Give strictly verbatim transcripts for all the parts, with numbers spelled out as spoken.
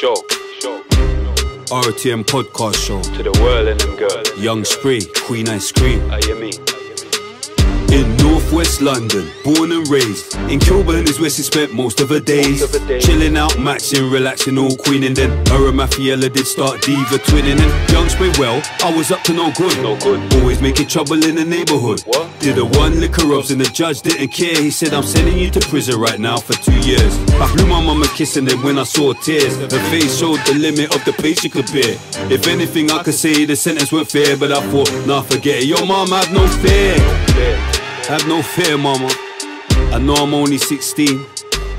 Show, show. R T M podcast show. To the world and them girls. Young Spray, Queen Ice Cream. I hear me. In northwest London, born and raised. In Kilburn is where she spent most of her days. Day. Chilling out, matching, relaxing, all queening. Then her and Mafiella did start diva twinning. And young Spray, well, I was up to no good. No good. Always making trouble in the neighbourhood. What? Did a one liquor rubs and the judge didn't care. He said, I'm sending you to prison right now for two years. I blew my mum a kiss and then when I saw tears, her face showed the limit of the pace she could bear. If anything, I could say the sentence weren't fair, but I thought, nah, forget it. Your mum had no fear. Have no fear, mama. I know I'm only sixteen,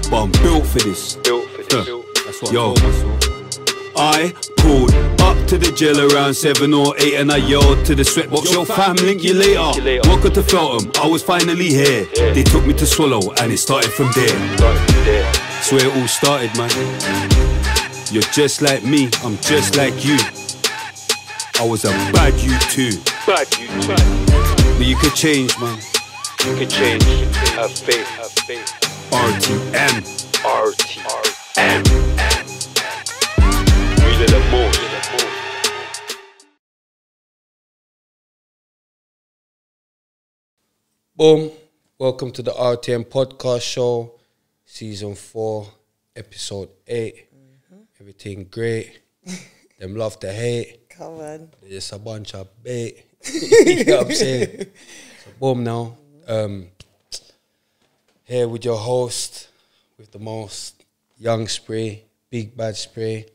but I'm built for this. Built for this. Huh. That's what Yo. I, I pulled up to the jail around seven or eight, and I yelled to the sweatbox, "Yo, fam, link you later. you later." Welcome to Feltham. I was finally here. Yeah. They took me to Swallow, and it started from there. Started from there. That's where it all started, man. You're just like me. I'm just like you. I was a bad you too. Bad you too. But you could change, man. You can change, have faith, have faith. R T M, R T M, Realer Than Most. Boom, welcome to the R T M podcast show, season four, episode eight. Mm-hmm. Everything great, them love to hate. Come on. It's a bunch of bait, you know what I'm saying? So boom now. Um, here with your host, with the most, Young Spray, Big Bad Spray,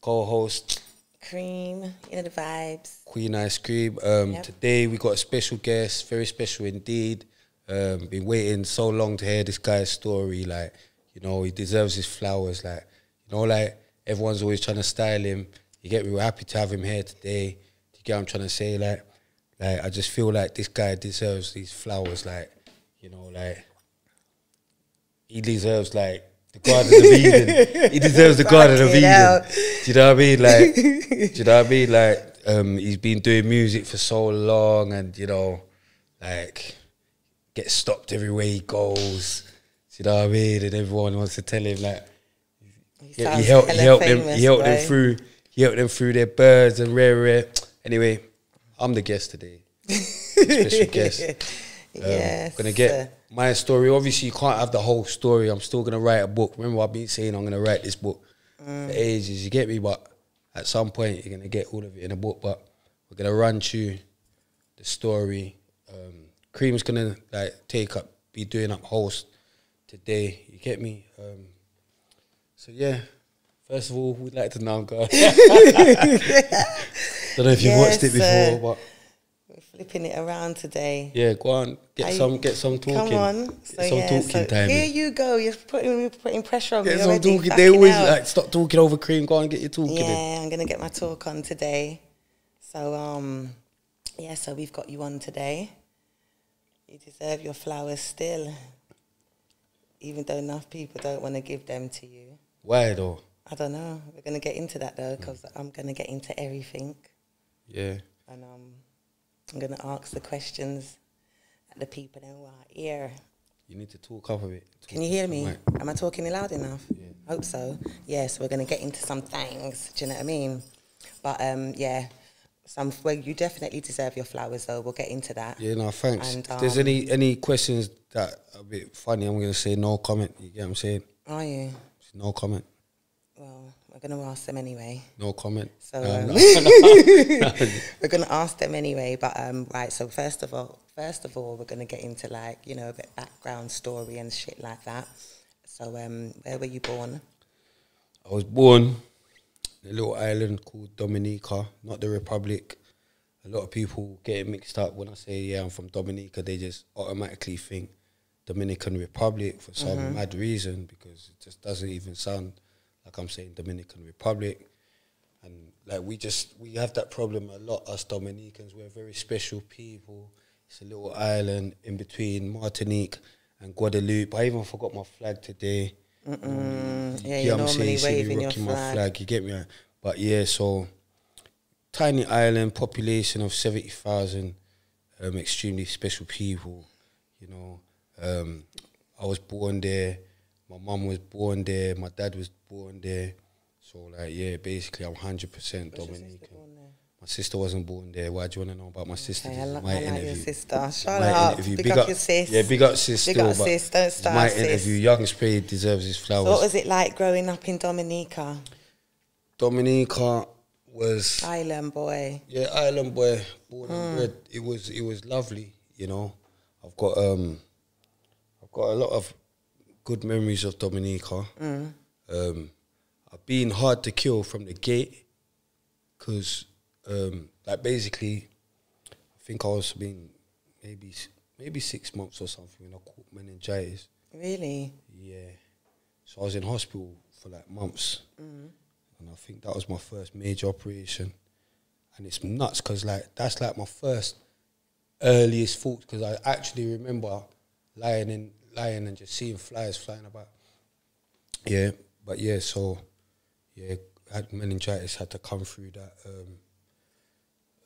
co-host Cream, you know the vibes, Queen Ice Cream. Um, yep. Today we got a special guest, very special indeed. Um, been waiting so long to hear this guy's story. Like, you know, he deserves his flowers. Like, you know, like everyone's always trying to style him. You get me? We're happy to have him here today. Do you get what I'm trying to say? Like. Like, I just feel like this guy deserves these flowers, like, you know, like, he deserves, like, the Garden of Eden. He deserves the Garden of Eden. Do you know what I mean? Like, do you know what I mean? Like, um, he's been doing music for so long and, you know, like, gets stopped everywhere he goes. Do you know what I mean? And everyone wants to tell him, like, he, he helped, he helped, famous, them, he helped them through, he helped them through their birds and rare, rare. Anyway. I'm the guest today, special guest. Um, yes. Gonna get my story. Obviously, you can't have the whole story. I'm still gonna write a book. Remember, I've been saying I'm gonna write this book mm. for ages. You get me? But at some point, you're gonna get all of it in a book. But we're gonna run through the story. Um, Cream's gonna like take up, be doing up host today. You get me? Um, so yeah. First of all, we'd like to know, guys. Don't know if you've yes, watched it before, uh, but we're flipping it around today. Yeah, go on, get Are some, get some talking. Come on, so get some yeah, talking so time. Here you go. You're putting, you're putting pressure on get me already. Talking. They always out. like stop talking over Cream. Go on, get your talking. Yeah, in. I'm gonna get my talk on today. So um, yeah, so we've got you on today. You deserve your flowers still, even though enough people don't want to give them to you. Why though? I don't know. We're gonna get into that though, because mm. I'm gonna get into everything. Yeah. And um, I'm going to ask the questions at the people who are here. You need to talk up a bit. Talk Can you hear me? Mic. Am I talking loud enough? Yeah. Hope so. Yes, yeah, so we're going to get into some things. Do you know what I mean? But um, yeah, some well, you definitely deserve your flowers though. We'll get into that. Yeah, no, thanks. And, um, if there's any, any questions that are a bit funny, I'm going to say no comment. You get what I'm saying? Are you? No comment. Well, we're going to ask them anyway. No comment. So um, no, no, no. We're going to ask them anyway. But um, right. So first of all, first of all, we're going to get into like you know a bit background story and shit like that. So um, where were you born? I was born in a little island called Dominica, not the Republic. A lot of people get it mixed up when I say yeah, I'm from Dominica. They just automatically think Dominican Republic for some mm-hmm. mad reason because it just doesn't even sound. Like I'm saying, Dominican Republic, and like we just we have that problem a lot. Us Dominicans, we're very special people. It's a little island in between Martinique and Guadeloupe. I even forgot my flag today. Mm -mm. Um, yeah, you, you know normally waving your flag. My flag. You get me? But yeah, so tiny island, population of seventy thousand, um, extremely special people. You know, um, I was born there. My mum was born there. My dad was born there. So, like, yeah, basically, I'm one hundred percent Dominican. My sister wasn't born there. Why do you want to know about my sister? Okay, I like, my I like interview. Your sister. Shout out. Big, big up, up your sis. Yeah, big up sis. Big up sis. Don't start my sis. Interview. Young Spade deserves his flowers. So what was it like growing up in Dominica? Dominica was island boy. Yeah, island boy, born mm. and bred. It was it was lovely. You know, I've got um, I've got a lot of good memories of Dominica. Mm. Um, I've been hard to kill from the gate, cause. Um, like basically, I think I was being maybe maybe six months or something when I caught meningitis. Really? Yeah. So I was in hospital for like months, mm. and I think that was my first major operation. And it's nuts because like that's like my first earliest thoughts, because I actually remember lying in lying and just seeing flies flying about. Yeah, but yeah, so yeah, I had meningitis, had to come through that. Um,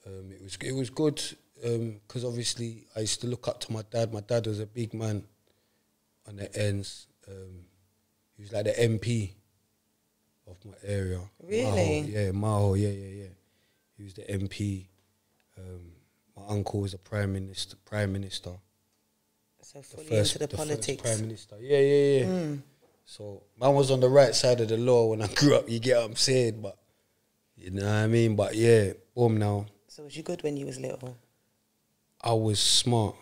Um, it was it was good because um, obviously I used to look up to my dad. My dad was a big man on the ends. Um, he was like the M P of my area. Really? Maho, yeah, Maho, yeah, yeah, yeah. He was the M P. Um, my uncle was a prime minister. Prime minister. So fully the first, into the, the politics. First prime minister. Yeah, yeah, yeah. Mm. So man was on the right side of the law when I grew up. You get what I'm saying, but you know what I mean. But yeah, boom now. So was you good when you was little? I was smart.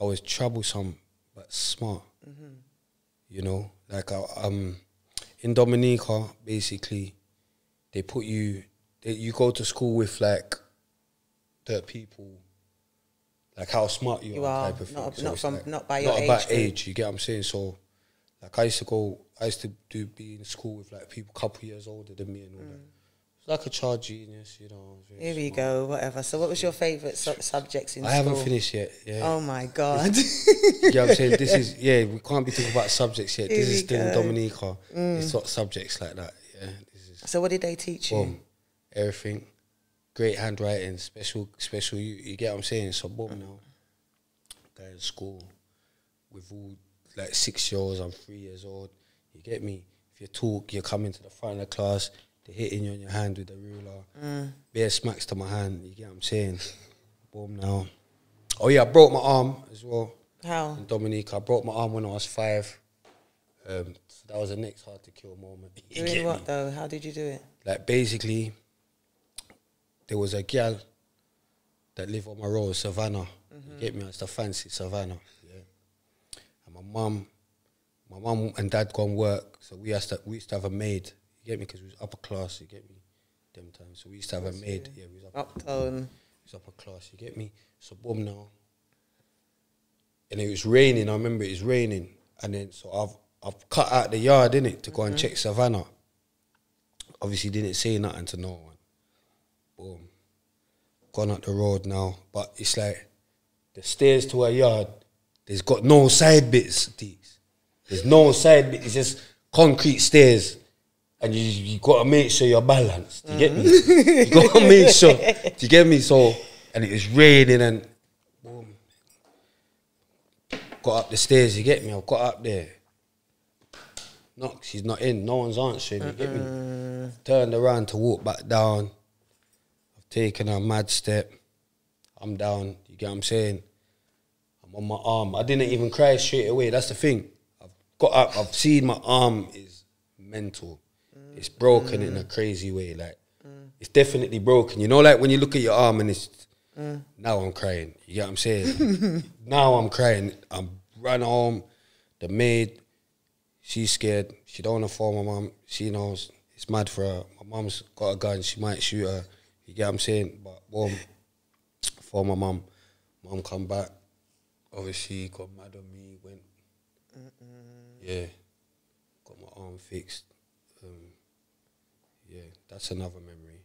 I was troublesome, but smart. Mm-hmm. You know, like I, um, in Dominica, basically, they put you, they, you go to school with like the people, like how smart you, you are, type of not, thing. Not so from, like, not by your not age. Not by age. You get what I'm saying? So, like I used to go, I used to do be in school with like people a couple years older than me and all mm. that. Like a child genius, you know. Here we smart. Go, whatever. So what was your favourite su subjects in I school? I haven't finished yet. Yeah. Oh, my God. You know what I'm saying? This is, yeah, we can't be talking about subjects yet. Here this is still in Dominica. Mm. It's not subjects like that. Yeah. This is so what did they teach boom, you? Everything. Great handwriting, special, special, you, you get what I'm saying? So, boom, mm. now, going to school with all, like, six-year-olds, I'm three years old. You get me? If you talk, you're coming to the front of the class, hitting you on your hand with the ruler. Mm. Bare smacks to my hand, you get what I'm saying? Boom now. Oh yeah, I broke my arm as well. How? In Dominica, I broke my arm when I was five. Um, so that was the next hard to kill moment. You really what me? Though? How did you do it? Like basically, there was a girl that lived on my road, Savannah. Mm-hmm. You get me? I used to fancy Savannah. Yeah. And my mum, my mum and dad gone work, so we used to, we used to have a maid. You get me? Because we was upper class, you get me? Them times. So we used to have a maid. Yeah, we was upper, uptown. We was upper class, you get me? So boom now. And it was raining, I remember it was raining. And then, so I've I've cut out the yard, innit, to go mm-hmm. and check Savannah. Obviously didn't say nothing to no one. Boom. Gone up the road now. But it's like, the stairs to her yard, there's got no side bits, these. There's no side bits, it's just concrete stairs. And you you gotta make sure you're balanced. You mm. get me? You gotta make sure. Do you get me? So and it was raining and boom. Got up the stairs, you get me? I got up there. Knock, she's not in, no one's answering, you mm -mm. get me? Turned around to walk back down. I've taken a mad step. I'm down, you get what I'm saying? I'm on my arm. I didn't even cry straight away, that's the thing. I've got up, I've seen my arm is mental. It's broken mm. in a crazy way, like mm. it's definitely broken. You know, like when you look at your arm and it's mm. now I'm crying. You get what I'm saying? Now I'm crying. I'm run home. The maid, she's scared. She don't wanna phone my mum. She knows it's mad for her. My mum's got a gun. She might shoot her. You get what I'm saying? But boom, phone my mum. Mum come back. Obviously, got mad on me. Went, mm -mm. yeah, got my arm fixed. Um, Yeah, that's another memory.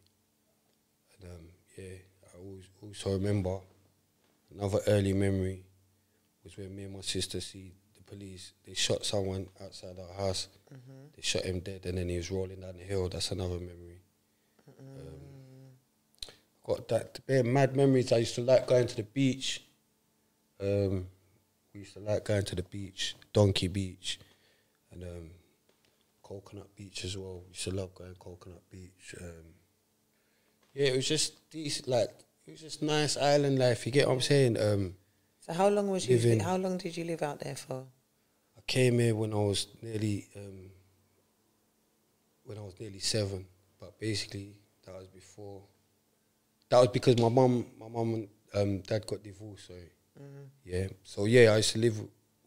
And um, yeah, I always also remember another early memory was when me and my sister see the police. They shot someone outside our house. Mm-hmm. They shot him dead, and then he was rolling down the hill. That's another memory. Mm-hmm. um, got that yeah, mad memories. I used to like going to the beach. Um, we used to like going to the beach, Donkey Beach, and um, Coconut Beach as well. Used to love going Coconut Beach. Um, yeah, it was just decent, like it was just nice island life. You get what I'm saying? Um, so how long was living, you? How long did you live out there for? I came here when I was nearly um, when I was nearly seven, but basically that was before. That was because my mum, my mum and um, dad got divorced. So mm-hmm. yeah, so yeah, I used to live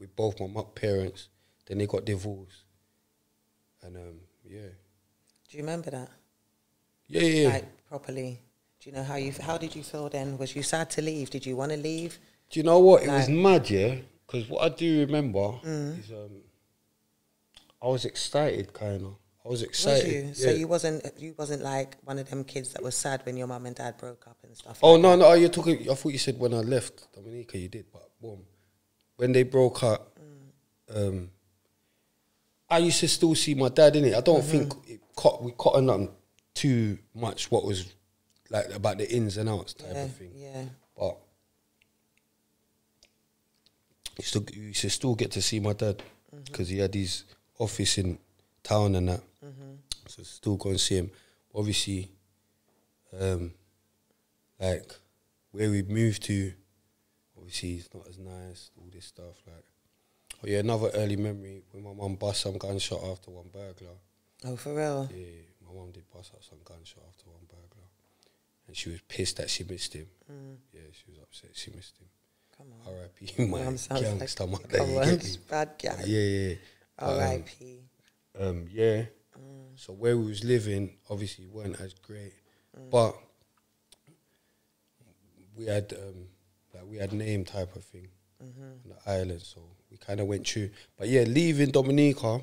with both my parents. Then they got divorced, and um, yeah. Do you remember that? Yeah, yeah. Like properly. Do you know how you? How did you feel then? Was you sad to leave? Did you want to leave? Do you know what? Like, it was mad, yeah. Because what I do remember mm. is um, I was excited, kind of. I was excited. Was you? Yeah. So you wasn't, you wasn't like one of them kids that was sad when your mum and dad broke up and stuff. Oh like no, that. no, you're talking. I thought you said when I left Dominica, you did, but boom, when they broke up. Mm. Um, I used to still see my dad in it. I don't mm-hmm. think it caught, we caught on too much what was like about the ins and outs type yeah, of thing. Yeah. But you still, you should still get to see my dad because mm-hmm. he had his office in town and that. Mm-hmm. So still go and see him. Obviously, um, like where we moved to, obviously it's not as nice. All this stuff like. Oh yeah, another early memory when my mum bust some gunshot after one burglar. Oh, for real? Yeah, my mum did bust out some gunshot after one burglar. And she was pissed that she missed him. Mm. Yeah, she was upset she missed him. Come on. R I P my gangster like, mother. Come on, bad gang. Yeah, yeah. R I P Um, um, yeah. Mm. So where we was living, obviously, weren't as great. Mm. But we had, um, like, we had name type of thing. Mm-hmm. The island, so we kind of went through. But yeah, leaving Dominica,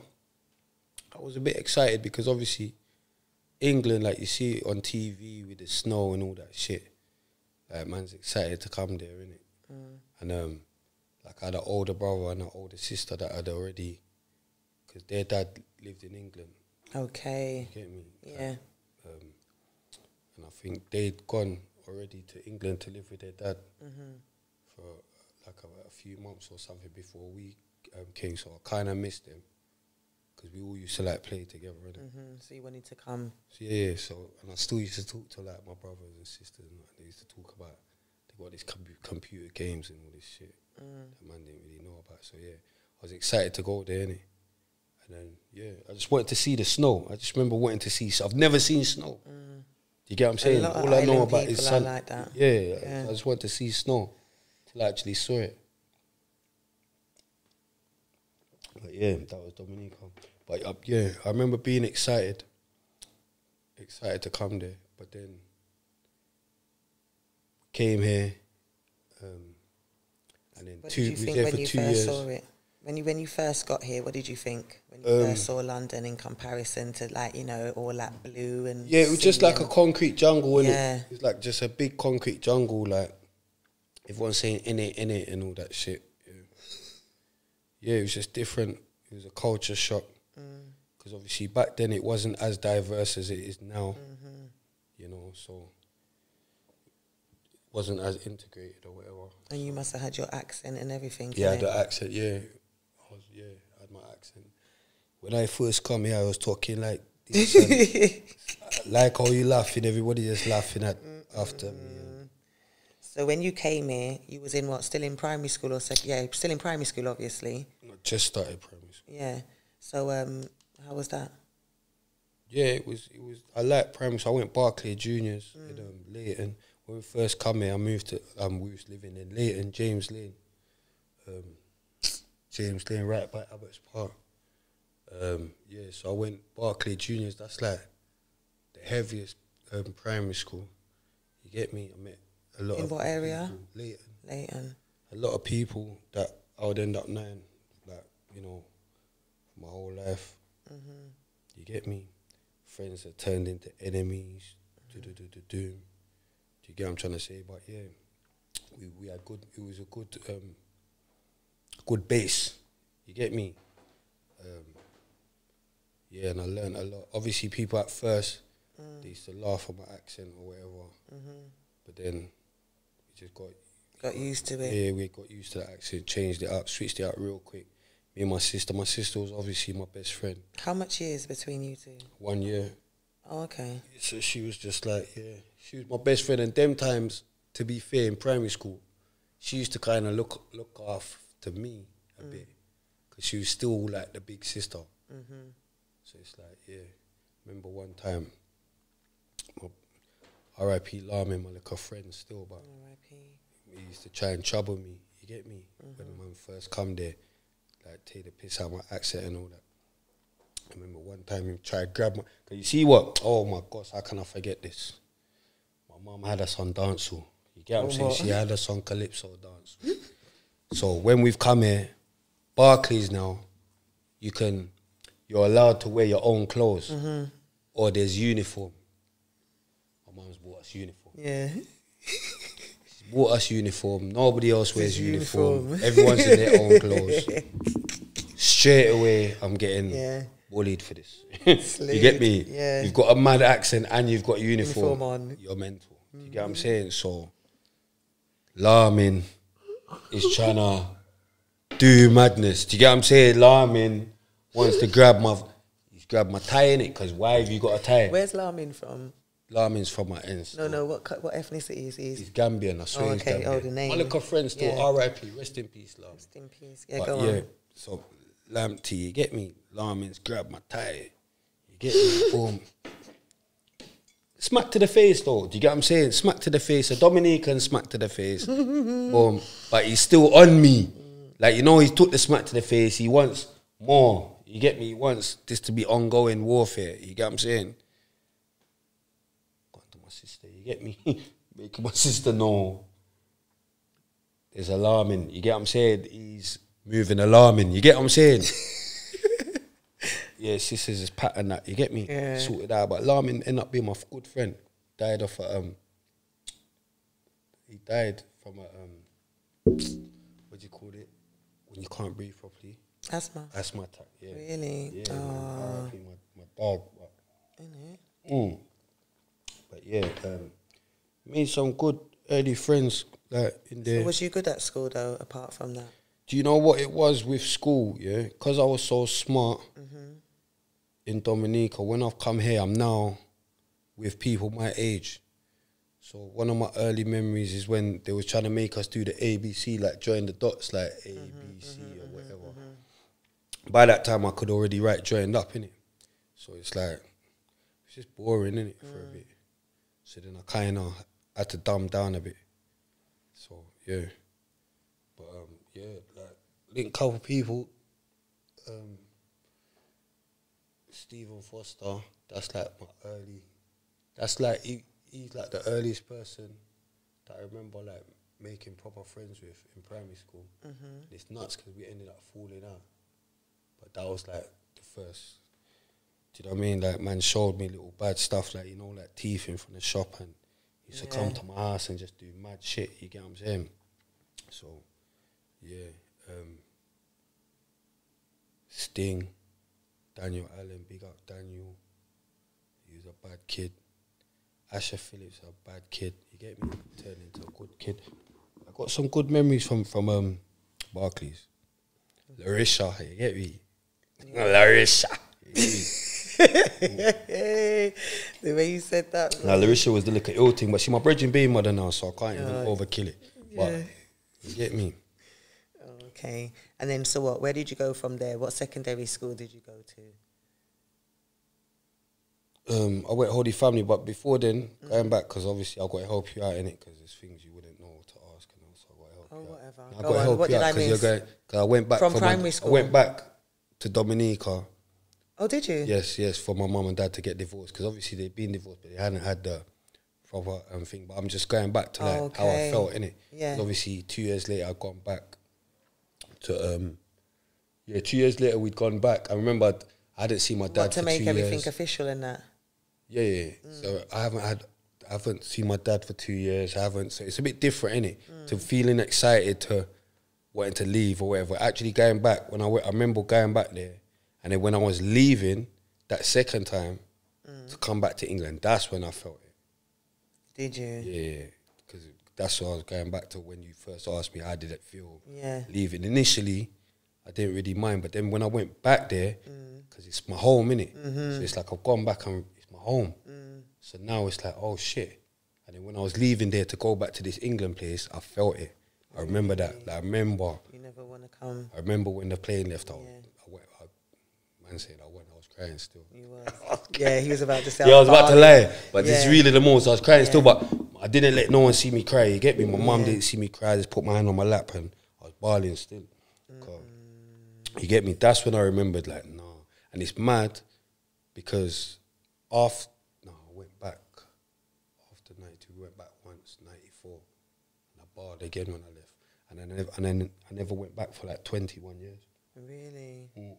I was a bit excited because obviously England, like you see it on T V with the snow and all that shit. Like man's excited to come there, innit? Mm. And um, like I had an older brother and an older sister that had already, because their dad lived in England. Okay. You get me? Yeah. Like, um, and I think they'd gone already to England to live with their dad mm-hmm. for. Like a, a few months or something before we um, came, so I kind of missed him because we all used to like play together. Mm-hmm. So you wanted to come. So, yeah, yeah. So and I still used to talk to like my brothers and sisters, and like, they used to talk about they got these com computer games and all this shit mm. that man didn't really know about. So yeah, I was excited to go there, innit? And then yeah, I just wanted to see the snow. I just remember wanting to see. So I've never seen snow. Mm. Do you get what I'm saying? All I know about is sun. Like that. Yeah, yeah, I just wanted to see snow. I actually saw it. But yeah, that was Dominica. But uh, yeah, I remember being excited, excited to come there. But then came here, um, and then what two. What did you think when you first saw it? When you when you first got here, what did you think when you um, first saw London in comparison to like you know all that blue and yeah, it was just like a concrete jungle, innit? Yeah. It was like just a big concrete jungle, like. Everyone's saying in it, in it, and all that shit. Yeah. yeah, it was just different. It was a culture shock. Because mm. obviously back then it wasn't as diverse as it is now. Mm-hmm. You know, so it wasn't as integrated or whatever. And so. You must have had your accent and everything. Yeah, I had the accent, yeah. I was, yeah, I had my accent. When I first come here, I was talking like this. And like how you laughing, everybody just laughing at mm -mm. after me. Yeah. So when you came here, you was in what, still in primary school or sec? Yeah, still in primary school, obviously. I just started primary school. Yeah. So um, how was that? Yeah, it was, it was, I liked primary school. I went Barclay Juniors mm. in um, Leighton. When we first come here, I moved to, um, we was living in Leighton, James Lane. Um, James Lane, right by Abbots Park. Um, yeah, so I went Barclay Juniors. That's like the heaviest um, primary school. You get me? I met. A lot in of what area? Leighton. Leighton. A lot of people that I would end up knowing, like, you know, my whole life. Mm-hmm. You get me? Friends that turned into enemies. Mm-hmm. do, do, do, do, do. do you get what I'm trying to say? But yeah, we, we had good, it was a good, um, good base. You get me? Um, yeah, and I learned a lot. Obviously, people at first, mm. they used to laugh at my accent or whatever. Mm-hmm. But then, Got, got used to it. Yeah, we got used to that accent, changed it up, switched it up real quick. me and my sister. My sister was obviously my best friend. How much years between you two? One year. Oh, okay. So she was just like, yeah, she was my best friend. And them times, to be fair, in primary school, she used to kind of look look after me a mm. bit, because she was still like the big sister. Mm-hmm. So it's like, yeah. Remember one time, R I P Lamin, my little friend still, but he used to try and trouble me. You get me? Mm-hmm. When the man first come there, like take the piss out of my accent and all that. I remember one time he tried to grab my, cause you see what? Oh my gosh, how can I forget this? My mum had us on dancehall. You get what I'm saying? She had us on Calypso dance. So when we've come here, Barclays now, you can, you're allowed to wear your own clothes, mm-hmm. or there's uniform. My mum's bought us uniform. Yeah. She's bought us uniform. Nobody else wears uniform. uniform. Everyone's in their own clothes. Straight away, I'm getting yeah. bullied for this. You get me? Yeah. You've got a mad accent and you've got a uniform. uniform on. You're mental. Mm. You get what I'm saying? So, Lamin is trying to do madness. Do you get what I'm saying? Lamin wants to grab my, he's grabbed my tie, in it, because why have you got a tie? Where's Lamin from? Lamin's from my ends. No, no, what what ethnicity is he? He's Gambian, I swear. Oh, okay. He's Gambian. Oh, the name. My little friends still, yeah. R I P, rest in peace, Lamin. Rest in peace, yeah, but go yeah, on. So, Lam T, you get me? Lamin's grabbed my tie, you get me? Boom. Smack to the face, though, do you get what I'm saying? Smack to the face, a Dominican smack to the face, boom. But he's still on me. Like, you know, he took the smack to the face, he wants more, you get me? He wants this to be ongoing warfare, you get what I'm saying? Sister, you get me? Make my sister know there's alarming. You get what I'm saying? He's moving alarming. You get what I'm saying? Yeah, sisters is pattern that. You get me? Yeah. Sorted out. But Lamin ended up being my good friend. Died off a, um. He died from a um. What do you call it? When you can't breathe properly. Asthma. Asthma attack. Yeah. Really? Yeah. Oh. Man, my, my dog. Isn't it? Mm. But yeah, um, made some good early friends like in there. So was you good at school though, apart from that? Do you know what it was with school, yeah? Because I was so smart, mm-hmm. in Dominica, when I've come here, I'm now with people my age. So one of my early memories is when they was trying to make us do the A B C, like join the dots, like A B C, mm-hmm, or whatever. Mm-hmm. By that time, I could already write joined up, innit? So it's like, it's just boring, innit, mm. for a bit. So then I kind of had to dumb down a bit. So, yeah. But, um, yeah, like, linked a couple people. Um, Stephen Foster, that's like my early... That's like, he, he's like the earliest person that I remember, like, making proper friends with in primary school. Mm-hmm. It's nuts, because we ended up falling out. But that was, like, the first... Do you know what I mean? Like, man showed me little bad stuff, like, you know, like thieving from the shop, and he used yeah. to come to my house and just do mad shit, you get what I'm saying? So, yeah. Um, Sting, Daniel Allen, big up Daniel. He was a bad kid. Asher Phillips, a bad kid. You get me? Turned into a good kid. I got some good memories from, from um, Barclays. Larissa, you get me? Yeah. Larissa, you get me? The way you said that. Now, Larissa was the little ill thing, but she my bridging baby mother now, so I can't even uh, overkill it. But yeah. You get me. Okay. And then, so what? Where did you go from there? What secondary school did you go to? Um, I went Holy Family, but before then, mm. going back, because obviously I've got to help you out in it, because there's things you wouldn't know to ask, and also I've got to help oh, you whatever. out. I've got oh, to help what you did out, because I went back from, from primary my, school. I went back to Dominica. Oh, did you? Yes, yes, for my mum and dad to get divorced, because obviously they'd been divorced, but they hadn't had the proper um, thing. But I'm just going back to like oh, okay. how I felt, innit? Yeah. Obviously, two years later, I'd gone back to, um, yeah, two years later, we'd gone back. I remember I'd, I didn't see my dad what, to for make two everything years. Official in that? Yeah, yeah. Mm. So I haven't had, I haven't seen my dad for two years. I haven't, so it's a bit different, innit? Mm. To feeling excited, to wanting to leave or whatever. Actually, going back, when I went, I remember going back there. And then when I was leaving that second time mm. to come back to England, that's when I felt it. Did you? Yeah, because that's what I was going back to when you first asked me how did it feel yeah. leaving. Initially, I didn't really mind. But then when I went back there, because mm. it's my home, innit? Mm-hmm. So it's like I've gone back and it's my home. Mm. So now it's like, oh, shit. And then when I was leaving there to go back to this England place, I felt it. I remember that. Like, I remember. You never want to come. I remember when the plane left. I, yeah. I went. I, man said I went. I was crying still. You were. Yeah, he was about to say. Yeah, I was about to lie, but yeah. This is really the most. I was crying yeah. still, but I didn't let no one see me cry. You get me? My mum yeah. didn't see me cry. I just put my hand on my lap and I was bawling still. Mm. You get me? That's when I remembered. Like, no, nah. And it's mad because after no, I went back after ninety-two. We went back once, ninety-four, and I barred again when I left. And I never, and then I never went back for like twenty-one years. Really? Mm.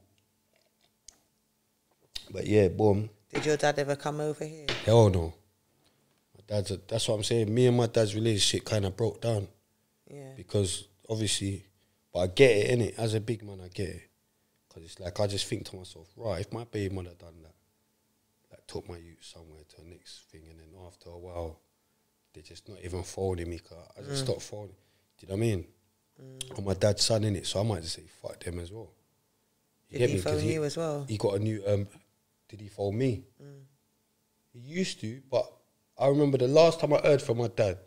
But yeah, boom. Did your dad ever come over here? Hell no. My dad's a, that's what I'm saying. Me and my dad's relationship kind of broke down. Yeah. Because obviously, but I get it, innit? As a big man, I get it. Because it's like, I just think to myself, right, if my baby mother done that, like took my youth somewhere to the next thing, and then after a while, they're just not even folding me. Cause I just mm. stopped folding. Do you know what I mean? Mm. I'm my dad's son, innit, so I might just say fuck them as well. You did get he me? phone he, you as well? He got a new. Um, did he phone me? Mm. He used to, but I remember the last time I heard from my dad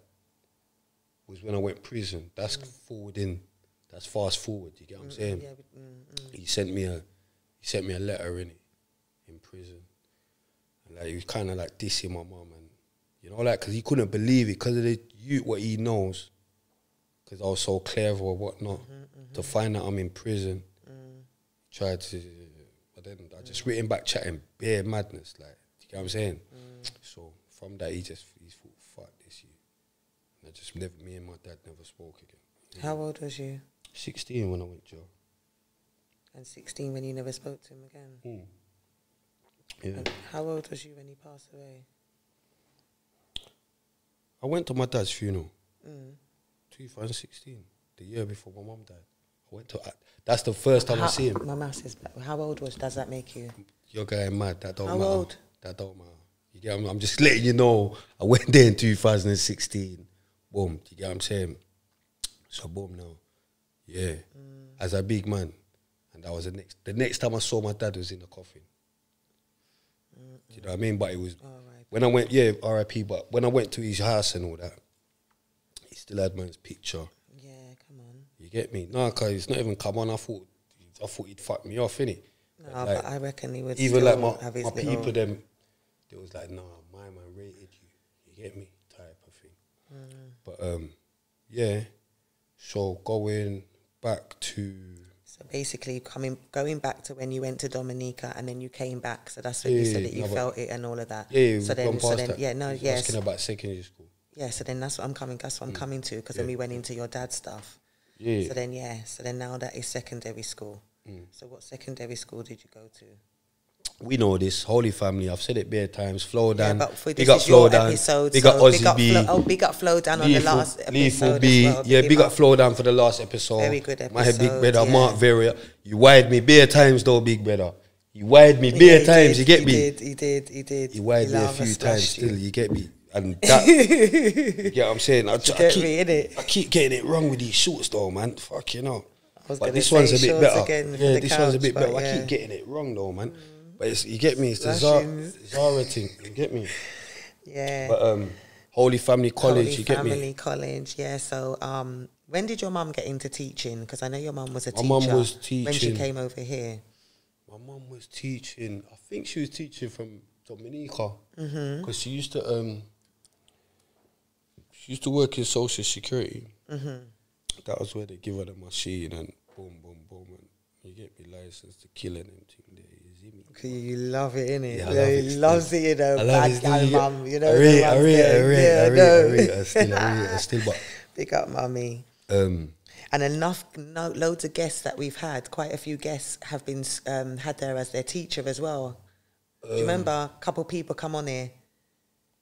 was when I went prison. That's mm. forwarding. That's fast forward. You get what mm, I'm saying? Yeah, but, mm, mm. He sent me a. He sent me a letter innit, in prison, and like he was kind of like dissing my mum, and you know, like because he couldn't believe it because of the you what he knows. Because I was so clever or whatnot, mm-hmm, mm-hmm. to find out I'm in prison, mm. tried to, but then I just mm. written back chatting bare madness, like, do you get what I'm saying? Mm. So from that, he just he thought, fuck this, you. And I just never, me and my dad never spoke again. How old was you? sixteen when I went to jail. And sixteen when you never spoke to him again? Mm. Yeah. And how old was you when he passed away? I went to my dad's funeral. Mm. twenty sixteen, the year before my mum died. I went to, I, that's the first time how, I see him. My maths is, how old was, does that make you? You're going mad, that don't how matter. How old? That don't matter. You get, I'm, I'm just letting you know, I went there in two thousand sixteen. Boom, you get what I'm saying? So boom now, yeah. Mm. As a big man, and that was the next, the next time I saw my dad was in the coffin. Mm-mm. Do you know what I mean? But it was, when I went, yeah, R I P, but when I went to his house and all that, still had man's picture. Yeah, come on. You get me? No, because it's not even come on. I thought, I thought he'd fuck me off, innit? No, but, like, but I reckon he would. Even like my, my people, them, they was like, nah, my man rated you. You get me? Type of thing. Mm. But um, yeah. So going back to. So basically, coming going back to when you went to Dominica and then you came back. So that's when yeah, you said that you no, felt it and all of that. Yeah, so then, so then, that. yeah, no, yes. Asking about secondary school. Yeah, so then that's what I'm coming. That's what I'm coming to, because yeah. then we went into your dad's stuff. Yeah. So then, yeah. So then now that is secondary school. Mm. So what secondary school did you go to? We know this Holy Family. I've said it bare times. Flo Dan. Yeah, but for big up Flo Dan. Episode, big so up Aussie B. Flo, oh, big up Flo Dan on lethal, the last episode. B. Well, yeah, big up Flo Dan for the last episode. Very good episode. My big brother yeah. Mark Veria. You wired me bare times though, big brother. You wired me bare yeah, times. Did, you get he me. Did, he did. He did. You wired me a few times still. You get me. And that, you get what I'm saying? I, I, keep, me, I keep getting it wrong with these shorts though, man. Fuck, you know. But this one's a bit better. Yeah, this couch, one's a bit better. Yeah. I keep getting it wrong though, man. Mm. But it's, you get me? It's Slashing. the Zara, Zara thing. You get me? Yeah. But um, Holy Family College, Holy you get Family me? Holy Family College, yeah. So um, when did your mum get into teaching? Because I know your mum was a My teacher. My mum was teaching. When she came over here. My mum was teaching. I think she was teaching from Dominica. Because mm-hmm. she used to... Um, She used to work in social security. Mm-hmm. That was where they give her the machine and boom, boom, boom. And you get me licensed to kill and everything. There, you, you love it, innit? Yeah, yeah, he loves it, you know. I love bad guy, mum. You know, I read, I read, I read, I read, I still, I read, I still. But big up, mummy. Um, and enough, no, loads of guests that we've had. Quite a few guests have been um, had there as their teacher as well. Um, Do you remember a couple of people come on here?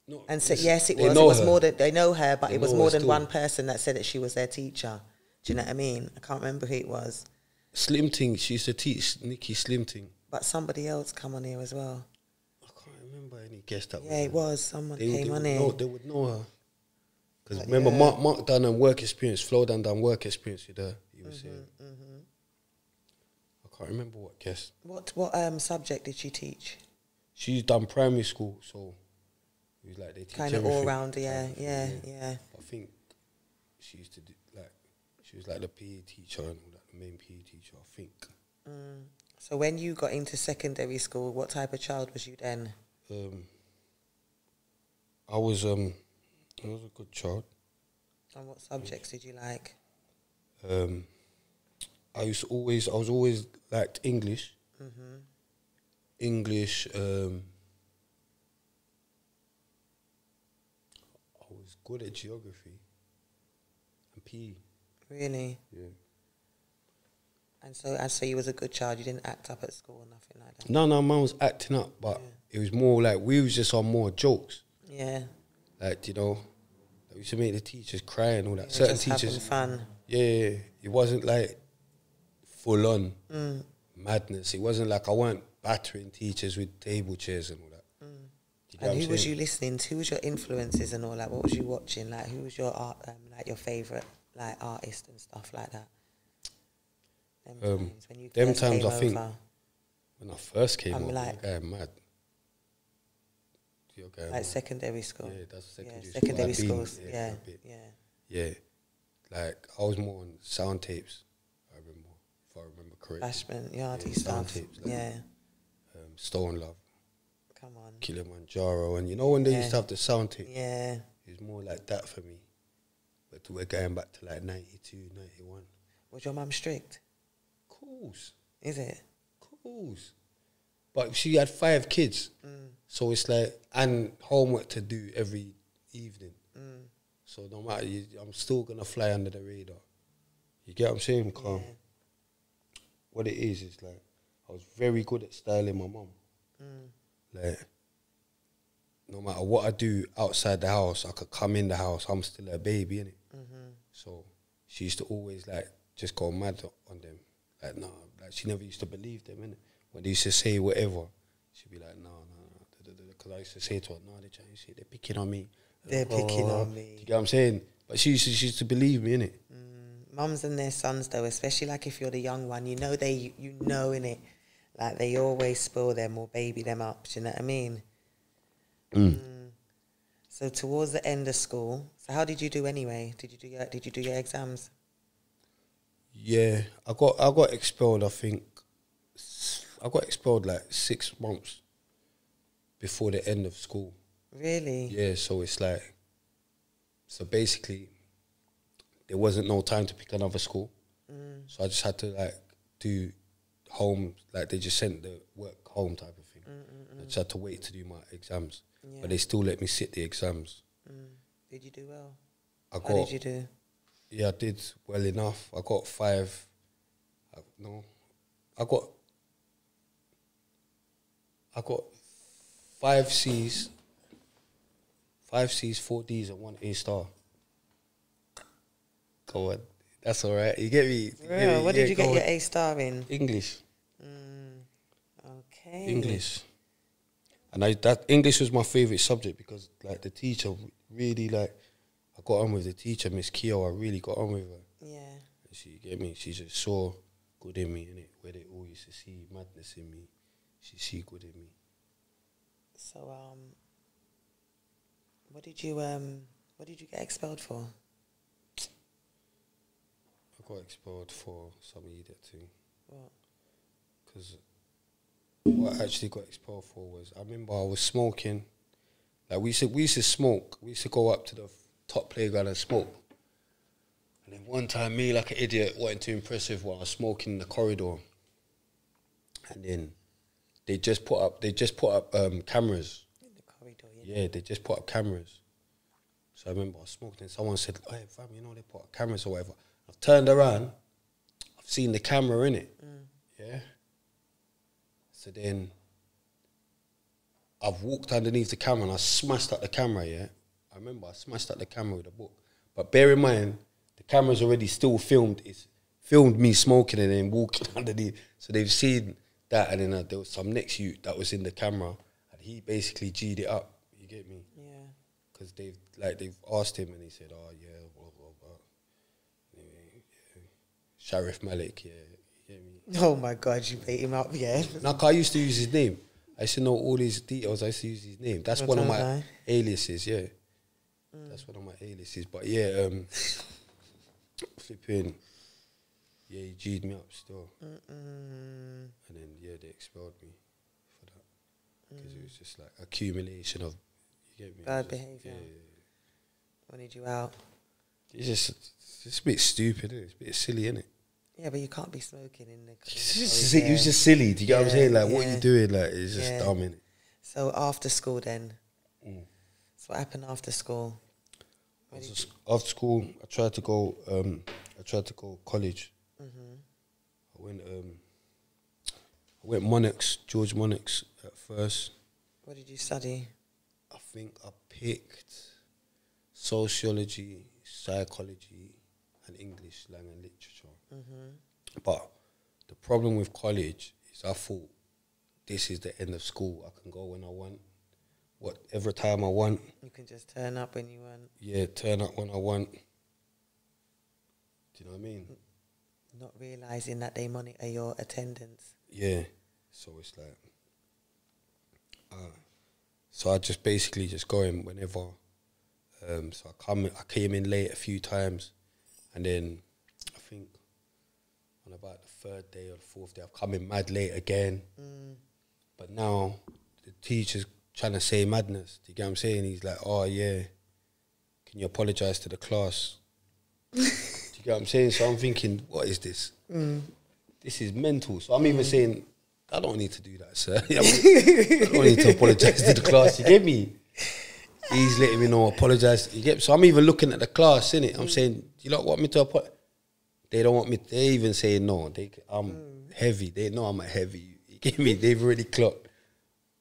No, and so yes, it was. It was her. more than they know her, but they it was more than still. one person that said that she was their teacher. Do you know what I mean? I can't remember who it was. Slim Ting, she used to teach Nikki Slim Ting. But somebody else come on here as well. I can't remember any guest that. Yeah, was it was someone they, came they on here. Know, they would know her. Because like, remember, yeah. Mark Mark done a work experience. Flo done done work experience with her. He was mm-hmm, here. Mm-hmm. I can't remember what guest. What what um subject did she teach? She's done primary school, so it was like they teach kind of all round, yeah, yeah, yeah, yeah. I think she used to do like she was like the P E teacher and all that, the main P E teacher, I think. Mm. So when you got into secondary school, what type of child was you then? Um, I was um, I was a good child. And what subjects did you like? Um, I used to always, I was always liked English. Mm-hmm. English. Um, I was good at geography and P E. Really? Yeah. And so, and so you was a good child. You didn't act up at school or nothing like that. No, no, mine was acting up, but yeah. It was more like we was just on more jokes. Yeah. Like you know, we used to make the teachers cry and all that. Certain just teachers having fun. Yeah, yeah, it wasn't like full on mm. madness. It wasn't like I weren't battering teachers with table chairs and all that. Mm. You know and who was you listening to? Who was your influences and all that? What was you watching? Like who was your art, um, like your favourite like artist and stuff like that? Them um, times when you them times came I over. think when I first came I'm up, like, I am mad. Like on. secondary school. Yeah, that's secondary, yeah, secondary school. Secondary schools, yeah, yeah, yeah. Yeah. Like, I was more on sound tapes, I remember, if I remember correctly. Bashment, Yardie yeah, stuff. Sound tapes, like, yeah. Um, Stone Love. Come on. Kilimanjaro. And you know when they yeah. used to have the sound tape? Yeah. It was more like that for me. But we're going back to like ninety-two, ninety-one. Was your mum strict? Of course. Is it? Of course. But she had five kids, mm. so it's like, and homework to do every evening. Mm. So no matter, you, I'm still going to fly under the radar. You get what I'm saying, Carl? Yeah. What it is, is like, I was very good at styling my mum. Mm. Like, no matter what I do outside the house, I could come in the house, I'm still a baby, innit? Mm-hmm. So she used to always, like, just go mad on them. Like, no, nah, like, she never used to believe them, innit? When they used to say whatever, she'd be like, no, no, no. Because I used to say to her, no, they're trying to say, they're picking on me. They're like, oh, picking on me. You get what I'm saying? But she used to, she used to believe me, innit? Mm, mums and their sons, though, especially like if you're the young one, you know they, you know, innit? Like they always spoil them or baby them up, do you know what I mean? Mm. Mm. So towards the end of school, so how did you do anyway? Did you do your, did you do your exams? Yeah, I got, I got expelled, I think. I got expelled like six months before the end of school. Really? Yeah, so it's like, so basically, there wasn't no time to pick another school. Mm. So I just had to like do home, like they just sent the work home type of thing. Mm, mm, mm. I just had to wait to do my exams. Yeah. But they still let me sit the exams. Mm. Did you do well? I got, How did you do? Yeah, I did well enough. I got five, I, no, I got... I got five C's, five C's, four D's, and one A star. Go on, that's all right. You get me? You Real, get me? What yeah, did you get your A star in? English. Mm, okay. English, and I, that English was my favorite subject because like the teacher really like I got on with the teacher, Miss Keogh. I really got on with her. Yeah. And she you get me. She just saw good in me, innit? Where they all used to see madness in me. She, she good at me. So, um, what did you, um, what did you get expelled for? I got expelled for something you did too. What? Because what I actually got expelled for was, I remember I was smoking. Like, we used to, we used to smoke. We used to go up to the top playground and smoke. And then one time, me, like an idiot, wasn't too impressive while I was smoking in the corridor. And then... They just put up. They just put up um, cameras. In the corridor, yeah. Yeah, they just put up cameras. So I remember I smoked, and someone said, "Hey, fam, you know they put up cameras or whatever." I've turned around. I've seen the camera in it. Mm. Yeah. So then, I've walked underneath the camera and I smashed at the camera. Yeah, I remember I smashed at the camera with a book. But bear in mind, the camera's already still filmed. It's filmed me smoking and then walking underneath. So they've seen. That and then uh, there was some next youth that was in the camera, and he basically G'd it up. You get me? Yeah. Because they've like they've asked him, and he said, "Oh yeah, blah blah blah." Anyway, yeah. Sheriff Malik, yeah, You get me? Oh my God, you beat him up, yeah. Like, I used to use his name. I used to know all his details. I used to use his name. That's one of my aliases, yeah. Mm. That's one of my aliases. But yeah, um, flipping. Yeah, he G'd me up still. Mm -mm. And then, yeah, they expelled me for that. Because mm. it was just like accumulation of, you get me? Bad behaviour. Yeah, yeah, yeah. Wanted you out. It's just, it's just a bit stupid, isn't it? It's a bit silly, isn't it? Yeah, but you can't be smoking in the... It's just, it was just silly. Do you yeah, get what I'm saying? Like, yeah. what are you doing? Like, it's just yeah. dumb, innit? So, after school then? Mm. So, what happened after school? After, after school, I tried to go, um, I tried to go college. Mm-hmm. I went, um, I went Monarchs, George Monarchs at first. What did you study? I think I picked sociology, psychology, and English, language and literature. Mm-hmm. But the problem with college is I thought this is the end of school. I can go when I want, whatever time I want. You can just turn up when you want. Yeah, turn up when I want. Do you know what I mean? Not realising that they monitor your attendance. Yeah, so it's like, uh, so I just basically just go in whenever. Um, so I come, I came in late a few times, and then I think on about the third day or the fourth day, I've come in mad late again. Mm. But now the teacher's trying to say madness. Do you get what I'm saying? He's like, oh yeah, can you apologise to the class? You know what I'm saying? So I'm thinking, what is this? Mm. This is mental. So I'm mm. even saying, I don't need to do that, sir. I don't need to apologise to the class. You get me? He's letting me know, apologise. You get me? So I'm even looking at the class, innit? I'm mm. saying, you lot want me to apologise? They don't want me. To, they even say no. They, I'm mm. heavy. They know I'm a heavy. You get me? They've already clocked.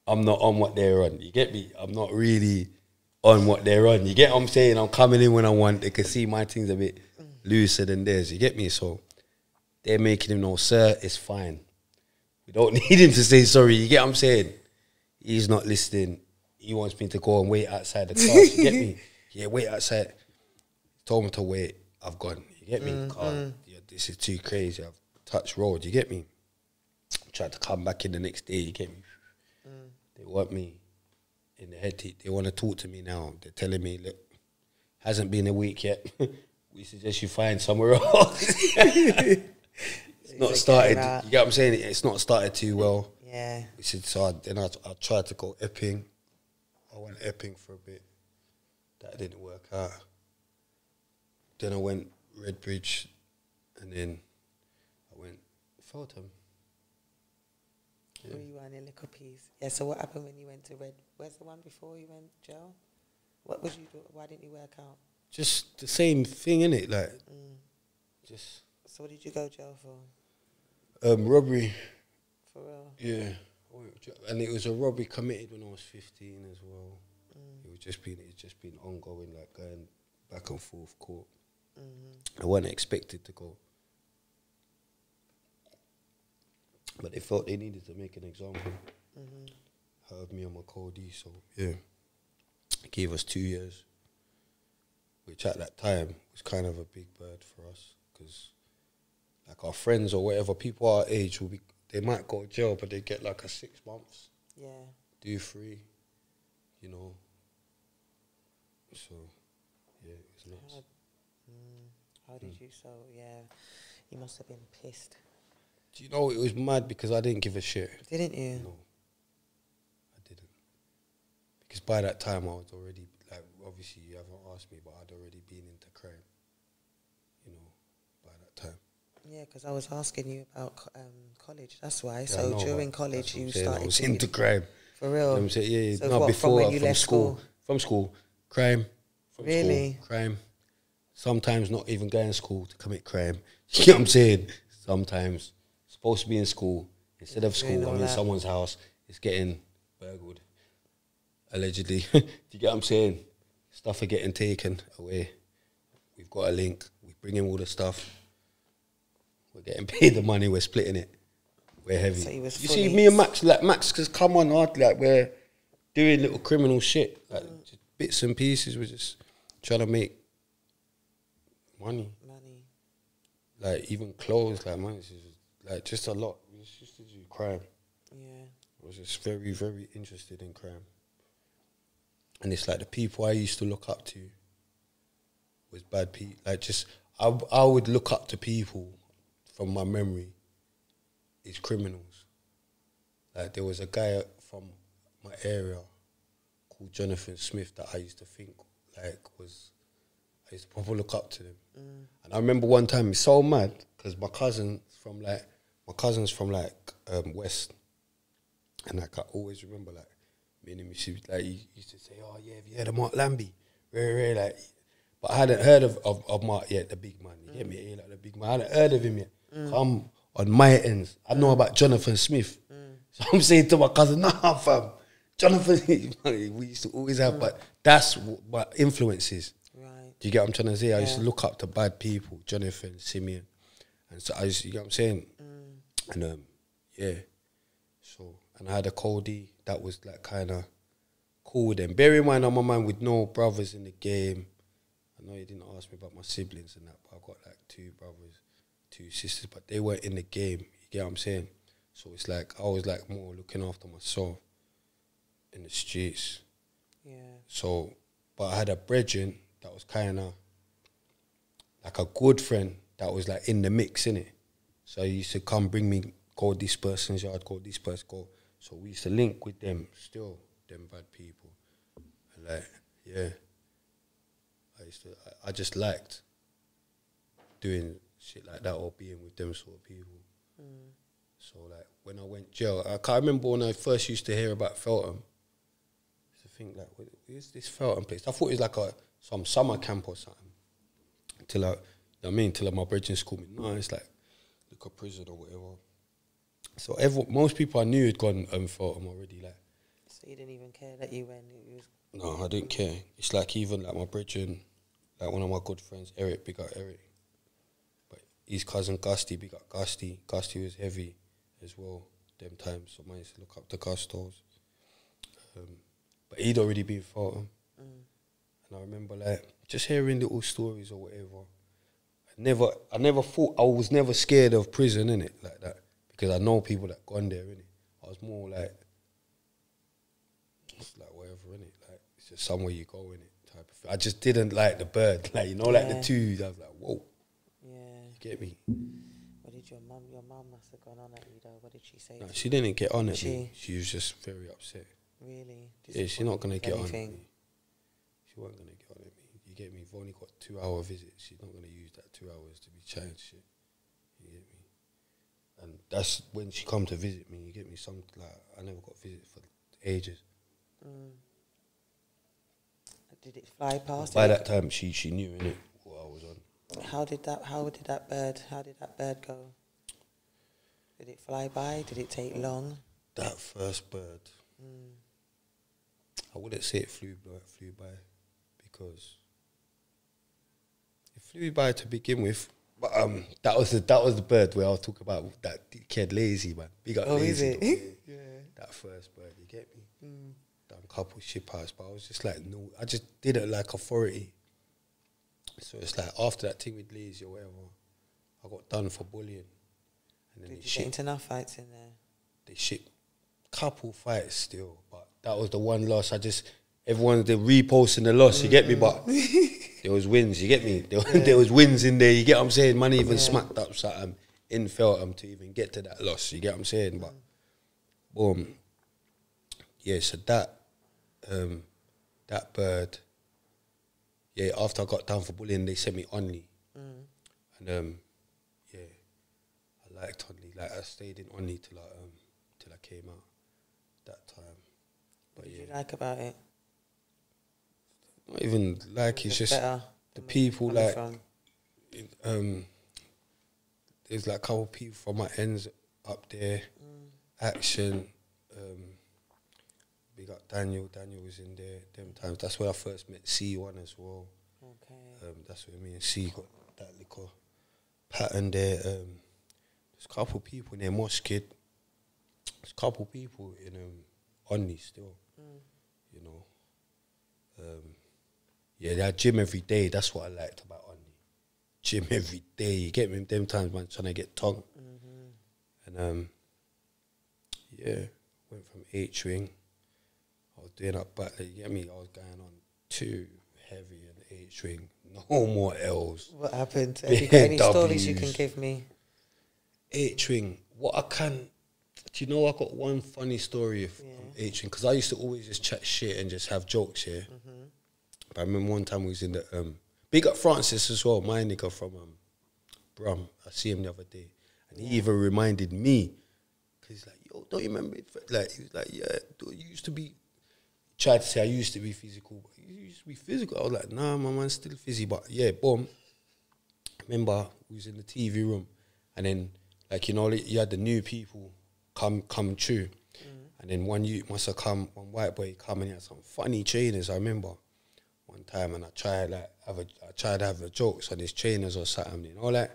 I'm not on what they're on. You get me? I'm not really on what they're on. You get what I'm saying? I'm coming in when I want. They can see my things a bit looser than theirs, you get me? So they're making him know, sir, it's fine. We don't need him to say sorry, you get what I'm saying? He's not listening. He wants me to go and wait outside the class, you get me? Yeah, wait outside. Told him to wait, I've gone, you get me? Mm -hmm. God, yeah, this is too crazy, I've touched road, you get me? I tried to come back in the next day, you get me? Mm. They want me in the head, they want to talk to me now. They're telling me, look, hasn't been a week yet. We suggest you find somewhere else. It's not it's started, you get what I'm saying? It's not started too well. Yeah. We said, so I, then I, I tried to go Epping. I went Epping for a bit. That didn't work out. Then I went Redbridge, and then I went Feltham. Yeah. Oh, you were in a little piece. Yeah, so what happened when you went to Red? Where's the one before you went jail? What would you do? Why didn't you work out? Just the same thing, innit? Like, mm. just. So, what did you go to jail for? Um, robbery. For real? Yeah. And it was a robbery committed when I was fifteen as well. Mm. It was just been, it's just been ongoing, like going back and forth court. Mm-hmm. I wasn't expected to go, but they felt they needed to make an example mm-hmm. out of me and my Cody. So yeah, it gave us two years. Which at that time was kind of a big bird for us, because like our friends or whatever, people our age will be, they might go to jail, but they get like a six months. Yeah. Do free, you know. So, yeah, it's nuts. How, mm, how did mm. you? So yeah, you must have been pissed. Do you know it was mad because I didn't give a shit. Didn't you? No, I didn't. Because by that time I was already. Obviously, you haven't asked me, but I'd already been into crime, you know, by that time. Yeah, because I was asking you about co um, college. That's why. Yeah, so know, during college, you started. I was into crime. For real. I'm saying, yeah, yeah. So no, what, before from, when you from left school, school, from school, crime. From really? School, crime. Sometimes not even going to school to commit crime. You know what I'm saying? Sometimes supposed to be in school instead yeah, of school. I'm in someone's house. It's getting burgled, allegedly. Do you get what I'm saying? Stuff are getting taken away. We've got a link. We bring in all the stuff. We're getting paid the money. We're splitting it. We're heavy. So he was you see, me and Max, like Max, because come on, hard, like we're doing little criminal shit, like mm. just bits and pieces. We're just trying to make money. Money. Like even clothes, like man, like just a lot. It was just to do crime. Yeah. I was just very, very interested in crime. And it's like the people I used to look up to was bad people. Like just, I, I would look up to people from my memory is criminals. Like there was a guy from my area called Jonathan Smith that I used to think like was, I used to probably look up to them. Mm. And I remember one time, it's so mad, because my cousin's from like, my cousin's from like um, West. And like I always remember like, me and him used to, like, he used to say, oh yeah, have you heard of Mark Lambie? Rare, rare, like, but I hadn't heard of, of, of Mark yet, the big man. You mm. get me? Like the big man. I hadn't heard of him yet. Mm. Come on my ends. I know mm. about Jonathan Smith. Mm. So I'm saying to my cousin, nah, fam, Jonathan, we used to always have, mm. but that's what influences. Right. Do you get what I'm trying to say? Yeah. I used to look up to bad people, Jonathan, Simeon. And so I used to, you get what I'm saying? Mm. And um, yeah. So, and I had a coldie that was like kind of cool with them. Bear in mind, I'm a man with no brothers in the game. I know you didn't ask me about my siblings and that, but I got like two brothers, two sisters, but they weren't in the game. You get what I'm saying? So it's like, I was like more looking after myself in the streets. Yeah. So, but I had a brethren that was kind of like a good friend that was like in the mix, innit? So he used to come bring me, go this person's yard, go this person, go. So we used to link with them still, them bad people. And like, yeah. I used to, I, I just liked doing shit like that or being with them sort of people. Mm. So like, when I went jail, I can't remember when I first used to hear about Feltham. I used to think like, what is this Feltham place? I thought it was like a, some summer camp or something. Until I, you know what I mean? Until like my brethren called me, no, it's like, look, a prison or whatever. So everyone, most people I knew had gone and um, Feltham already. Like, so you didn't even care that you went? You no, I didn't care. It's like even like my brethren, like one of my good friends, Eric, big up Eric. But his cousin Gusty, big up Gusty. Gusty was heavy as well, them times. So I used to look up to Gustos. Um, but he'd already been Feltham. Mm. And I remember like just hearing little stories or whatever. I never, I never thought, I was never scared of prison, innit, like that. Because I know people that gone there, innit? I was more like, just like whatever, innit? Like, it's just somewhere you go, innit? Type of thing. I just didn't like the bird, like, you know, yeah. like the twos. I was like, whoa. Yeah. You get me? What did your mum, your mum must have gone on at you, though? What did she say? No, she you? didn't get on at she? me. She was just very upset. Really? Did yeah, she's not going to get anything? on at me. She wasn't going to get on at me. You get me? We've only got two hour visits. She's not going to use that two hours to be chatting shit. You get me? And that's when she come to visit me, you get me? Some, like, I never got visited for ages. Mm. Did it fly past? By that time, she she knew, innit, what I was on. How did that, how did that bird, how did that bird go? Did it fly by? Did it take long? That first bird. Mm. I wouldn't say it flew, it flew by, because it flew by to begin with. But um, that was the that was the bird where I was talking about that kid lazy man. Big up oh, lazy. Is it? Yeah. That first bird, you get me? Mm. Done a couple shit house, but I was just like, no, I just did it like authority. So it's like after that thing with lazy or whatever, I got done for bullying. And then did they you shit, get into enough fights in there? They shit couple fights still, but that was the one loss. I just everyone they reposting the loss, mm. you get me, but there was wins, you get me? There, yeah. there was wins in there, you get what I'm saying? Man even yeah. smacked up something in Feltham to even get to that loss, you get what I'm saying? But, boom. Yeah, so that, um, that bird, yeah, after I got down for bullying, they sent me Onley. Mm. And, um, yeah, I liked Onley. Like, I stayed in Onley till I, um, till I came out that time. But, what did yeah. you like about it? Not even like it's, it's just the people like it, um there's like a couple people from my ends up there. Mm. Action, um we got Daniel, Daniel was in there them times. That's where I first met C one as well. Okay. Um that's where me and C got that little pattern there. Um there's a couple people in there, Moss Kid. There's a couple people in um Onley still. Mm. You know. Um Yeah, they had gym every day. That's what I liked about Onley. Gym every day. You get me? Them times, man, trying to get tongue. Mm-hmm. And um, yeah, went from eight string. I was doing up Barclay, you get me? I was going on two heavy and eight string. No more L's. What happened? Have you got any W's. Stories you can give me? Eight string. What I can... Do you know I got one funny story from yeah. eight string? Because I used to always just chat shit and just have jokes here. Yeah? Mm-hmm. But I remember one time we was in the... Um, big up Francis as well, my nigga from um, Brum. I see him the other day. And he yeah. even reminded me. Because he's like, yo, don't you remember? It? Like, he was like, yeah, dude, you used to be... Tried to say I used to be physical, but you used to be physical. I was like, nah, my man's still fizzy, but yeah, boom. Remember, we was in the T V room, and then, like, you know, you had the new people come come through, mm. and then one youth must have come, one white boy come, and he had some funny trainers, I remember, one time, and I tried, like, have a, I tried to have a joke, so these trainers or something, you know, like,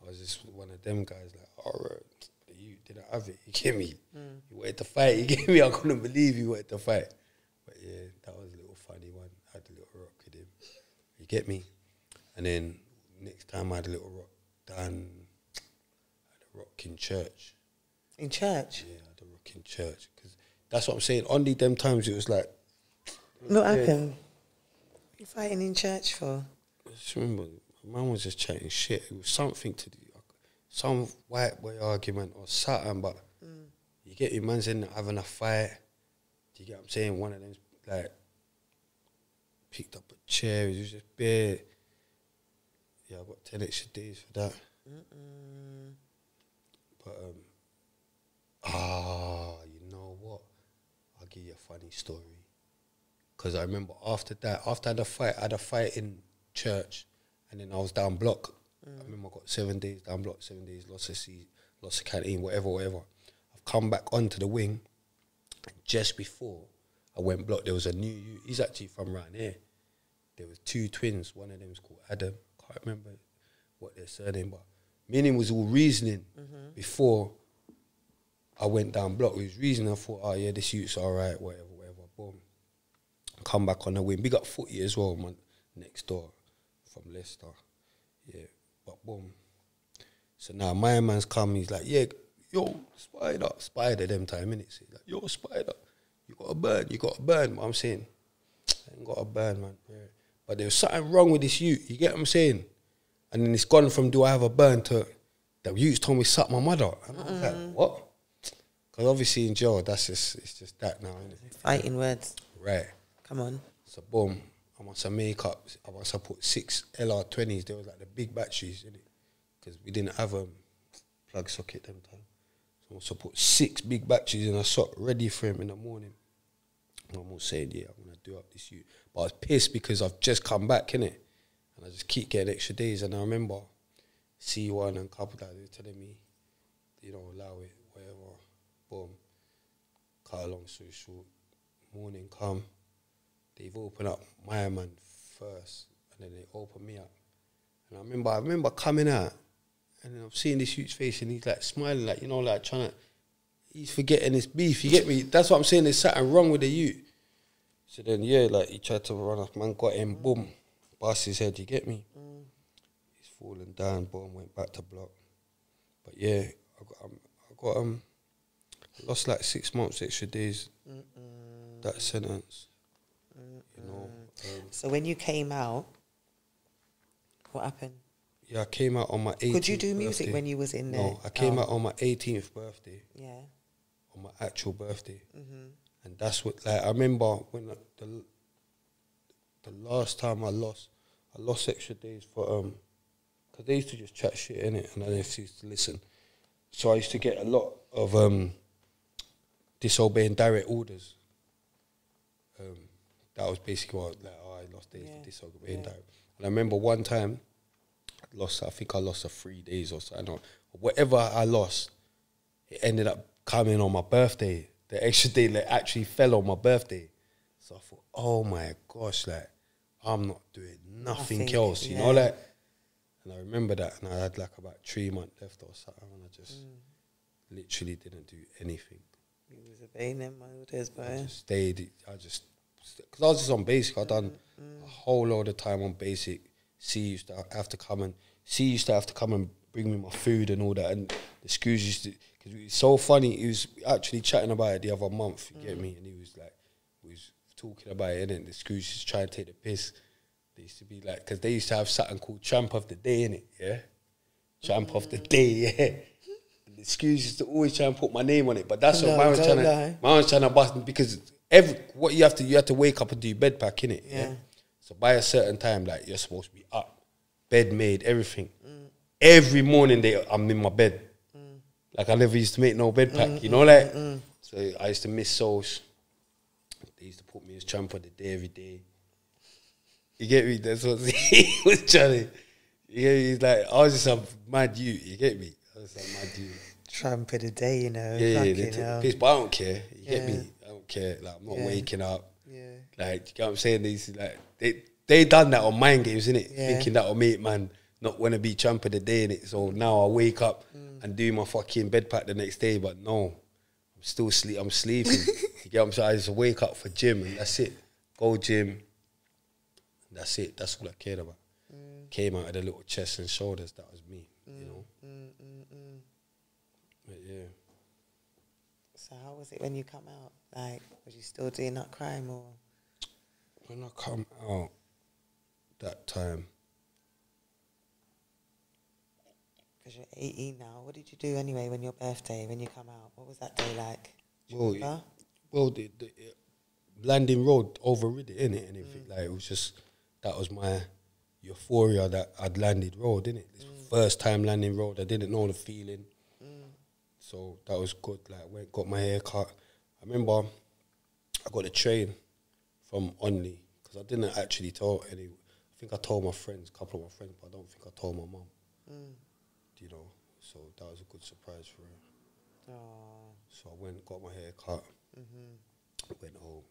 I was just one of them guys, like, all right, you didn't have it, you get me? Mm. You wanted to fight, you get me? I couldn't believe you wanted to fight. But yeah, that was a little funny one. I had a little rock with him. You get me? And then next time I had a little rock done, I had a rock in church. In church? Yeah, I had a rock in church. Because that's what I'm saying. Only them times it was like... What yeah. happened? You fighting in church for? I just remember, my man was just chatting shit. It was something to do. Some white boy argument or something, but mm. you get your man's in having a fight. You get what I'm saying? One of them, like, picked up a chair. It was just bare. Yeah, I got ten extra days for that. Mm-mm. But, um, ah, you know what? I'll give you a funny story. Because I remember after that, after I had a fight, I had a fight in church, and then I was down block. Mm. I remember I got seven days down block, seven days, lots of seat, lots of canteen, whatever, whatever. I've come back onto the wing. Just before I went block, there was a new youth. He's actually from right here. There was two twins. One of them was called Adam. Can't remember what their surname, but me and him was all reasoning mm-hmm. before I went down block. We was reasoning. I thought, oh yeah, this youth's all right, whatever, whatever. Boom. Come back on the wing. Big up Footy as well, man. Next door from Leicester. Yeah, but boom. So now my man's come. He's like, yeah. Yo, spider, spider them time, innit? Like, yo, spider, you got a burn, you got a burn, what I'm saying. I ain't got a burn, man. Yeah. But there was something wrong with this youth, you get what I'm saying? And then it's gone from, do I have a burn, to, the youth told me, suck my mother. And I was mm. like, what? Because obviously in jail, that's just, it's just that now, innit? Fighting words. Right. Come on. So boom, I must have make up, I must have put six L R twenties, there was like the big batteries, innit? Because we didn't have a plug socket them time. So I put six big batteries in a sock ready for him in the morning. My mum saying, yeah, I'm going to do up this youth. But I was pissed because I've just come back, innit? And I just keep getting extra days. And I remember C one and a couple that they were telling me, you don't allow it, whatever. Boom. Cut along story short. Morning come. They've opened up my man first. And then they opened me up. And I remember, I remember coming out. And then I'm seeing this youth's face and he's like smiling, like, you know, like trying to, he's forgetting his beef, you get me? That's what I'm saying, there's something wrong with the youth. So then, yeah, like, he tried to run off, man got him, boom, bust his head, you get me? Mm. He's falling down, boom, went back to block. But yeah, I got, um, I got, um, lost like six months, extra days, mm -mm. that sentence, mm -mm. you know. Um, so when you came out, what happened? Yeah, I came out on my eighteenth birthday. Could you do music birthday. When you was in there? No, I came oh. out on my eighteenth birthday. Yeah. On my actual birthday. Mm-hmm. And that's what, like, I remember when I, the the last time I lost, I lost extra days for, um, because they used to just chat shit, innit? And I just used to listen. So I used to get a lot of um, disobeying direct orders. Um, that was basically what, like, oh, I lost days yeah. for disobeying yeah. direct. And I remember one time, lost, I think I lost a three days or so. I don't, whatever I lost, it ended up coming on my birthday. The extra day like, actually fell on my birthday. So I thought, oh my gosh, like, I'm not doing nothing, nothing else, you yeah. know, like. And I remember that, and I had like about three months left or something, and I just mm. literally didn't do anything. You was obeying them orders, bro. I just stayed, I just, because I was just on basic, I done mm. a whole lot of time on basic. C used to have to come and C used to have to come and bring me my food and all that. And the Scoos used to, because it's so funny, he was actually chatting about it the other month, you mm. get me? And he was like, we was talking about it, and the Scoos used to try and take the piss. They used to be like, because they used to have something called Tramp of the Day, innit, yeah? Tramp mm. of the Day, yeah. And the Scoos used to always try and put my name on it, but that's no, what my was trying to, my was trying to bust, because every, what you have to, you have to wake up and do your bed pack, innit, yeah? yeah? So by a certain time, like, you're supposed to be up, bed made, everything. Mm. Every morning, they, I'm in my bed. Mm. Like, I never used to make no bed pack, mm, you know, like? Mm, mm. So I used to miss souls. They used to put me as Tramp of the Day every day. You get me? That's what he was trying to, you get me? He's like, I was just a mad you, you get me? I was like, mad you. Tramp of the Day, you know. Yeah, yeah, they took piss, but I don't care, you yeah. get me? I don't care, like, I'm not yeah. waking up. Yeah. Like, you know what I'm saying? These, like, they they done that on mind games, innit? Yeah. Thinking that I'll make man not want to be Tramp of the Day, innit? So now I wake up mm. and do my fucking bed pack the next day, but no, I'm still sleep. I'm sleeping. You get what I'm saying? I just wake up for gym and that's it. Go gym, that's it. That's all I cared about. Mm. Came out of the little chest and shoulders, that was me, mm. you know? Mm, mm, mm. But yeah. So how was it when you come out? Like, was you still doing that crime or...? When I come out that time. Because you're eighteen now. What did you do anyway when your birthday, when you come out? What was that day like? Well, it, well the, the, it, Landing Road overrid it, innit? And mm. like, it was just, that was my euphoria that I'd landed road, innit? This mm. first time landing road, I didn't know the feeling. Mm. So that was good. Like, went, got my hair cut. I remember I got a train from Onley, because I didn't actually tell any, I think I told my friends, a couple of my friends, but I don't think I told my mum. Mm. You know, so that was a good surprise for her. Aww. So I went, got my hair cut, mm-hmm. went home,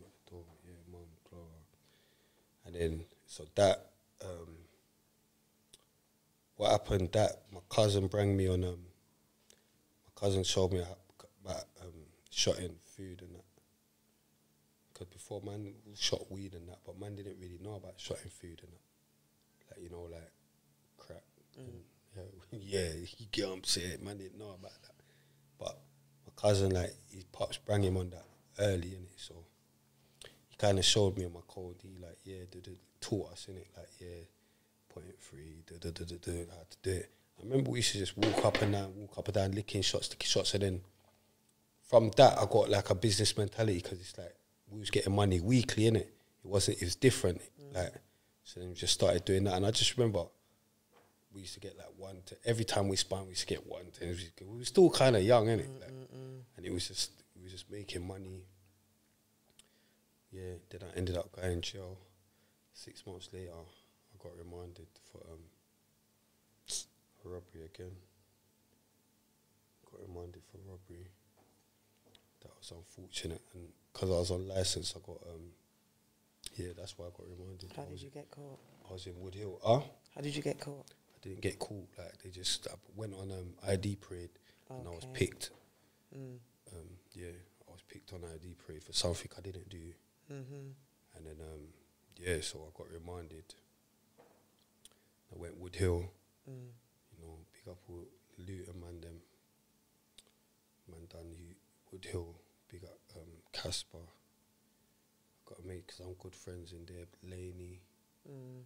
knocked the door, yeah, mum, blah, blah. And then, so that, um, what happened, that my cousin bring me on, um, my cousin showed me about um, shotting food and that. Because before, man shot weed and that, but man didn't really know about shotting food and that. Like, you know, like, crack. Mm. Yeah, you get what I'm saying? Man didn't know about that. But my cousin, like, his pops sprang him on that early, innit? So he kind of showed me on my code. He, like, yeah, duh, duh, taught us, innit? Like, yeah, point three, duh, duh, duh, duh, duh, how to do it. I remember we used to just walk up and down, walk up and down, licking shots, licking shots, and then from that, I got, like, a business mentality, because it's like, we was getting money weekly, innit? It wasn't, it was different. Mm. Like, so then we just started doing that. And I just remember we used to get like one, to, every time we spun, we used to get one. To, we were still kind of young, innit? Mm, like, mm, mm. And it was just, we were just making money. Yeah, then I ended up going to jail. Six months later, I got remanded for um, a robbery again. Got remanded for robbery. That was unfortunate. And because I was on license, I got, um, yeah, that's why I got reminded. How did you get caught? I was in Woodhill. Huh? How did you get caught? I didn't get caught. Like, they just, I went on um, I D parade okay. and I was picked. Mm. Um, yeah, I was picked on I D parade for something I didn't do. Mm-hmm. And then, um, yeah, so I got reminded. I went Woodhill. Mm. You know, big up with Luton, man, them. Man done Woodhill. Big up um, Casper. I've got to make some good friends in there, Laney. Mm.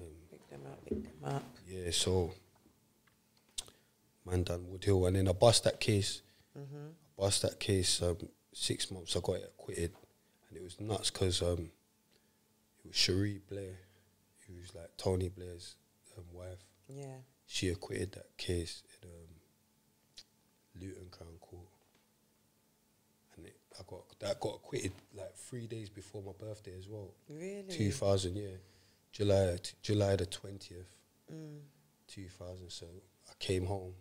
Um, pick them up, pick them up. Yeah, so, man done Woodhill. And then I bust that case. Mm-hmm. I bust that case. Um, six months I got it acquitted. And it was nuts because um, it was Cherie Blair, who was like Tony Blair's um, wife. Yeah. She acquitted that case in um, Luton Crown Court. I got that got acquitted like three days before my birthday as well. Really? two thousand, yeah, July t July the twentieth, mm. two thousand. So I came home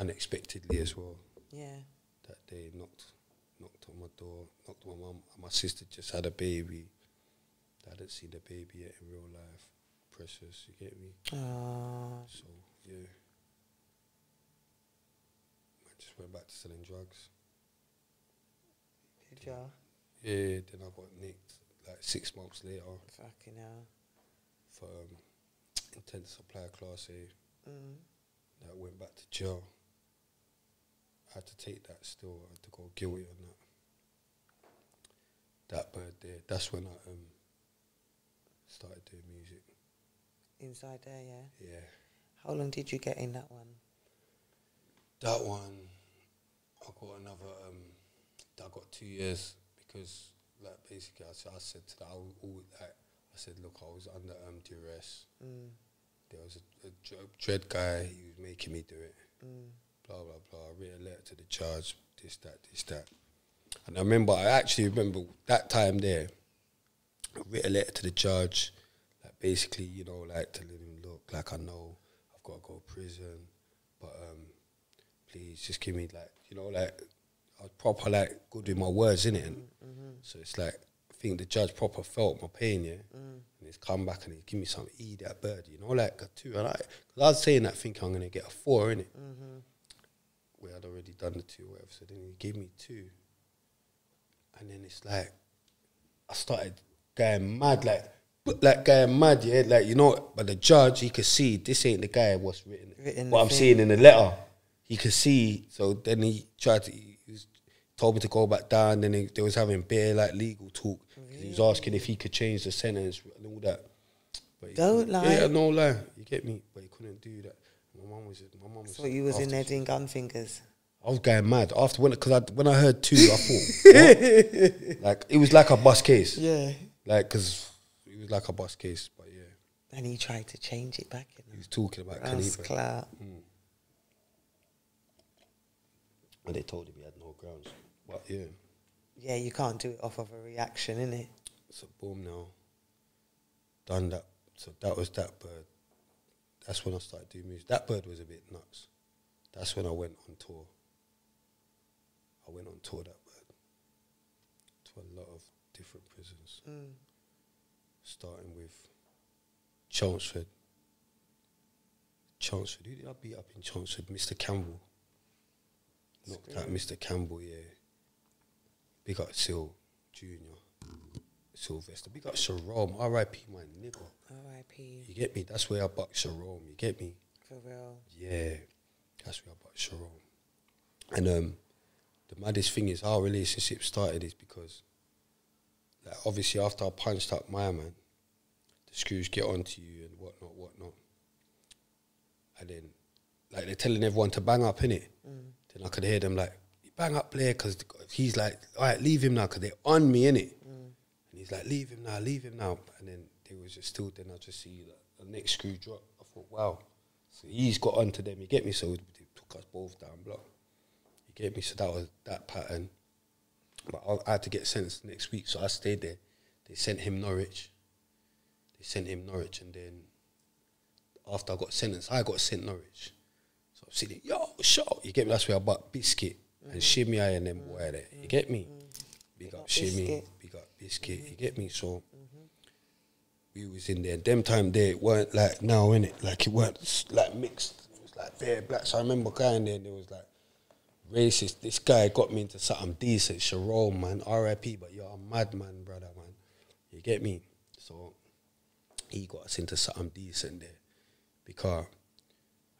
unexpectedly as well. Yeah. That day, knocked knocked on my door, knocked on my mum. My sister just had a baby. I didn't see the baby yet in real life. Precious, you get me? Aww. So yeah, I just went back to selling drugs. Yeah. Yeah, then I got nicked like six months later. Fucking hell. For um, Attended supply class A. Mm. That went back to jail. I had to take that still. I had to go guilty on that. That birthday, that's when I um, started doing music. Inside there, yeah? Yeah. How long did you get in that one? That one, I got another, um, I got two years because, like, basically, I, I said to that, I, all, like, I said, look, I was under um, duress. Mm. There was a, a dread guy, he was making me do it. Mm. Blah, blah, blah. I read a letter to the charge, this, that, this, that. And I remember, I actually remember that time there, I wrote a letter to the judge, like basically, you know, like telling him, look, like I know I've got to go to prison, but um, please just give me like, you know, like, I was proper like good with my words, innit? Mm -hmm. So it's like, I think the judge proper felt my pain, yeah? Mm. And he's come back and he's give me some E, that bird, you know, like a two. And I, cause I was saying that thinking I'm going to get a four, innit? Mm -hmm. Well, I'd already done the two, whatever, so then he gave me two. And then it's like, I started going mad, like, like going mad, yeah, like, you know, but the judge, he could see, this ain't the guy what's written, written what I'm thing. seeing in the letter. He could see, so then he tried to, he was, told me to go back down, then he, they was having bare, like, legal talk. Really? He was asking if he could change the sentence and all that. But Don't lie. Yeah, no lie, you get me? But he couldn't do that. My mum was, my mum was. So you was in there doing gun fingers? I was going mad after when, cause I, when I heard two, I thought, what? Like it was like a bus case. Yeah. Like, cause it was like a bus case, but yeah. And he tried to change it back. He was talking about Khalifa. Mm. And they told him he had no grounds. But yeah. Yeah, you can't do it off of a reaction, innit? So boom, now done that. So that was that bird. That's when I started doing music. That bird was a bit nuts. That's when I went on tour. I went on tour that bird to a lot of different prisons, mm. starting with Chelmsford. Chelmsford, who did I beat up in Chelmsford? Mister Campbell. Knocked out Mister Campbell, yeah. Big up Sil Junior, Sylvester. Big up Sharome, R I P my nigga. R I P. You get me? That's where I bucked Sharome, you get me? For real. Yeah, that's where I bucked Sharome. And um. the maddest thing is how our relationship started is because, like, obviously after I punched up my man, the screws get onto you and whatnot, whatnot. And then, like, they're telling everyone to bang up, innit? Mm. Then I could hear them like, bang up, player, because he's like, all right, leave him now, because they're on me, innit? Mm. And he's like, leave him now, leave him now. And then they was just still, then I just see like, the next screw drop. I thought, wow. So he's got onto them, you get me? So they took us both down block. Get me, so that was that pattern. But I, I had to get sentenced next week, so I stayed there. They sent him Norwich. They sent him Norwich, and then after I got sentenced, I got sent Norwich. So I'm sitting, yo, shot. You get me? That's where I bought Biscuit mm-hmm. and Shimmy I and them mm-hmm. boy there. You get me? Mm-hmm. Big, big up, up Shimmy, big up Biscuit. Mm-hmm. You get me? So mm-hmm. we was in there. Them time there, it weren't like now, innit? Like it weren't like mixed. It was like bare black. So I remember going there, and it was like. Racist, this guy got me into something decent, Sharome, man, R I P, but you're a madman, brother, man. You get me? So he got us into something decent there. Because I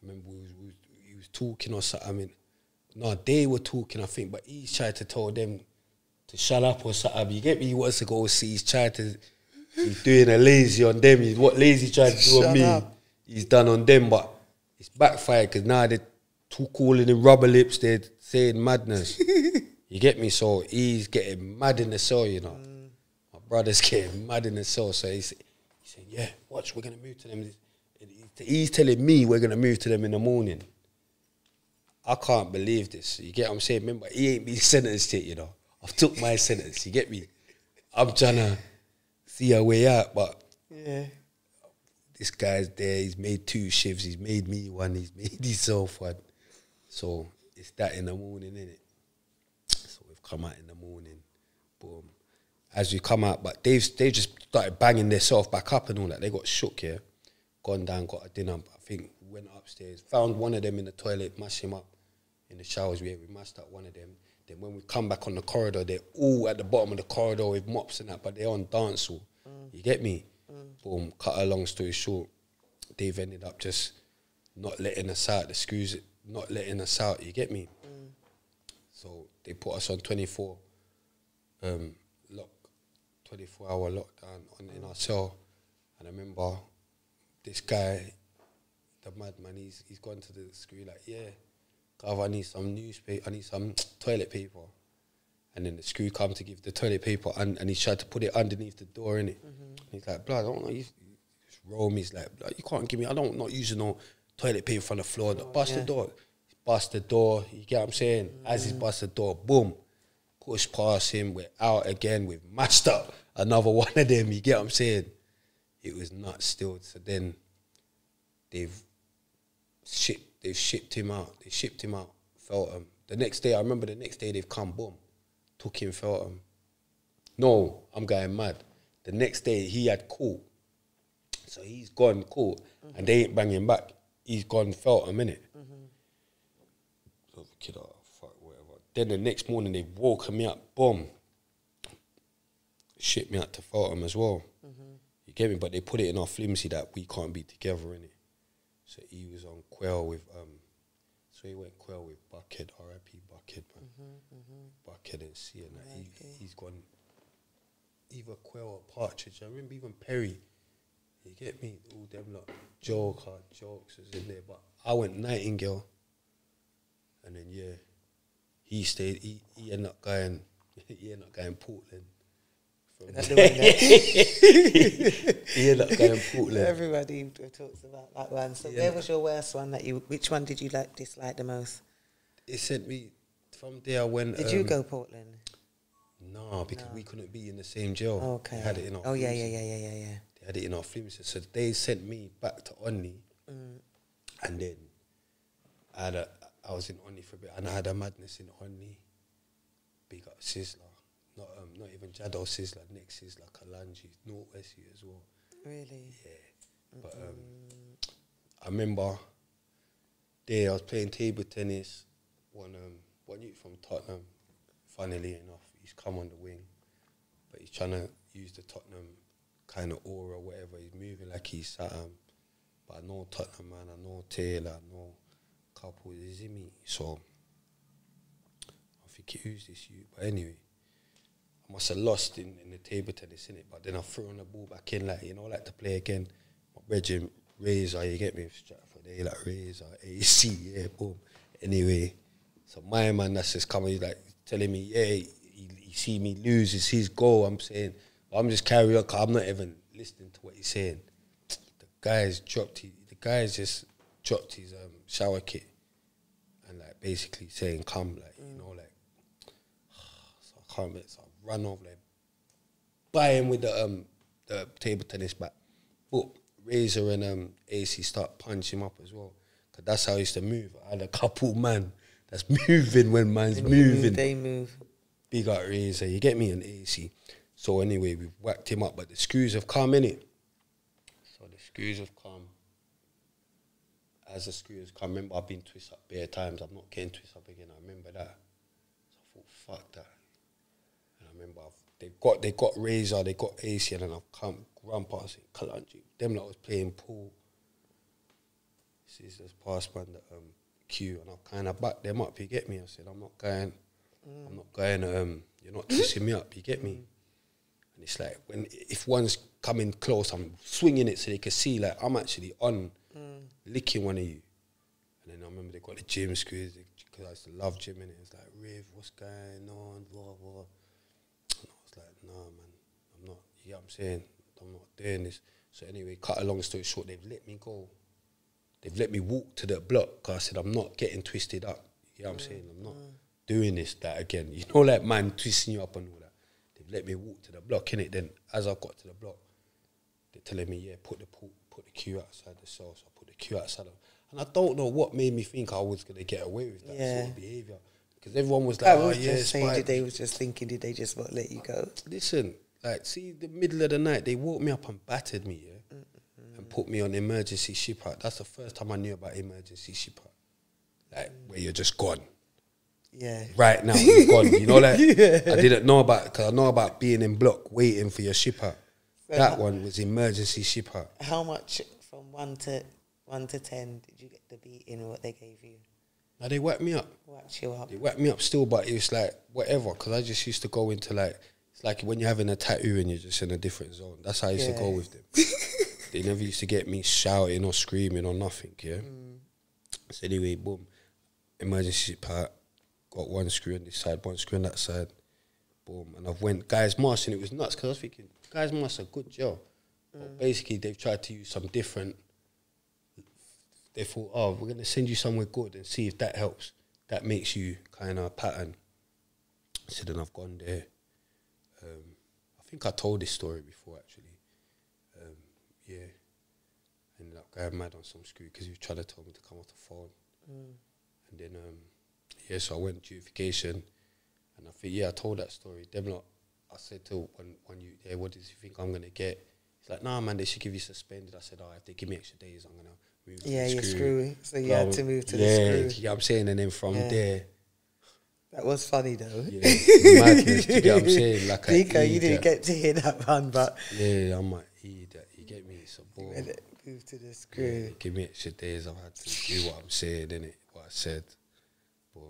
remember we was, we was, he was talking or something. I mean, no, they were talking, I think, but he tried to tell them to shut up or something. You get me? He wants to go see, he's trying to, he's doing a lazy on them. He's, what lazy tried to do shut on me, up. He's done on them, but it's backfired because now they're calling him rubber lips, they're saying madness. You get me? So he's getting mad in the cell, you know. Mm. My brother's getting mad in the cell, so he's, he's saying, yeah, watch, we're going to move to them. He's telling me we're going to move to them in the morning. I can't believe this. You get what I'm saying? Remember, he ain't been sentenced yet, you know. I've took my sentence, you get me? I'm trying to see a way out, but... yeah. This guy's there, he's made two shifts, he's made me one, he's made himself one. So it's that in the morning, innit? So we've come out in the morning, boom. As we come out, but they've they just started banging themselves back up and all that. They got shook, yeah? Gone down, got a dinner. I think we went upstairs, found one of them in the toilet, mashed him up in the showers. We, we mashed up one of them. Then when we come back on the corridor, they're all at the bottom of the corridor with mops and that, but they're on dance hall. Mm. You get me? Mm. Boom, cut a long story short. they've ended up just not letting us out. The screws not letting us out, you get me? Mm. So they put us on twenty-four um, lock, twenty-four hour lockdown on, in our cell. And I remember this guy, the madman, he's, he's gone to the screw like, yeah, I need some newspaper, I need some toilet paper. And then the screw come to give the toilet paper, and, and he tried to put it underneath the door, innit? Mm-hmm. He's like, blood, I don't know. He's, he's Rome, he's like, blood, you can't give me, I don't not using no toilet paper on the floor. Oh, bust yeah. the door. Bust the door, you get what I'm saying? Mm-hmm. As he bust the door, boom, push past him, we're out again, we've mashed up another one of them, you get what I'm saying? It was nuts still. So then they've shipped They've shipped him out. They shipped him out, Feltham. The next day, I remember the next day they've come, boom, took him, Feltham. No, I'm going mad. The next day he had caught. So he's gone caught, mm-hmm. and they ain't banging back. He's gone, Feltham, innit? Mm-hmm. Kid, oh, fuck, whatever. Then the next morning they woke me up, boom. Shipped me out to Feltham as well. Mm-hmm. You get me? But they put it in our flimsy that we can't be together, innit? So he was on Quail with, um, so he went Quail with Buckhead, R I P Buckhead, man. Mm-hmm, mm-hmm. Buckhead and C and that. Right, he, yeah. He's gone either Quail or Partridge. I remember even Perry, you get me? All them lot, joke, hard jokes was in there. But I went Nightingale. And then, yeah, he stayed, he, he ended up going, he ended up going Portland. Yeah, like going Portland. Everybody talks about that one. So, yeah. Where was your worst one that you? Which one did you like dislike the most? It sent me from there. When did um, you go Portland? No, because no. we couldn't be in the same jail. Okay. They had it in our oh yeah, yeah, yeah, yeah, yeah, yeah. They had it in our films, so they sent me back to Onley, mm. and then I had a, I was in Onley for a bit, and I had a madness in Onley. Big up Sizzler. Not um, not even Jaddo Sizzler, Nick Sizzler, Kalanji, Northwest as well. Really? Yeah. Mm-mm. But um, I remember there I was playing table tennis. One um, one youth from Tottenham, funnily enough, he's come on the wing, but he's trying to use the Tottenham kind of aura, whatever. He's moving like he's Saturn. But I know Tottenham, man. I know Taylor. I know couples. Is it me? So I think who's this youth? But anyway. Must have lost in, in the table tennis, innit? But then I threw on the ball back in, like, you know, like to play again. My brethren, Razor, you get me? Stratford, they like Razor, A C, yeah, boom. Anyway, so my man that's just coming, he's like telling me, yeah, he, he, he see me lose, it's his goal. I'm saying, I'm just carrying on, because I'm not even listening to what he's saying. The guy's dropped, he, the guy's just dropped his um, shower kit and, like, basically saying, come, like, mm. you know, like, so I can't make something. Run over there, buy him with the um the table tennis bat. But Razor and um A C start punching him up as well, because that's how I used to move. I had a couple man that's moving when man's they moving. Move, they move. Big up Razor, you get me, and A C. So anyway, we whacked him up, but the screws have come, innit? So the screws have come. As the screws come, remember I've been twist up bare times. I'm not getting twist up again. I remember that. So I thought, fuck that. Remember, they've got they got Razor, they got A C, and I've come run past it, Kalanji. Them lot was playing pool. Scissors passed man the um, Q, and I kind of backed them up. You get me? I said, I'm not going, mm. I'm not going. Um, you're not twisting me up. You get me? And it's like when if one's coming close, I'm swinging it so they can see like I'm actually on mm. licking one of you. And then I remember they got the gym screws because I used to love gym, and it was like, Riv, what's going on? Blah blah. Like, no, man, I'm not, you know what I'm saying? I'm not doing this. So anyway, cut a long story short, they've let me go. They've let me walk to the block, because I said, I'm not getting twisted up. You know what I'm saying? I'm not doing this, that again. You know, like, man, twisting you up and all that. They've let me walk to the block, innit? Then, as I got to the block, they're telling me, yeah, put the put the queue outside the cell. So I put the queue outside. And I don't know what made me think I was going to get away with that yeah. sort of behaviour. Because everyone was like, I was oh, yeah, just saying, did they was just thinking, did they just what, let you go? Listen, like, see, the middle of the night, they woke me up and battered me, yeah? Mm -hmm. And put me on emergency ship out. That's the first time I knew about emergency ship out. Like, mm. where you're just gone. Yeah. Right now, you're gone. You know, like, yeah. I didn't know about, because I know about being in block, waiting for your ship out. So that one was emergency ship out. How much from one to one to ten, did you get the beating or what they gave you? No, they whacked me up. Whacked you up. They whacked me up still, but it was like whatever, because I just used to go into like, it's like when you're having a tattoo and you're just in a different zone. That's how I used yeah. to go with them. They never used to get me shouting or screaming or nothing, yeah? Mm. So anyway, boom, emergency part, got one screw on this side, one screw on that side, boom, and I went guys mask, and it was nuts, because I was thinking, guys mask are good gel. Mm. But basically, they've tried to use some different, they thought, oh, we're going to send you somewhere good and see if that helps. That makes you kind of a pattern. So then I've gone there. Um, I think I told this story before, actually. Um, yeah. Ended up going mad on some screw because he was trying to tell me to come off the phone. Mm. And then, um, yeah, so I went to junification. And I think, yeah, I told that story. Then like, I said to one, one you, yeah, what does he think I'm going to get? He's like, nah, man, they should give you suspended. I said, oh, if they give me extra days, I'm going to... Yeah, you're screwy. So you had to move to the screw. Yeah, yeah, I'm saying, and then from there. That was funny though. Yeah, madness, you know what I'm saying? Like Nico, you didn't get to hear that one, but. Yeah, I'm like, he, that, you get me, so boom. Move to the screw. Give me extra days, I've had to do what I'm saying, innit? What I said. Boom.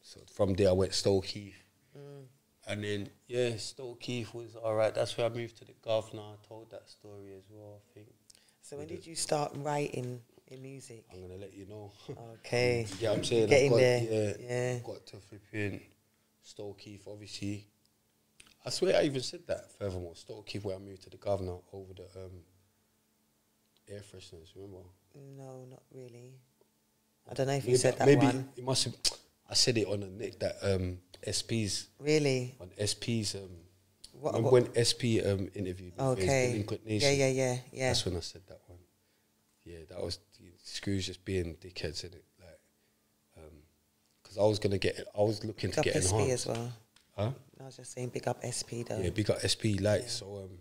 So from there, I went Stoke Heath. Mm. And then, yeah, Stoke Heath was all right. That's where I moved to the governor. I told that story as well, I think. So when did you start writing? In music? I'm going to let you know. Okay. Yeah, I'm saying. Getting got, there. Yeah, yeah. Got to flipping Stoke Heath, obviously. I swear I even said that, furthermore. Stoke Heath, where I moved to the governor over the um, air fresheners, remember? No, not really. I don't know if maybe, you said that maybe one. It must have, I said it on a nick that um, S P's. Really? On S P's. Um, what, remember what? When S P um, interviewed me? Okay. Yeah, yeah, yeah, yeah. That's when I said that one. Yeah, that was screws just being dickheads in it, like, because um, I was gonna get, I was looking big to get S P enhanced as well. Huh? I was just saying, big up S P though. Yeah, big up S P, like yeah. So. Um,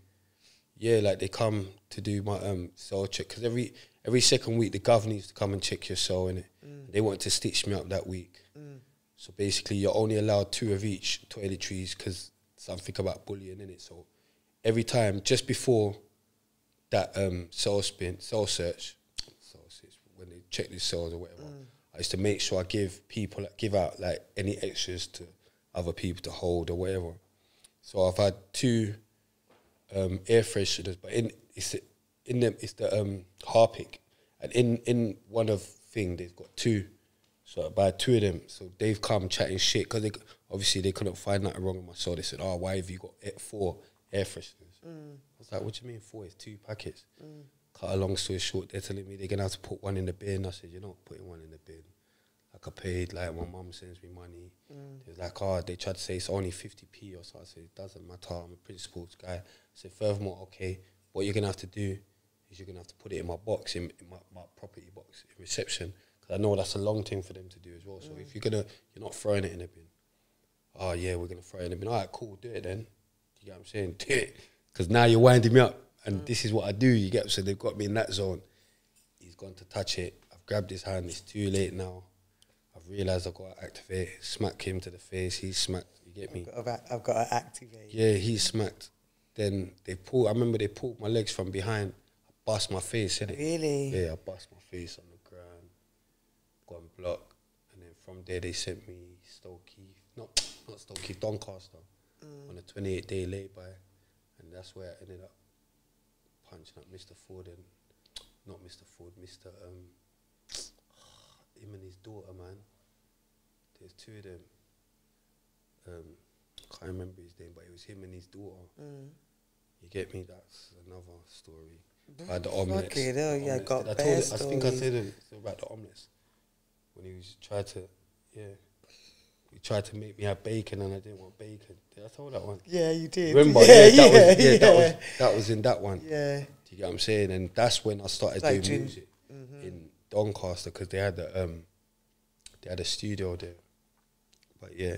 yeah, like they come to do my um cell check because every every second week the governor needs to come and check your cell in it. Mm. They wanted to stitch me up that week, mm. So basically you're only allowed two of each toiletries because something about bullying in it. So every time, just before that um cell spin, cell search. When they check these cells or whatever, mm. I used to make sure I give people, like, give out like any extras to other people to hold or whatever. So I've had two um, air fresheners, but in it's in them it's the um, Harpic, and in in one of thing they've got two, so I bought two of them. So they've come chatting shit because they obviously they couldn't find nothing wrong with my soul. They said, "Oh, why have you got four air fresheners?" Mm. I was like, "What do you mean four? It's two packets." Mm. Cut a long story short, they're telling me they're going to have to put one in the bin. I said, you're not putting one in the bin. Like I paid, like my mum sends me money. Mm. They was like, oh, they tried to say it's only fifty p or so. I said, it doesn't matter, I'm a principles guy. I said, furthermore, okay, what you're going to have to do is you're going to have to put it in my box, in, in my, my property box, in reception, because I know that's a long thing for them to do as well. So mm. if you're going to, you're not throwing it in the bin. Oh, yeah, we're going to throw it in the bin. All right, cool, do it then. You know what I'm saying? Do it. Because now you're winding me up. And mm. this is what I do, you get. So they've got me in that zone. He's gone to touch it. I've grabbed his hand. It's too late now. I've realised I've got to activate. Smack him to the face. He's smacked. You get me? I've got to, I've got to activate. Yeah, he's smacked. Then they pulled. I remember they pulled my legs from behind. I bust my face, innit? Really? Yeah, I bust my face on the ground. Gone block. And then from there, they sent me Stoke Heath. Not, not Stoke Heath, Doncaster. Mm. On a twenty-eight day lay-by. And that's where I ended up. Punching up Mister Ford and not Mister Ford, Mister Um, him and his daughter, man. There's two of them. Um, can't remember his name, but it was him and his daughter. Mm. You get me? That's another story. I had the omelets. Okay, though, yeah, omelets. Got I, told it, I think I said it about the omelets when he was trying to, yeah. He tried to make me have bacon and I didn't want bacon. Did I tell that one? Yeah, you did. Remember? Yeah, yeah, that, yeah, was, yeah, yeah. That, was, that was in that one. Yeah. Do you get what I'm saying? And that's when I started like doing gym. music mm-hmm. in Doncaster because they had the, um, they had a studio there. But yeah,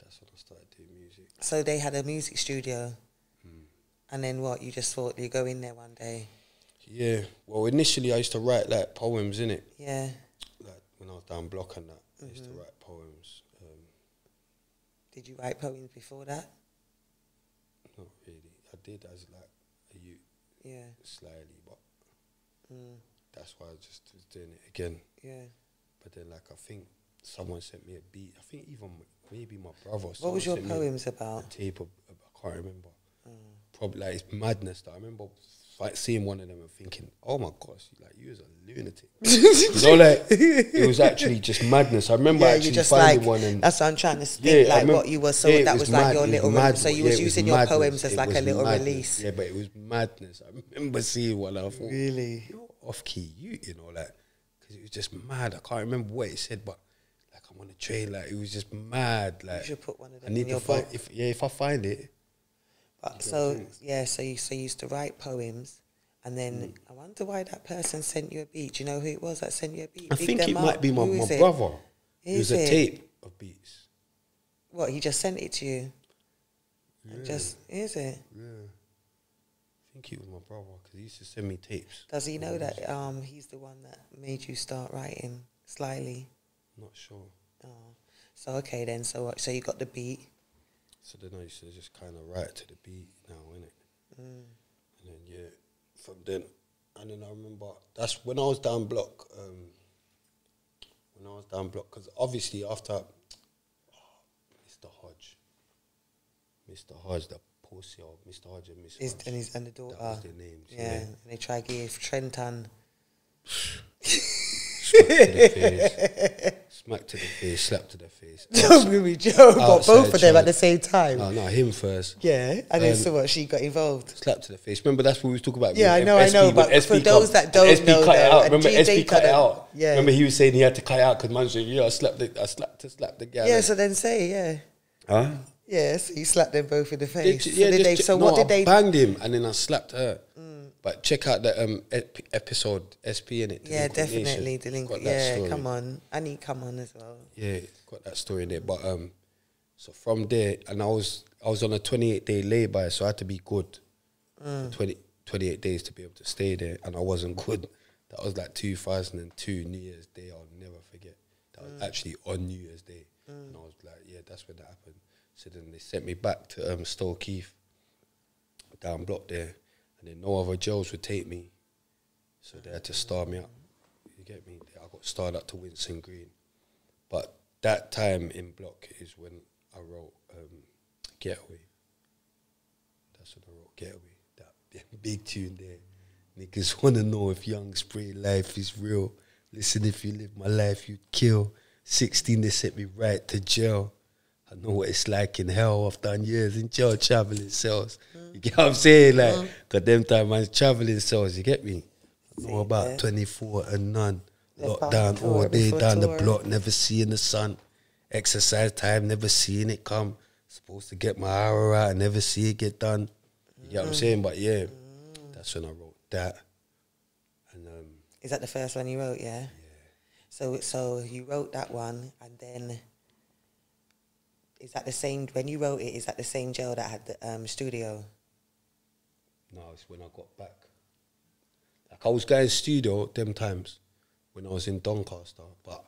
that's when I started doing music. So they had a music studio. Hmm. And then what? You just thought you'd go in there one day? Yeah. Well, initially I used to write like poems, innit? Yeah. Like when I was down block and that. I used mm-hmm. to write poems. Um, did you write poems before that? Not really. I did as like a youth. Yeah. Slightly, but Mm. That's why I just was doing it again. Yeah. But then, like, I think someone sent me a beat. I think even maybe my brother. What was your poems about? A tape of, of, I can't remember. Mm. Probably, like, it's madness. That I remember like, seeing one of them and thinking, oh, my gosh, like, you was a lunatic. You know, like, it was actually just madness. I remember yeah, actually just finding like, one. And that's what I'm trying to think, yeah, like, remember, what you were sold. Yeah, that was, was like mad, your little, mad, so you yeah, was using was your madness. Poems as, it like, a little madness. Release. Yeah, but it was madness. I remember seeing one. I thought, really? You're off-key, you, you know, like, because it was just mad. I can't remember what it said, but, like, I'm on the train. Like, it was just mad. Like, you should put one of them I need in your to find, if, yeah, if I find it. But so yeah, so you so you used to write poems, and then mm. I wonder why that person sent you a beat. Do you know who it was that sent you a beat? I Big think it up. Might be my, my it? brother. Is it was a tape of beats. What, he just sent it to you? Yeah. And just is it? Yeah, I think it was my brother because he used to send me tapes. Does he know that was... um he's the one that made you start writing slyly? Not sure. Oh, so okay then. So so you got the beat. So then I used to just kind of write to the beat now, innit? Mm. And then, yeah, from then, and then I remember, that's when I was down block, um, when I was down block, because obviously after oh, Mister Hodge, Mister Hodge, the pussy of Mister Hodge and Miss Hodge. And his and the daughter. That was their names. Yeah, yeah. And they try to give Trenton. Smack to the face. Smack to the face, slap to the face. Don't be with Joe, got both of them at the same time. No, no, him first. Yeah, and then um, so what, she got involved. Slap to the face. Remember, that's what we were talking about. Yeah, I know, S P, I know, but S P for those cut, that don't S P know. Cut it out. Remember, S P cut, cut it out. Yeah. Remember, he was saying he had to cut it out because man said, yeah, I slapped the, I slapped to slap the guy. Yeah, like. So then say, yeah. Huh? Yes, yeah, so he slapped them both in the face. They, yeah, so did they, so no, what did I they... banged him and then I slapped her. But check out the um, ep episode S P in it. Yeah, definitely. Delinquent. Yeah, story. Come on. I need come on as well. Yeah, got that story in there. But um, so from there, and I was I was on a twenty-eight day lay-by, so I had to be good. Mm. twenty, twenty-eight days to be able to stay there, and I wasn't good. That was like two thousand two, New Year's Day. I'll never forget. That mm. was actually on New Year's Day, mm. and I was like, yeah, that's when that happened. So then they sent me back to um, Stoke Heath, down block there. And then no other girls would take me. So they had to star me up. You get me? I got starred up to Winston Green. But that time in block is when I wrote um, Getaway. That's when I wrote Getaway. That big tune there. Niggas want to know if Young Spray life is real. Listen, if you live my life, you'd kill. sixteen, they sent me right to jail. I know what it's like in hell. I've done years in jail travelling cells. Mm. You get what I'm saying? Like, mm. cause them time man's travelling cells, you get me? I know about yeah. twenty-four and none. Locked down all day down the block, never seeing the sun. Exercise time, never seeing it come. Supposed to get my hour out, I never see it get done. You mm. get what I'm saying? But yeah, mm. that's when I wrote that. And um, is that the first one you wrote, yeah? Yeah. So so you wrote that one and then is that the same, when you wrote it, is that the same jail that had the um, studio? No, it's when I got back. Like, I was going studio them times when I was in Doncaster, but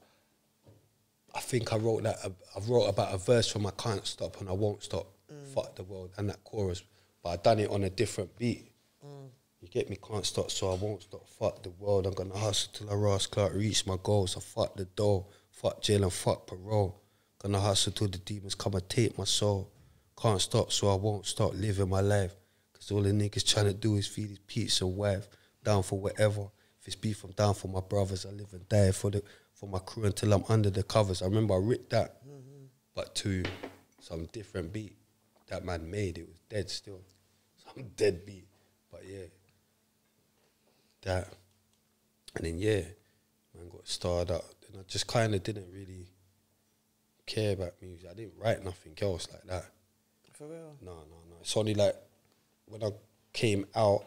I think I wrote that, like, I wrote about a verse from I Can't Stop and I Won't Stop, mm. Fuck the World, and that chorus, but I done it on a different beat. Mm. You get me? Can't stop, so I won't stop. Fuck the world, I'm gonna hustle till I Ross Clark reach my goals. So fuck the door, fuck jail and fuck parole. Gonna hustle till the demons come and take my soul. Can't stop, so I won't stop living my life. Cause all the niggas trying to do is feed his pizza wife. Down for whatever. If it's beef, I'm down for my brothers. I live and die for the for my crew until I'm under the covers. I remember I ripped that, mm-hmm. but to some different beat that man made. It was dead still. Some dead beat. But yeah. That. And then yeah, man got starred up. And I just kinda didn't really care about music. I didn't write nothing else like that. For real? No, no, no. It's only like when I came out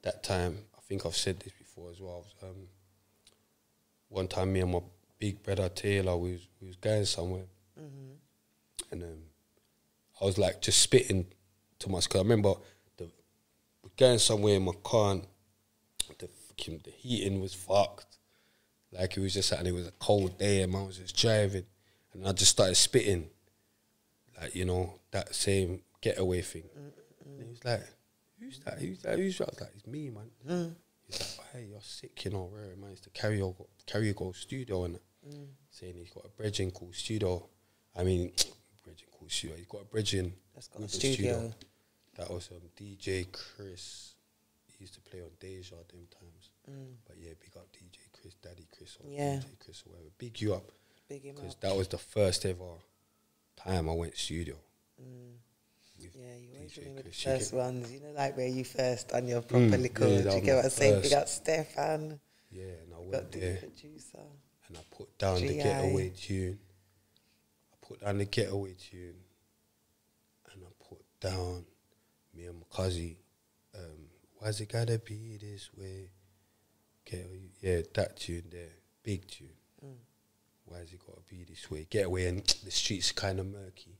that time. I think I've said this before as well. Was, um, one time, me and my big brother Taylor, we was, we was going somewhere, mm-hmm. and um, I was like just spitting to myself. I remember the we're going somewhere in my car. And the fucking the heating was fucked. Like it was just, and it was a cold day, and I was just driving. And I just started spitting, like, you know, that same Getaway thing. Mm, mm. And he was like, who's that? Who's that? Who's that? I was like, it's me, man. Mm. He's like, hey, you're sick, you know, where it managed to carry your carry your studio and mm. saying he's got a bridging called studio. I mean, bridging called studio. He's got a bridging. That's got a studio. studio. That was um, D J Chris. He used to play on Deja at them times. Mm. But yeah, big up D J Chris, Daddy Chris, or yeah. D J Chris, or whatever. Big you up. Big him up. Because that was the first ever time I went studio. Mm. Yeah, you always remember the first ones, you know, like where you first on your proper mm, liquor. Yeah, do you get what I'm saying? We got Stefan. Yeah, and I went there. Producer. And I put down G I the getaway tune. I put down the getaway tune. And I put down me and Makazi. Um, Why's it gotta be this way? Getaway, yeah, that tune there. Big tune. Mm. Why's it gotta be this way? Getaway, and the streets kind of murky.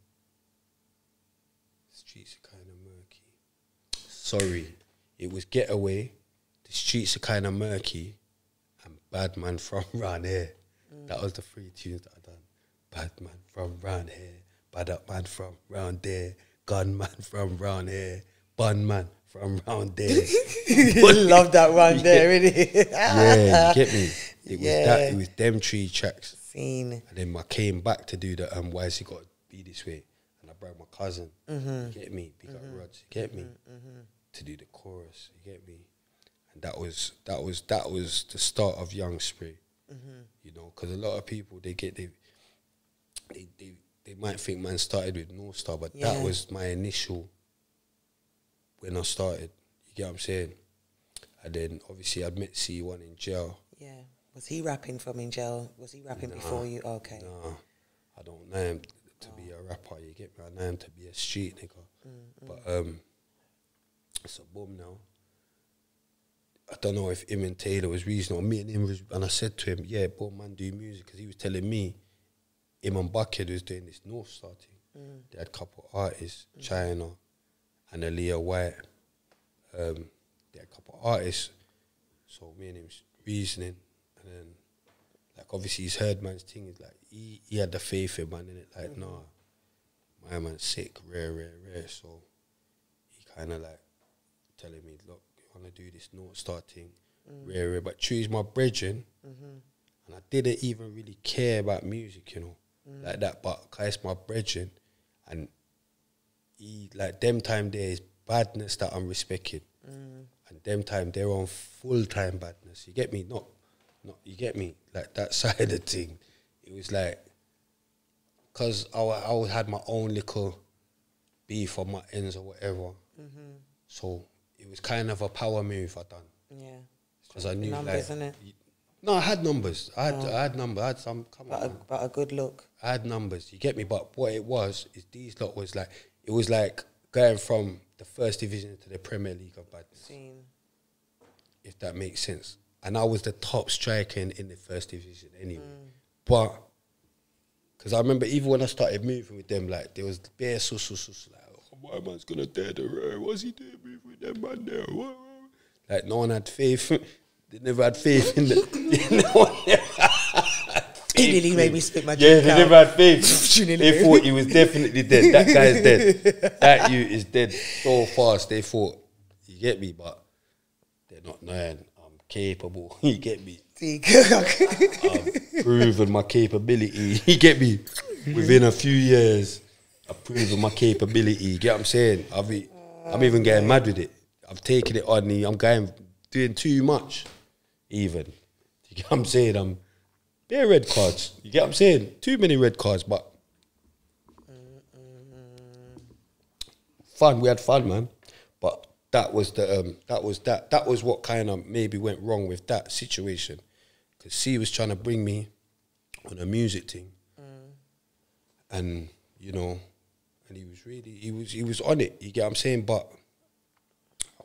Streets are kind of murky. Sorry, it was Getaway. The streets are kind of murky, and Bad Man from Round Here. Mm. That was the three tunes that I done. Bad Man from Round Here, Bad Up Man from Round There, Gun Man from Round Here, Bun Man from Round There. Love that Round There, really. Yeah, you get me. It was yeah. that. It was them three tracks. Scene. And then I came back to do the um. Why's he got to be this way? Bro, my cousin, mm-hmm. get me, big up mm-hmm. Rods, get me mm-hmm. to do the chorus, you get me, and that was that was that was the start of Young Spree, mm-hmm. you know, because a lot of people they get they they they, they might think man started with North Star, but yeah. that was my initial when I started. You get what I'm saying? And then obviously I met C one in jail. Yeah, was he rapping from in jail? Was he rapping nah, before you? Okay, nah, I don't know him. To oh. be a rapper, you get me. I know him to be a street nigga, mm, mm. but um, it's a boom now. I don't know if him and Taylor was reasonable. Me and him was, and I said to him, "Yeah, boom man, do music," because he was telling me, him and Buckhead was doing this North Star thing. Mm. They had a couple of artists, mm. Chyna and Aaliyah White. Um, they had a couple of artists, so me and him was reasoning, and then. Like obviously he's heard man's thing, is like he, he had the faith in man in it, like mm-hmm. nah, my man's sick, rare, rare, rare. So he kinda like telling me, look, you wanna do this North Star thing, mm-hmm. rare, rare, but choose my bridging mm-hmm. and I didn't even really care about music, you know, mm-hmm. like that, but cause it's my bridging and he like them time there is badness that I'm respecting. Mm-hmm. And them time they're on full time badness. You get me? Not Not, you get me? Like that side of the thing. It was like, because I, I had my own little beef on my ends or whatever. Mm-hmm. So it was kind of a power move I done. Yeah. Because I knew numbers, like... You, no, I had numbers. I had, oh. I had numbers. I had some... Come but, on, a, but a good look. I had numbers. You get me? But what it was, is these lot was like... It was like going from the first division to the Premier League of badness. Seen. If that makes sense. And I was the top striker in, in the first division anyway. Mm. But, because I remember even when I started moving with them, like, there was bare so, so, so, so like, oh, my man's going to dare the road. What's he doing moving with them man there? What? Like, no one had faith. They never had faith in the... no one had faith. He nearly made me spit my drink. Yeah, they never had faith. They thought he was definitely dead. That guy's dead. That you is dead so fast. They thought, you get me, but they're not knowing. Capable, you get me? I've proven my capability, you get me? Within a few years, I've proven my capability, you get what I'm saying? I've, I'm even getting mad with it. I've taken it on me, I'm going, doing too much, even. You get what I'm saying? I'm, they're red cards, you get what I'm saying? Too many red cards, but fun, we had fun, man. But That was the um, that was that that was what kind of maybe went wrong with that situation, because C was trying to bring me on a music thing, mm. and you know, and he was really he was he was on it. You get what I'm saying? But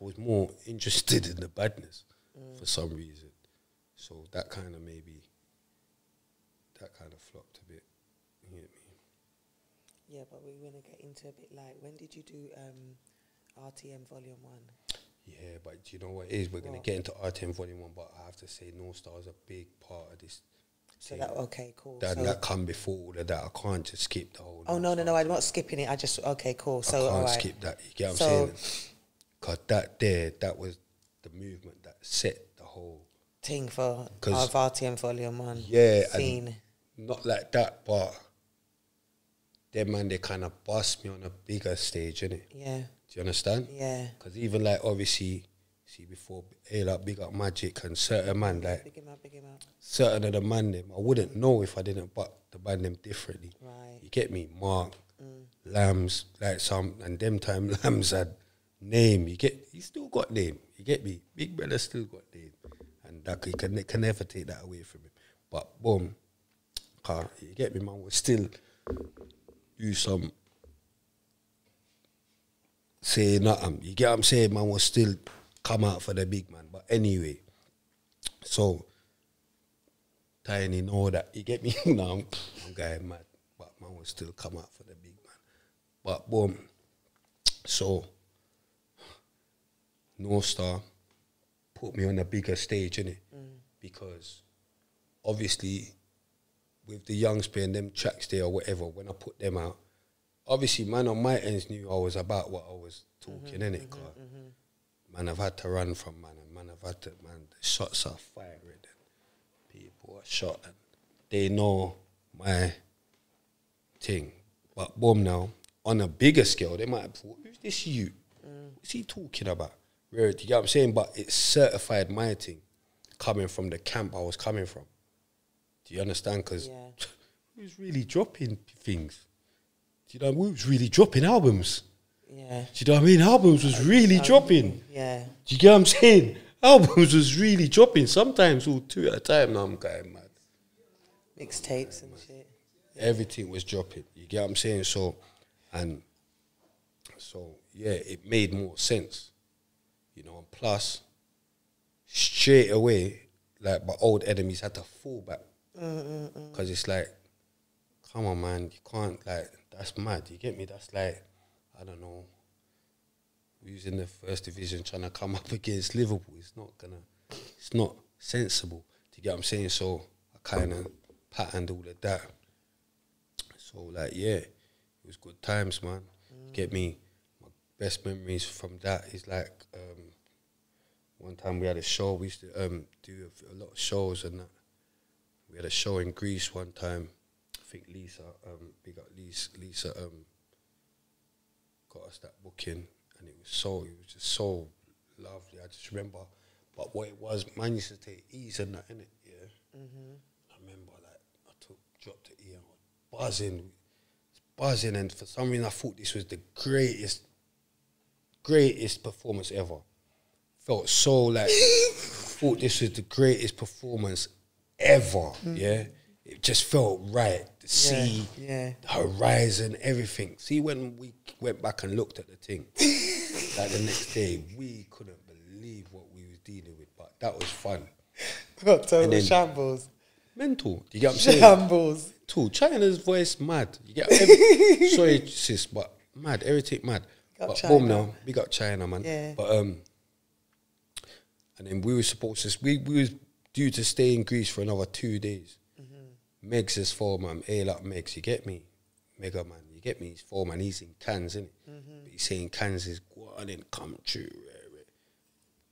I was more interested in the badness mm. for some reason, so that kind of maybe that kind of flopped a bit. You get me? Yeah, but we want to get into a bit like when did you do? Um R T M Volume one. Yeah, but you know what it is? We're going to get into R T M Volume one, but I have to say North Star is a big part of this. So that, okay, cool. That, so that come before all of that. I can't just skip the whole Oh, no, no, no, I'm not skipping it. I just, okay, cool. So, I can't right. skip that. You get what so, I'm saying? Because that there, that was the movement that set the whole thing for of R T M Volume one. Yeah, scene. Not like that, but them man, they kind of bust me on a bigger stage, innit? Yeah. Do you understand? Yeah. Because even like obviously, see before, hey, like Big Up Magic and certain man like big him up, big him up. certain of the man them, I wouldn't know if I didn't buck the man them differently. Right. You get me, Mark, mm. Lambs, like some, and them time Lambs had name. You get, he still got name. You get me, Big Brother still got name. And that, you can, can never take that away from him. But boom, car, you get me, man, we still do some, say nothing. You get what I'm saying, man, we still come out for the big man. But anyway, so, Tiny know that, you get me, no, I'm, I'm going mad. But man, we still come out for the big man. But boom, so, North Star put me on a bigger stage, innit? Mm. Because obviously, with the youngs playing them tracks there or whatever, when I put them out, obviously, man on my ends knew I was about what I was talking, mm-hmm, innit? Mm-hmm, mm-hmm. Man, I've had to run from man, and man, I've had to, man, the shots are firing, and people are shot, and they know my thing. But boom, now, on a bigger scale, they might have thought, who's this you? Mm. What's he talking about? You know what I'm saying? But it certified my thing coming from the camp I was coming from. Do you understand? Because yeah. who's really dropping things? Do you know what I mean? Who's really dropping albums? Yeah. Do you know what I mean? Albums was really album. dropping. Yeah. Do you get what I'm saying? Albums was really dropping. Sometimes all two at a time. Now I'm going mad. Mixtapes and shit. Everything was dropping. You get what I'm saying? So, and so, yeah, it made more sense. You know, and plus, straight away, like, my old enemies had to fall back. Because mm, mm, mm. it's like, come on, man, you can't, like, that's mad. You get me? That's like, I don't know, who's in the first division trying to come up against Liverpool. It's not going to, it's not sensible. Do you get what I'm saying? So I kind of patterned all of that. So, like, yeah, it was good times, man. Mm. You get me? Best memories from that is like um, one time we had a show. We used to um, do a, a lot of shows and that. We had a show in Greece one time. I think Lisa, um, big up Lisa, Lisa um, got us that booking, and it was so, it was just so lovely. I just remember, but what it was, man used to take E's and that, innit? Yeah. Mm-hmm. I remember like I took dropped the E and I was buzzing, was buzzing, and for some reason I thought this was the greatest. Greatest performance ever. Felt so like thought this was the greatest performance ever. Mm. Yeah, it just felt right. The yeah, sea, yeah. the horizon, everything. See, when we went back and looked at the thing, like the next day, we couldn't believe what we was dealing with. But that was fun. Got total shambles. Mental. Do you get what I'm saying? Shambles. Too. China's voice mad. You get every, sorry, sis, but mad. Everything mad. But China. Boom now, big up China, man. Yeah. But um, and then we were supposed to we we was due to stay in Greece for another two days. Mm-hmm. Meg's is four man, hey, like Meg's, you get me, Mega man, you get me. He's four man, he's in Cannes, isn't he? Mm-hmm. But he's saying Cannes is gone and come true.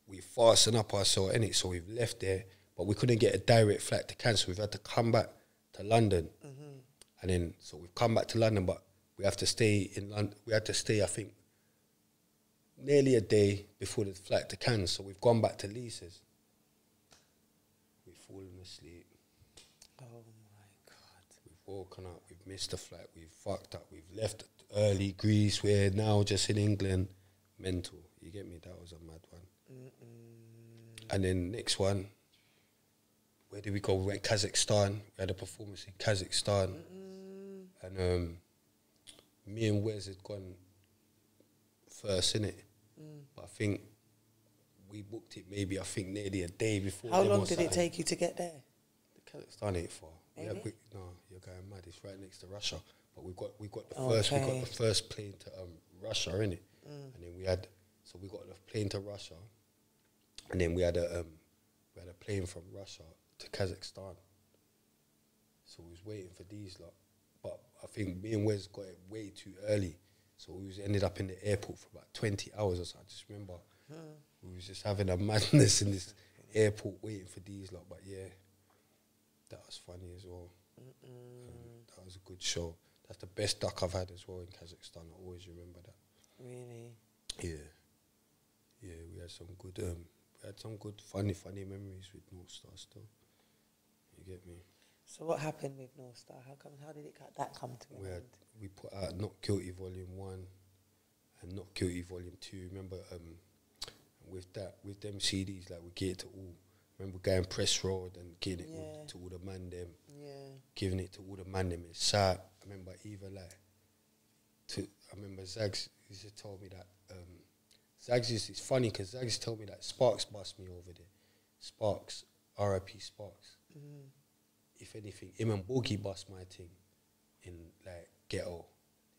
We fasten up ourselves in it, so we've left there, but we couldn't get a direct flight to Cannes, so we've had to come back to London, mm-hmm. and then so we've come back to London, but we have to stay in London. We had to stay, I think, nearly a day before the flight to Cannes, so we've gone back to Lisa's. We've fallen asleep. Oh my God. We've woken up, we've missed the flight, we've fucked up, we've left early Greece, we're now just in England. Mental, you get me? That was a mad one. Mm-mm. And then next one, where did we go? We went to Kazakhstan, we had a performance in Kazakhstan. Mm-mm. And um, me and Wes had gone first, innit? Mm. But I think we booked it maybe, I think, nearly a day before. How long did it take you to get there? Kazakhstan ain't far. Yeah, quick. No, you're going mad. It's right next to Russia. But we got we got the okay. first we got the first plane to um, Russia, innit? Mm. And then we had so we got the plane to Russia, and then we had a um, we had a plane from Russia to Kazakhstan. So we was waiting for these lot, but I think me and Wes got it way too early. So we was ended up in the airport for about twenty hours or so. I just remember mm. we was just having a madness in this airport waiting for these lot. But yeah, that was funny as well. Mm-mm. Um, that was a good show. That's the best duck I've had as well in Kazakhstan. I always remember that. Really? Yeah. Yeah, we had some good, um, we had some good funny, funny memories with North Star still. You get me? So what happened with North Star? How come? How did it that come to we an had, end? We put out Not Guilty Volume One and Not Guilty Volume Two. Remember, um, with that, with them C Ds, like we get it to all. Remember going Press Road and getting yeah. it all, to all the man them. Yeah. Giving it to all the man them inside. I remember even like, to I remember Zags used to tell me that. Um, Zags is it's funny because Zags told me that Sparks bust me over there. Sparks, R I P Sparks. Mm. If anything, him and Boogie bust my thing in like ghetto.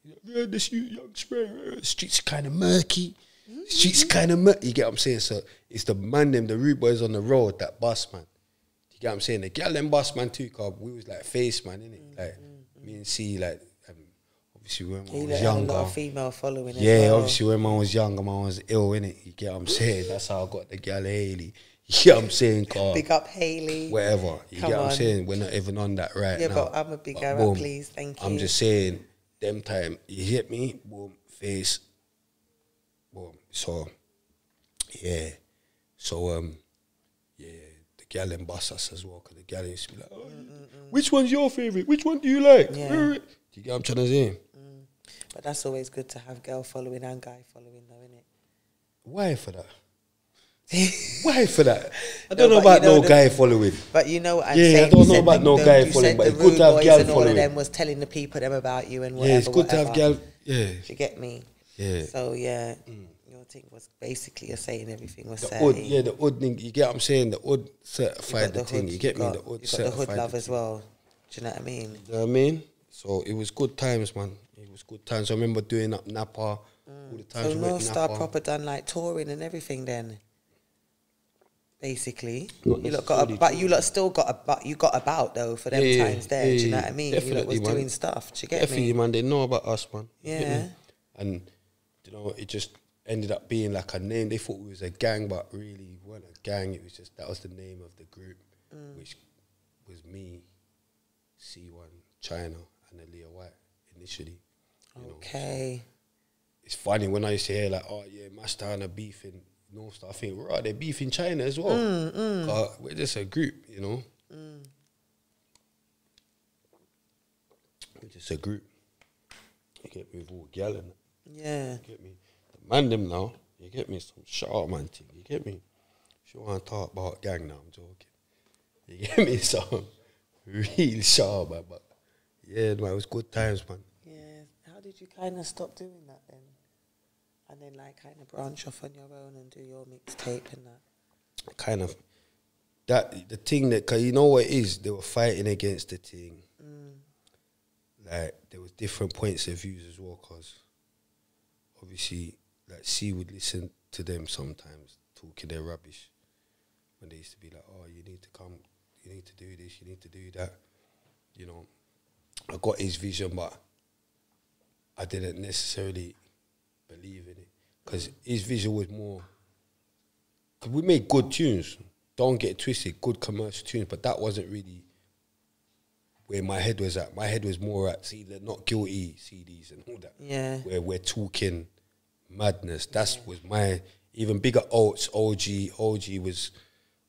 Like, yeah, this new young spray, streets kind of murky. Mm-hmm. Streets kind of murky. You get what I'm saying? So it's the man them, the rude boys on the road that bust man. You get what I'm saying? The girl them bust man too, cause we was like face man, innit? Mm-hmm. Like mm-hmm. me and C, like um, obviously when yeah, I was younger, a lot of female following. Yeah, well. Obviously when I was younger, man was ill, innit? You get what I'm saying? That's how I got the girl Haley. Yeah, I'm saying, car. Big up Haley. Whatever. You Come get what on. I'm saying? We're not even on that right yeah, now. Yeah, but I'm a big guy, please. Thank you. I'm just saying, them time, you hit me, boom, face, boom. So, yeah. So, um, yeah, the gal embossed us as well, because the gal used to be like, oh, mm -mm. which one's your favourite? Which one do you like? Yeah. You get what I'm trying to say? Mm. But that's always good to have girl following and guy following, though, innit? Why for that? Why for that? I don't no, know about you know, no guy following. But you know what I'm yeah, saying? Yeah, I don't know about the, no the, guy following, but it's good to have girl following. All of them was telling the people them about you and whatever. Yeah, it's good whatever. to have girl. Yeah. Do you get me? Yeah. So, yeah, mm. your thing was basically you're saying everything was said. Yeah, the odd thing, you get what I'm saying? The odd certified the, the thing, hood, you get you me? Got, the odd you certified. Got the hood love as well. Do you know what I mean? You know what I mean? So, it was good times, man. It was good times. I remember doing up Napa all the times. So, North Star proper done like touring and everything then? Basically, not you lot got, a, but you lot still got, a, but you got about though for them yeah, times there. Yeah, do you know what I mean? You lot was man. doing stuff. Do you get definitely, me? man. They know about us, man. Yeah. And you know, it just ended up being like a name. They thought we was a gang, but really we weren't a gang. It was just that was the name of the group, mm. which was me, C one, Chyna, and Aaliyah White initially. You okay. Know, so it's funny when I used to hear like, oh yeah, Master and a beefing. North Star, I think we're out there beefing China as well. Mm, mm. Uh, we're just a group, you know. Mm. We're just a group. You get me with all yelling. Yeah. You get me. The man them now. You get me some sharp man thing. You get me. She want to talk about gang now. I'm joking. You get me some real sharp man. But yeah, man, it was good times, man. Yeah. How did you kind of stop doing that then? And then like kind of branch off on your own and do your mixtape and that. Kind of. That, the thing that, cause you know what it is, they were fighting against the thing. Mm. Like there was different points of views as well cause obviously like C would listen to them sometimes talking their rubbish. When they used to be like, oh you need to come, you need to do this, you need to do that. You know, I got his vision but I didn't necessarily believe in it because his vision was more cause we made good tunes, don't get twisted, good commercial tunes, but that wasn't really where my head was at. My head was more at see the Not Guilty C Ds and all that, yeah, where we're talking madness. That's yeah. was my even bigger Oats, O G O G was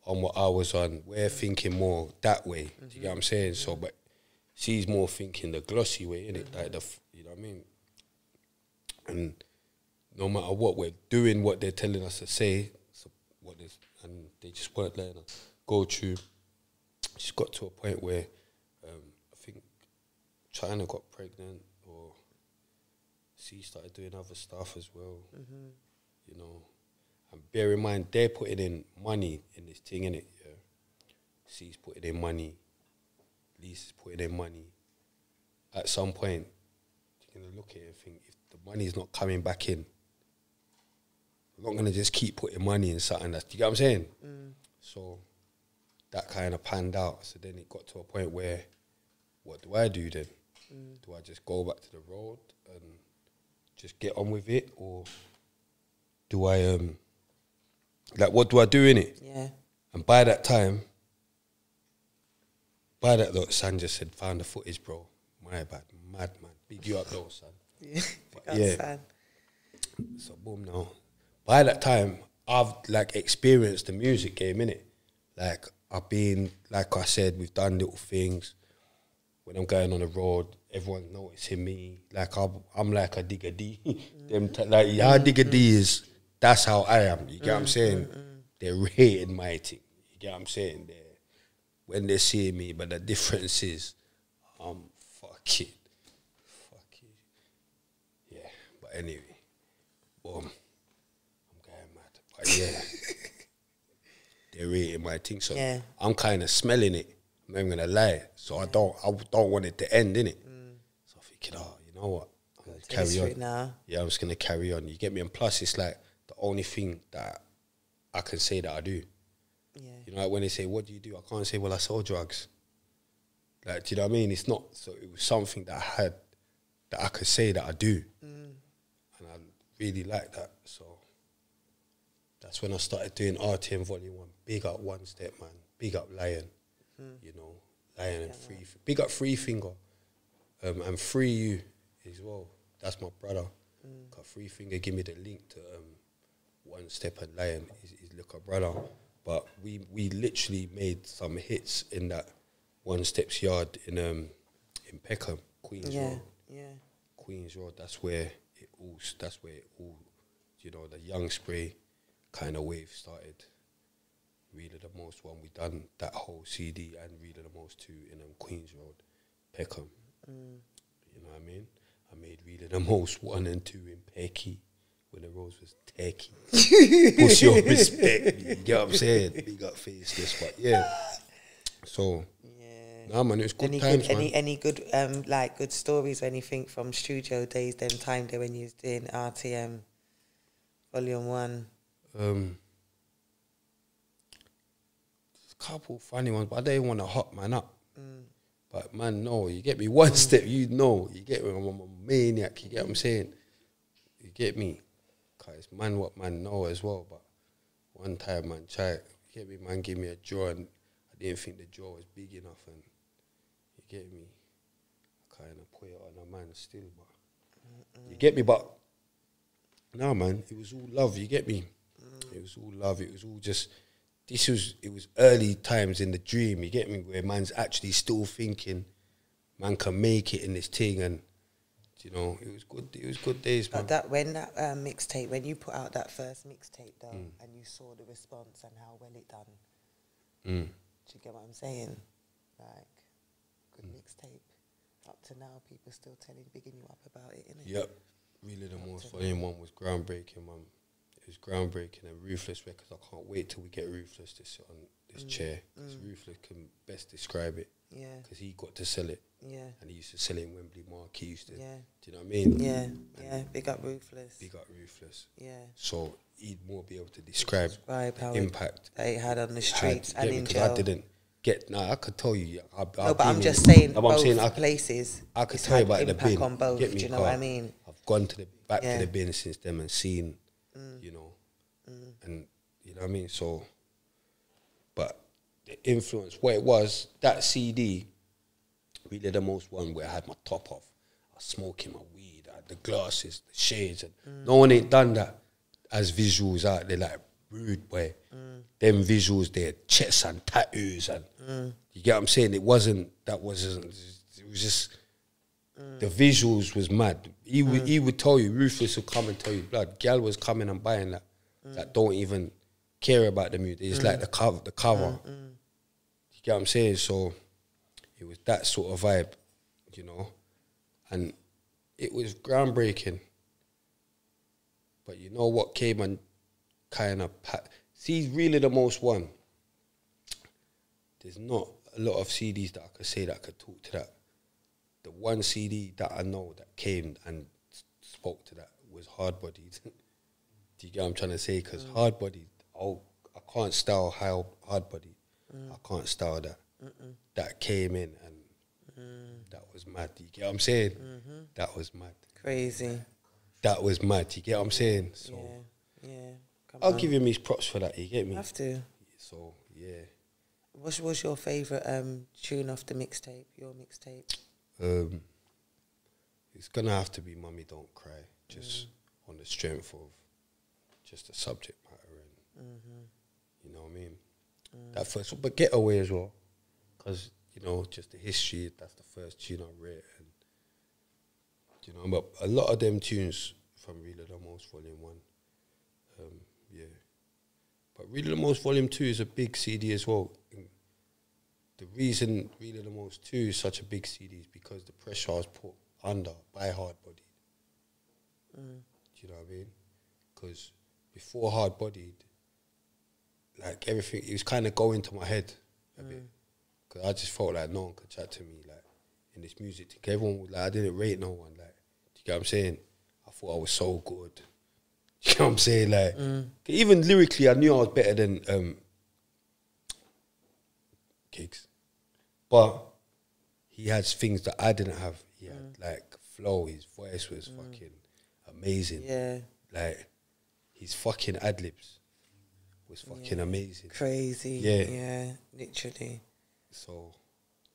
on what I was on. We're thinking more that way. Mm-hmm. Do you get what I'm saying? So but she's more thinking the glossy way, innit? Mm-hmm. Like the you know what I mean? And no matter what, we're doing what they're telling us to say, so what is, and they just weren't letting us go through. She's got to a point where um, I think China got pregnant or she started doing other stuff as well, mm-hmm. you know. And bear in mind, they're putting in money in this thing, innit? Yeah. She's putting in money. Lisa's putting in money. At some point, you're going to look at it and think, if the money's not coming back in, I'm not going to just keep putting money in something that's, you get what I'm saying? Mm. So that kind of panned out. So then it got to a point where, what do I do then? Mm. Do I just go back to the road and just get on with it? Or do I, um, like, what do I do in it? Yeah. And by that time, by that though, San just said, found the footage, bro. My bad, mad man. Big you up though, son. Yeah, yeah. Son. So boom now. By that time, I've like experienced the music game, innit? Like I've been, like I said, we've done little things. When I'm going on the road, everyone's noticing me. Like I'm, I'm like a digger D. Them like how digger D is. That's how I am. You get what I'm saying? They're rated my thing. You get what I'm saying? They're, when they see me, but the difference is, I'm fucking, fucking, yeah. But anyway, boom. Yeah, they're eating my thing, so yeah. I'm kind of smelling it. I'm not even gonna lie, so yeah. I don't, I don't want it to end, innit? Mm. So I'm thinking, oh, you know what? I'm gonna carry on. Now. Yeah, I'm just gonna carry on. You get me? And plus, it's like the only thing that I can say that I do. Yeah. You know, like when they say, "What do you do?" I can't say, "Well, I sell drugs." Like, do you know what I mean? It's not. So it was something that I had that I could say that I do, mm. and I really like that. So. That's when I started doing R T M Volume one. Big up One Step, man. Big up Lion. Mm. You know, Lion and Free. Big up Free Finger. Um, and Free You as well. That's my brother. Mm. Cause Free Finger give me the link to um, One Step and Lion. He's, he's like a brother. But we, we literally made some hits in that One Step's yard in um in Peckham, Queens yeah. Road. Yeah. Queens Road. That's where it all. That's where it all. You know, the Young Spray. Kind of wave started. Realer Than Most one, we done that whole C D and Realer Than Most two in um, Queens Road, Peckham. Mm. You know what I mean? I made Realer Than Most one and two in Pecky when the roads was techie. What's your respect? You get what I'm saying? Big up face this, but yeah. So yeah, nah, man, it was good any times. Good, man. Any any good um like good stories or anything from studio days? Then time there when you was doing R T M Volume one. Um, a couple funny ones, but I don't even want to hot man up. Mm. But man, no, you get me. One mm. step, you know, you get me. I'm a maniac. You get what I'm saying? You get me? Cause man, what man know as well. But one time, man, try it. You get me? Man, give me a draw, and I didn't think the draw was big enough, and you get me? I kind of put it on a man still, but mm-mm. you get me? But no, man, it was all love. You get me? It was all love. It was all just. This was. It was early times in the dream. You get me? Where man's actually still thinking, man can make it in this thing, and you know, it was good. It was good days, man. But that when that uh, mixtape, when you put out that first mixtape, though, mm. and you saw the response and how well it done. Mm. Do you get what I'm saying? Like good mm. mixtape. Up to now, people still telling, bigging you up about it, innit? Yep. Really, the most volume one was groundbreaking, man. It's groundbreaking and Ruthless Records. I can't wait till we get Ruthless to sit on this mm. chair. Because mm. Ruthless can best describe it. Yeah. Because he got to sell it. Yeah. And he used to sell it in Wembley Mark. He used to. Yeah. Do you know what I mean? Yeah. And yeah. Big up Ruthless. Big up Ruthless. Yeah. So he'd more be able to describe, describe how the impact it, that it had on the streets had, and in jail. I didn't get. No, nah, I could tell you. I, I, no, but I'm just saying. No, both I'm saying I, places. I could tell you about the bin. On both, get me, do you know what I mean? I've gone to the back yeah. to the bin since then and seen. Mm. You know, mm. and you know what I mean? So, but the influence, where it was, that C D, Realer Than Most one where I had my top off, I was smoking my weed, I had the glasses, the shades, and mm. no one ain't done that as visuals out there, like rude boy. Mm. Them visuals, their chests and tattoos, and mm. you get what I'm saying? It wasn't, that wasn't, it was just, Mm. the visuals was mad. He would mm. he would tell you, Ruthless would come and tell you, blood. Gal was coming and buying that, mm. that don't even care about the music. It's mm. like the cover. The cover. Mm. Mm. You get what I'm saying? So it was that sort of vibe, you know, and it was groundbreaking. But you know what came and kind of see, he's really the most one. There's not a lot of C Ds that I could say that I could talk to that. The one C D that I know that came and spoke to that was Hard Bodied. Do you get what I'm trying to say? Because mm. Hard Bodied, oh, I can't style how Hard Bodied. Mm. I can't style that. Mm -mm. That came in and mm. that was mad. Do you get what I'm saying? Mm -hmm. That was mad. Crazy. That was mad. Do you get what I'm saying? So yeah, yeah. Come I'll on. give him his props for that. You get me? Have to. So yeah. What was your favourite um, tune off the mixtape, your mixtape? Um, it's going to have to be Mummy Don't Cry, just mm. on the strength of just the subject matter. And mm-hmm. You know what I mean? Mm. That first, but Getaway as well. Because, you know, just the history, that's the first tune I read. And, you know, but a lot of them tunes from Realer Than Most Volume one. Um, yeah. But Realer Than Most Volume two is a big C D as well. And the reason Realer Than Most two is such a big C D is because the pressure I was put under by Hard Bodied. Mm. Do you know what I mean? Because before Hard Bodied, like everything, it was kind of going to my head a mm. bit. Because I just felt like no one could chat to me, like, in this music thing. Everyone was like, I didn't rate no one, like, do you get what I'm saying? I thought I was so good. You know what I'm saying? Like, mm. even lyrically, I knew I was better than um, Kicks. But he had things that I didn't have. He had, mm. like, flow. His voice was mm. fucking amazing. Yeah. Like, his fucking ad-libs was fucking yeah. amazing. Crazy. Yeah. Yeah, literally. So,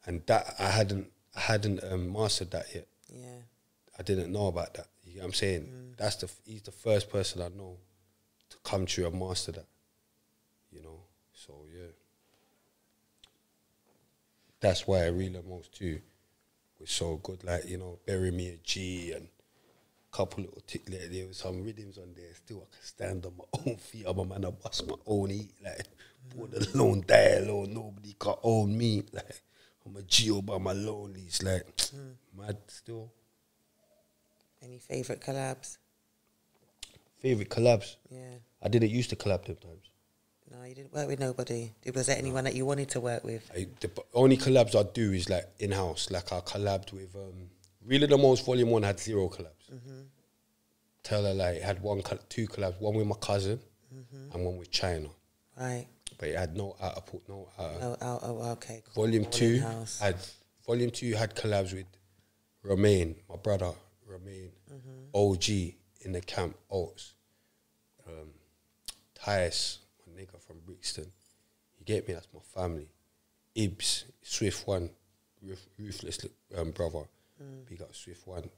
and that, I hadn't, I hadn't um, mastered that yet. Yeah. I didn't know about that. You know what I'm saying? Mm. That's the he's the first person I know to come through and master that. You know? So yeah. That's why Realer Than Most two was so good. Like, you know, Bury Me a G and a couple little tick there, there was some rhythms on there. Still I can stand on my own feet. I'm a man, I bust my own eat, like mm. alone, die alone, nobody can own me. Like I'm a G O by my lonelies, like mm. mad still. Any favourite collabs? Favourite collabs? Yeah. I didn't used to collab them times. No, you didn't work with nobody. Was there anyone no. that you wanted to work with? I, the only collabs I do is like in-house. Like I collabed with... Um, Realer Than Most Volume one had zero collabs. Mm-hmm. Tell her like it had one, two collabs. One with my cousin mm-hmm. and one with Chyna. Right. But it had no outer... No outer. Oh, oh, oh, okay. Cool. Volume, volume two had... Volume two had collabs with Romain, my brother. Remain mm-hmm. O G in the camp, Oats, um, Tyus, my nigga from Brixton. You get me? That's my family. Ibs, Swift One, Ruf Ruthless um, brother. Mm. We got Swift One,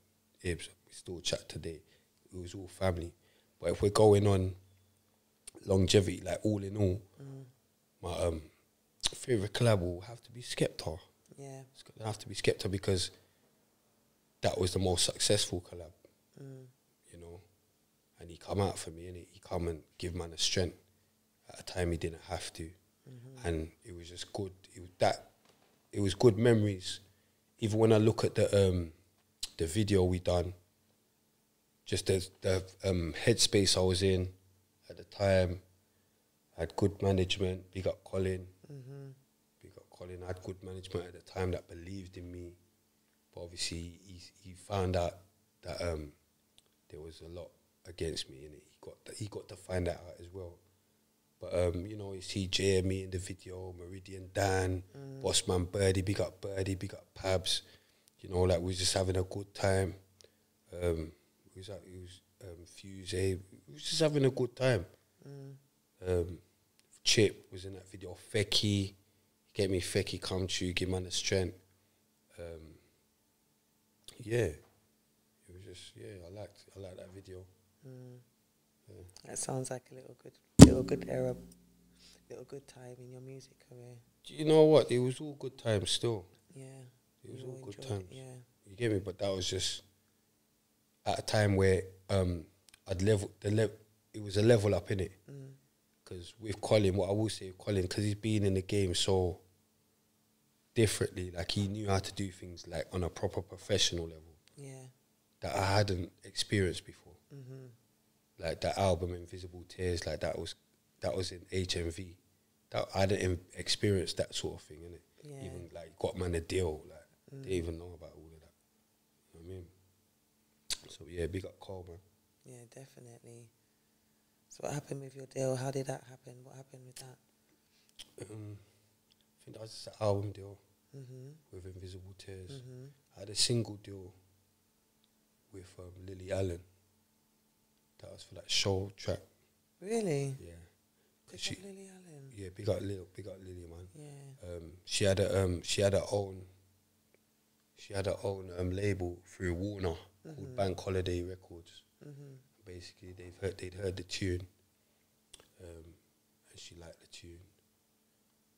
Ibs. We still chat today. It was all family. But if we're going on longevity, like all in all, mm. my um, favourite collab will have to be Skepta. Yeah. It's going to have to be Skepta because that was the most successful collab, mm. you know. And he come out for me, innit? He come and give man a strength at a time he didn't have to. Mm-hmm. And it was just good. It was, that, it was good memories. Even when I look at the um, the video we done, just the, the um, headspace I was in at the time, I had good management. Big up Colin. Mm-hmm. Big up Colin. I had good management at the time that believed in me. But obviously, he, he found out that um, there was a lot against me, and he got the, he got to find that out as well. But um, you know, you see J M E in the video, Meridian Dan, mm. Bossman Birdie, big up Birdie, big up Pabs. You know, like we was just having a good time. Um, we was at, it was um, Fuse A. We was just having a good time. Mm. Um, Chip was in that video. Fecky, get me Fecky, come true, give man the strength. Um, Yeah, it was just yeah. I liked I liked that video. Mm. Yeah. That sounds like a little good, little good era, little good time in your music career. Do you know what? It was all good times still. Yeah, it was all good times. It, yeah, you get me. But that was just at a time where um I'd level the level. It was a level up in it. Because mm. with Colin, what I will say, with Colin, because he's been in the game so differently, like he knew how to do things like on a proper professional level, yeah, that I hadn't experienced before. Mm-hmm. Like that album Invisible Tears, like that was that was in H M V. That I didn't experience that sort of thing, innit? Yeah. Even like got man a deal, like mm. they even know about all of that. You know what I mean? So yeah, big up Carl, man. Yeah, definitely. So what happened with your deal? How did that happen? What happened with that? Um, I think that was just an album deal mm-hmm. with Invisible Tears. Mm-hmm. I had a single deal with um, Lily Allen. That was for that Show track. Really? Yeah. Big she, up Lily Allen. Yeah, big up Lily, big up Lily, man. Yeah. Um, she had a um, she had her own, she had her own um label through Warner mm-hmm. called Bank Holiday Records. Mm-hmm. Basically, they've heard they'd heard the tune, um, and she liked the tune.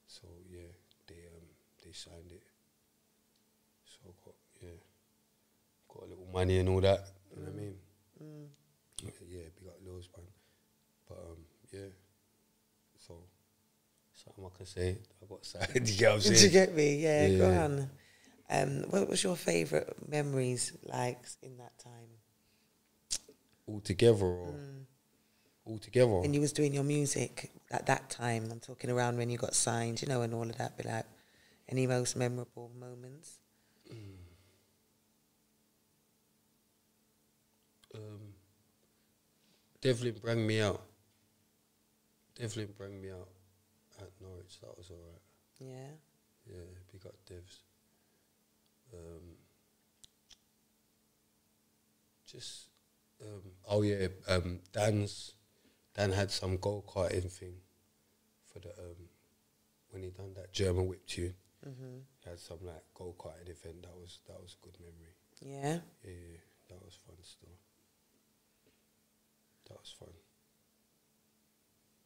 So yeah, they um they signed it. So got yeah, got a little money and all that. You know what I mean? Mm. Okay, yeah, big up Lil's, man. But um, yeah. So, something I can say. I got signed. You get what I'm saying? Did you get me? Yeah, yeah. Go on. Um, what was your favourite memories like in that time? All together, or mm. all together. And you was doing your music at that time. I'm talking around when you got signed, you know, and all of that. Be like, any most memorable moments? Mm. Um, Devlin bring me out. Devlin bring me out at Norwich. That was all right. Yeah. Yeah, big up Devs. Um, just um, oh yeah, um, Dan's Dan had some go karting thing for the um, when he done that German whip tune. Mm-hmm. He had some like go karting event. That was that was a good memory. Yeah. Yeah, yeah, that was fun still. That was fun.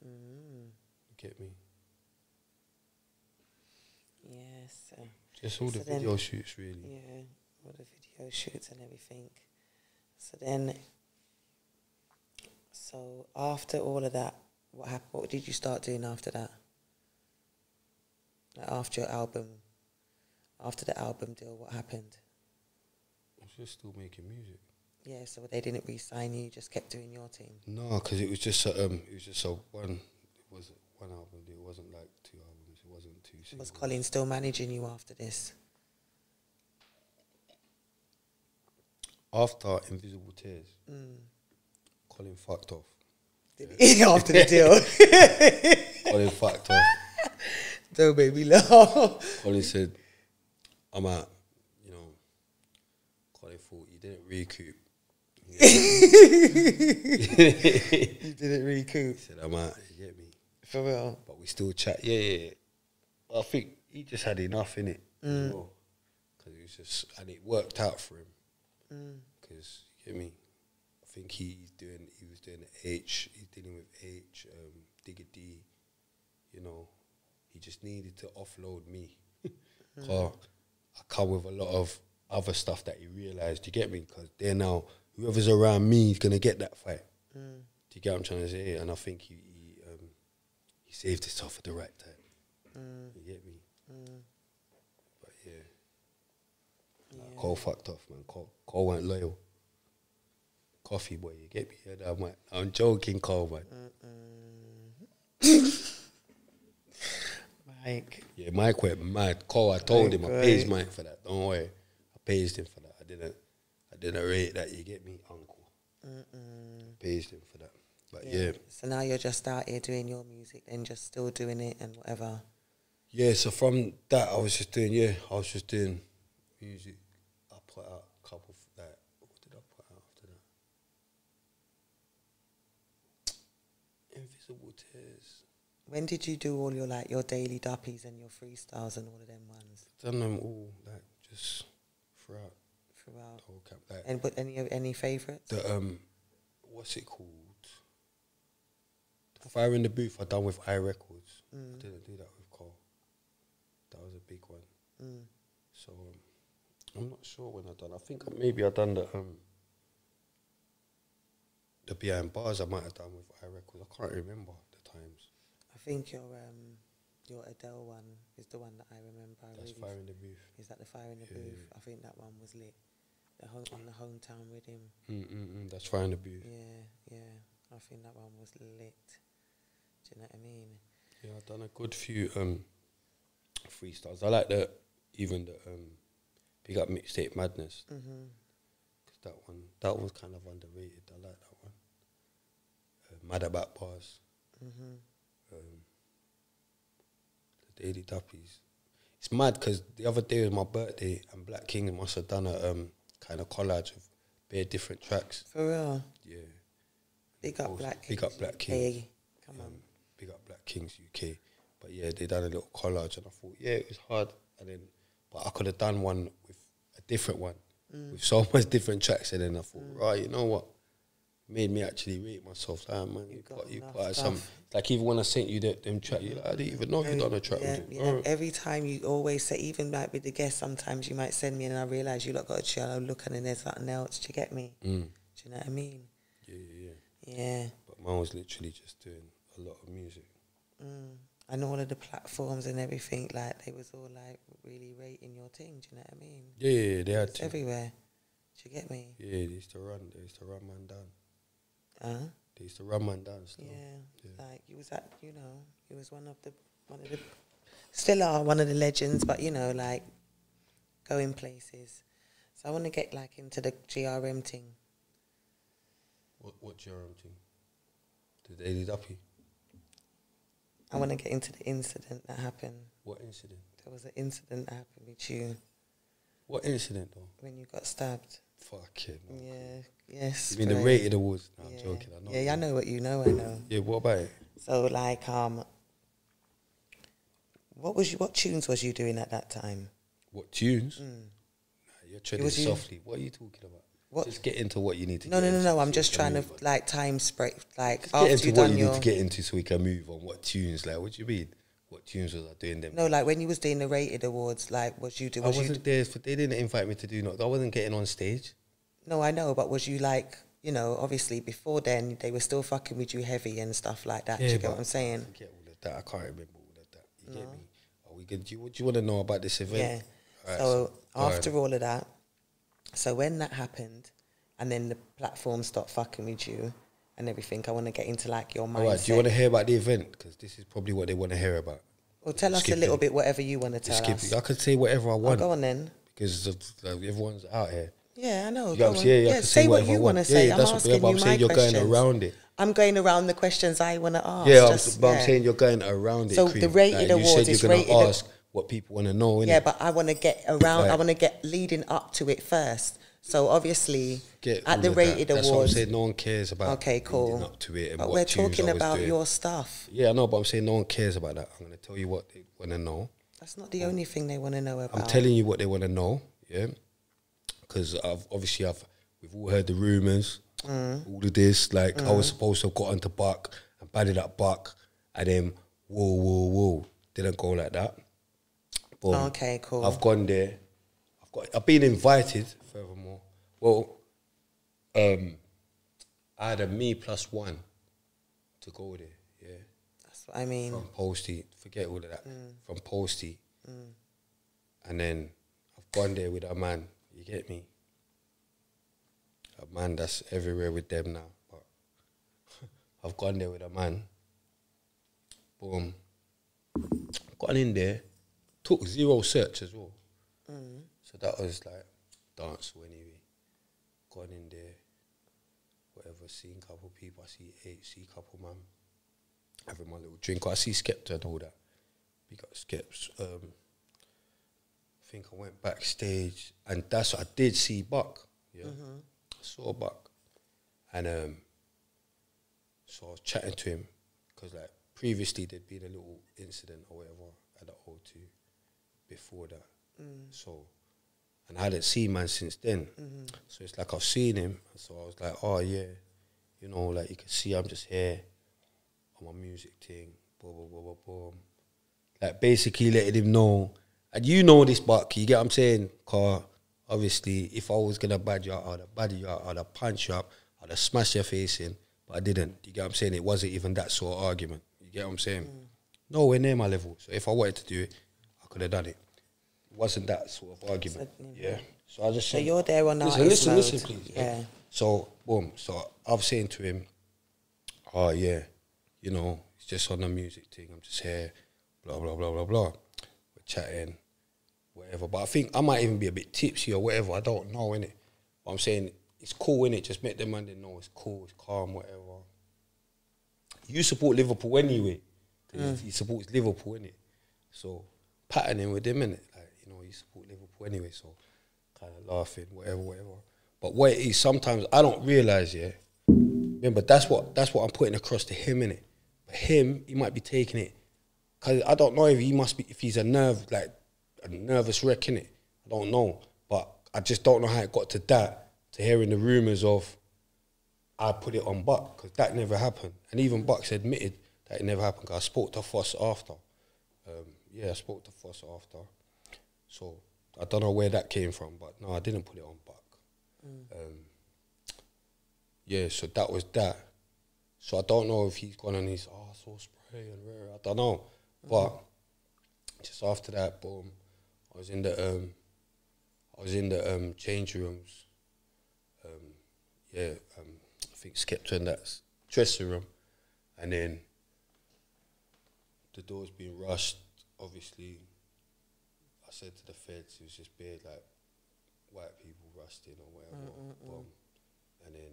Mm. You get me? Yes. Yeah, so just all so the video shoots, really. Yeah, all the video shoots and everything. So then, so after all of that, what happened? What did you start doing after that? Like after your album, after the album deal, what happened? I was just still making music. Yeah, so they didn't re-sign you. You just kept doing your team. No, because it was just a, um, it was just a one. It was one album. It wasn't like two albums. It wasn't two singles. Was Colin still managing you after this? After Invisible Tears, mm. Colin fucked off. Did yeah. he? After the deal, Colin fucked off. Don't make me laugh. Colin said, "I'm out." You know, Colin thought he didn't recoup. Yeah. You didn't recoup. He said, I'm out, you get me? For real. But we still chat, yeah, yeah, yeah. Well, I think he just had enough, innit? Mm. Well, cause it was just, and it worked out for him. Because, mm. you get me? I think he's doing, he was doing the H, he's dealing with H, um, Digga D, you know. He just needed to offload me. Because mm. I come with a lot of other stuff that he realised, you get me? Because they're now, whoever's around me is gonna get that fight. Mm. Do you get what I'm trying to say? And I think he he, um, he saved himself at the right time. Mm. You get me? Mm. But yeah, yeah. Like Cole fucked off, man. Cole, Cole weren't loyal. Coffee boy, you get me? Yeah, I'm, like, I'm joking, Cole, man. Uh -uh. Mike. Yeah, Mike went mad. Cole, I told Mike him I paid Mike for that. Don't worry, I paid him for that. I didn't. Didn't rate that, you get me, uncle. Mm -mm. Pays him for that. But yeah. yeah. So now you're just out here doing your music and just still doing it and whatever. Yeah, so from that I was just doing, yeah, I was just doing music. I put out a couple of that. What did I put out after that? Invisible Tears. When did you do all your like your daily duppies and your freestyles and all of them ones? Done them all, like just throughout. About. The whole camp, like and but any any favourites? The um, what's it called? The Fire in the Booth. I done with I Records. Mm. I didn't do that with Cole. That was a big one. Mm. So um, I'm not sure when I done. I think maybe I done the um, the behind bars. I might have done with I Records. I can't remember the times. I think your um, your Adele one is the one that I remember. That's really Fire in the Booth. Is that the Fire in the yeah. Booth? I think that one was lit. The home, on the hometown with him. Mm, mm, mm, that's Fine to Be. Yeah, yeah. I think that one was lit. Do you know what I mean? Yeah, I've done a good few um, freestyles. I like the, even the um, Big Up Mixtape Madness. Because mm-hmm. that one, that one's kind of underrated. I like that one. Uh, Mad About Bars. Mm-hmm. um, the Daily Duppies. It's mad because the other day was my birthday and Black King must have done a um, kind of collage of bare different tracks. For real? Yeah. Big up Black King. Big up Black King. Hey, come um, on. Big up Black Kings U K. But yeah, they done a little collage, and I thought, yeah, it was hard. And then, but I could have done one with a different one, mm. with so much different tracks. And then I thought, mm. right, you know what? Made me actually rate myself. Like, man, you, you got, got you got some. Like, even when I sent you that them track, you like, I didn't even know you done a track. Yeah, with yeah. Right. Every time you always say, even like with the guests, sometimes you might send me, and I realise you lot got a track. I'm looking, and there's nothing else. Do you get me? Mm. Do you know what I mean? Yeah, yeah, yeah. Yeah. But mine was literally just doing a lot of music. Mm. And all of the platforms and everything, like, they was all, like, really rating your thing, do you know what I mean? Yeah, yeah, they had to. Everywhere, do you get me? Yeah, they used to run, they used to run man down. Huh? They used to run man down still. Yeah, yeah, like, you was at, you know, you was one of the, one of the, still are one of the legends, but, you know, like, going places. So I want to get, like, into the G R M thing. What, what G R M thing? Did they did up you? I want to get into the incident that happened. What incident? There was an incident that happened with you. What incident, though? When you got stabbed. Fucking no. Yeah, yes. You mean the rated awards? No, yeah. I'm joking. I know. Yeah, I know what you know, I know. Yeah, what about it? So, like, um, what was you, what tunes was you doing at that time? What tunes? Mm. Nah, you're treading softly. You? What are you talking about? What? Just get into what you need to no, get no, no, into. No, no, no, I'm just trying to, like, time spread. Like, just after get into you what you need to get into so we can move on. What tunes? Like, what do you mean? What tunes was I doing them? No, like, when you was doing the rated awards, like, was you doing... I wasn't there. For, they didn't invite me to do nothing. I wasn't getting on stage. No, I know, but was you, like, you know, obviously, before then, they were still fucking with you heavy and stuff like that. Yeah, do you get what I'm saying? I forget all of that. I can't remember all of that. You no. get me? Are we good? Do you, what do you want to know about this event? Yeah. Right, so, so, after all, right. all of that... So when that happened, and then the platform stopped fucking with you and everything, I want to get into, like, your mindset. All right, do you want to hear about the event? Because this is probably what they want to hear about. Well, tell us a little bit, whatever you want to tell us. I could say whatever I want. Go on then. Because everyone's out here. Yeah, I know. Yeah, say what you want to say. I'm asking you my questions. I'm saying you're going around it. I'm going around the questions I want to ask. Yeah, but I'm saying you're going around it. So the rated awards is rated... what people want to know, innit? Yeah, but I want to get around, like, I want to get leading up to it first. So obviously, at the rated that. awards... That's what I'm saying, no one cares about okay, cool. leading up to it. And but what we're talking about doing. your stuff. Yeah, I know, but I'm saying no one cares about that. I'm going to tell you what they want to know. That's not the um, only thing they want to know about. I'm telling you what they want to know, yeah? Because I've, obviously, I've we've all heard the rumours, mm. all of this. Like, mm. I was supposed to have got into Buck and batted up Buck, and then, whoa, whoa, whoa. Didn't go like that. Boom. Okay, cool. I've gone there. I've got. I've been invited. Furthermore, well, um, I had a me plus one to go there. Yeah, that's what I mean. From Posty, forget all of that. Mm. From Posty, mm. and then I've gone there with a man. You get me? A man that's everywhere with them now. But I've gone there with a man. Boom. I've gone in there. Took zero search as well. Mm. So that was like dance anyway. Gone in there, whatever, seen a couple people, I see eight, see a couple man. Having my little drink. I see Skepta and all that. We got Skeps. Um I think I went backstage and that's what I did see Buck. Yeah. Mm-hmm. I saw Buck. And um so I was chatting to him, because like previously there'd been a little incident or whatever at the O two. Before that, mm. so and I hadn't seen man since then, mm-hmm. so it's like I've seen him, so I was like, oh yeah, you know, like you can see I'm just here on my music thing, blah blah blah blah blah, like basically letting him know, and you know this, Buck, you get what I'm saying? Car, obviously, if I was gonna bad you out, I'd have bad you out, I'd have punch you up, I'd have smashed your face in, but I didn't. You get what I'm saying? It wasn't even that sort of argument. You get what I'm saying? Mm. Nowhere near my level. So if I wanted to do it, could have done it. It wasn't that sort of argument. So, yeah. So I just said, so you're there on that. Listen, listen, mode. listen, please. Yeah. So boom. So I've saying to him, oh yeah, you know, it's just on the music thing. I'm just here, blah blah blah blah blah. We're chatting, whatever. But I think I might even be a bit tipsy or whatever. I don't know, innit? But I'm saying it's cool, innit? Just make them man they know it's cool, it's calm, whatever. You support Liverpool anyway. Mm. He supports Liverpool, innit? So patterning with him, innit? Like, you know, you support Liverpool anyway, so kind of laughing, whatever, whatever. But what it is, sometimes I don't realise, yeah. Remember, that's what that's what I'm putting across to him, innit? But him, he might be taking it. Because I don't know if he must be, if he's a nerve, like a nervous wreck, innit? I don't know. But I just don't know how it got to that, to hearing the rumours of, I put it on Buck, because that never happened. And even Buck's admitted that it never happened, because I spoke to Foss after. Um, yeah, I spoke to Foss after. So I don't know where that came from, but no, I didn't put it on Buck. Mm. Um, yeah, so that was that. So I don't know if he's gone and he's, oh, so spray and rare, I don't know. Mm. But just after that, boom, I was in the, um, I was in the um, change rooms. Um, yeah, um, I think Skepta in that dressing room. And then the door's being rushed, obviously. I said to the feds, it was just bad, like, white people rushed in or whatever, mm -mm -mm. and then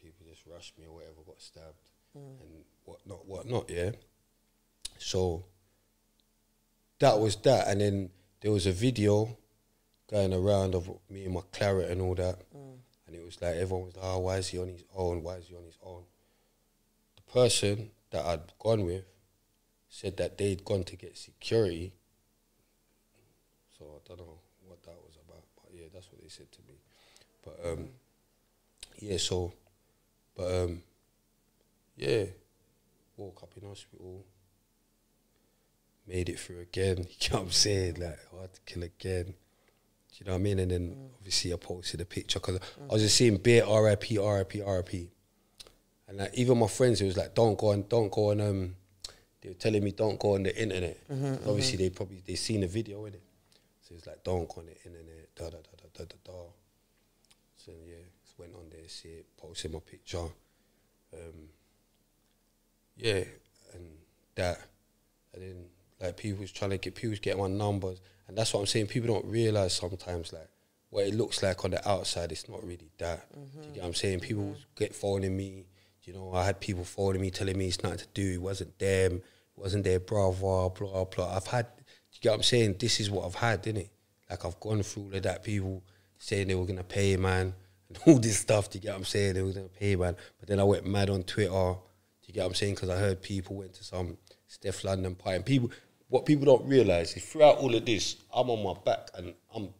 people just rushed me or whatever, got stabbed, mm. and whatnot, whatnot, yeah? So that was that, and then there was a video going around of me and my claret and all that, mm. and it was like, everyone was like, oh, why is he on his own, why is he on his own? The person that I'd gone with said that they'd gone to get security, so I don't know what that was about, but yeah, that's what they said to me. But um, yeah, so, but um, yeah, woke up in hospital, made it through again. You know what I'm saying? Like, hard to kill again. Do you know what I mean? And then mm. obviously I posted a picture because mm. I was just seeing bare R I P, R I P, R I P, and like even my friends, it was like, don't go and don't go and um, they were telling me don't go on the internet. Mm -hmm, obviously mm -hmm. they probably they seen the video in it. So it's like, don't go on the internet, da da da da da da da. So yeah, just went on there, see it, posted my picture. Um, yeah, and that. And then like people was trying to get, people was getting my numbers. And that's what I'm saying, people don't realise sometimes like what it looks like on the outside, it's not really that. Mm -hmm. Do you get what I'm saying? People mm -hmm. get phoning me, you know, I had people phoning me, telling me it's nothing to do, it wasn't them, it wasn't their brother, blah, blah. I've had, you get what I'm saying? This is what I've had, innit? Like, I've gone through all of that, people saying they were going to pay, man, and all this stuff, do you get what I'm saying? They were going to pay, man. But then I went mad on Twitter, do you get what I'm saying? Because I heard people went to some Steph London party. And people, what people don't realise is throughout all of this, I'm on my back and I'm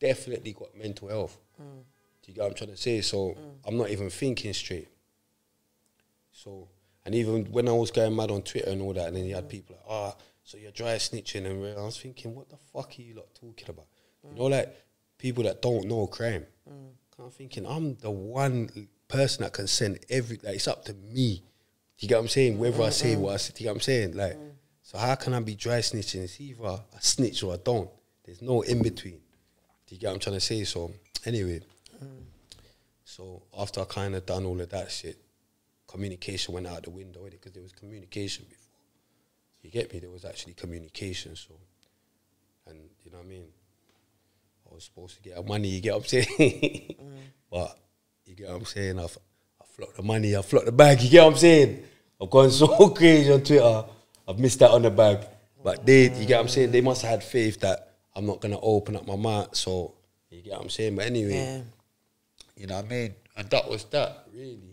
definitely got mental health. Mm. Do you get what I'm trying to say? So mm. I'm not even thinking straight. So, and even when I was going mad on Twitter and all that, and then you had mm. people like, ah, oh, so you're dry snitching, and I was thinking, what the fuck are you lot talking about? Mm. You know, like, people that don't know crime. Mm. I'm thinking, I'm the one person that can send every, like, it's up to me. Do you get what I'm saying? Whether mm -hmm. I say what I say, do you get what I'm saying? Like, mm. so how can I be dry snitching? It's either I snitch or I don't. There's no in-between. Do you get what I'm trying to say? So, anyway, mm. so after I kind of done all of that shit, communication went out the window, because there was communication before. You get me? There was actually communication, so, and you know what I mean? I was supposed to get our money, you get what I'm saying? Mm. But, you get what I'm saying? I've, I flocked the money, I flocked the bag, you get what I'm saying? I've gone so crazy on Twitter, I've missed that on the bag. But they, you get what I'm saying? They must have had faith that I'm not going to open up my mouth, so, you get what I'm saying? But anyway, yeah. you know what I mean? And that was that, really.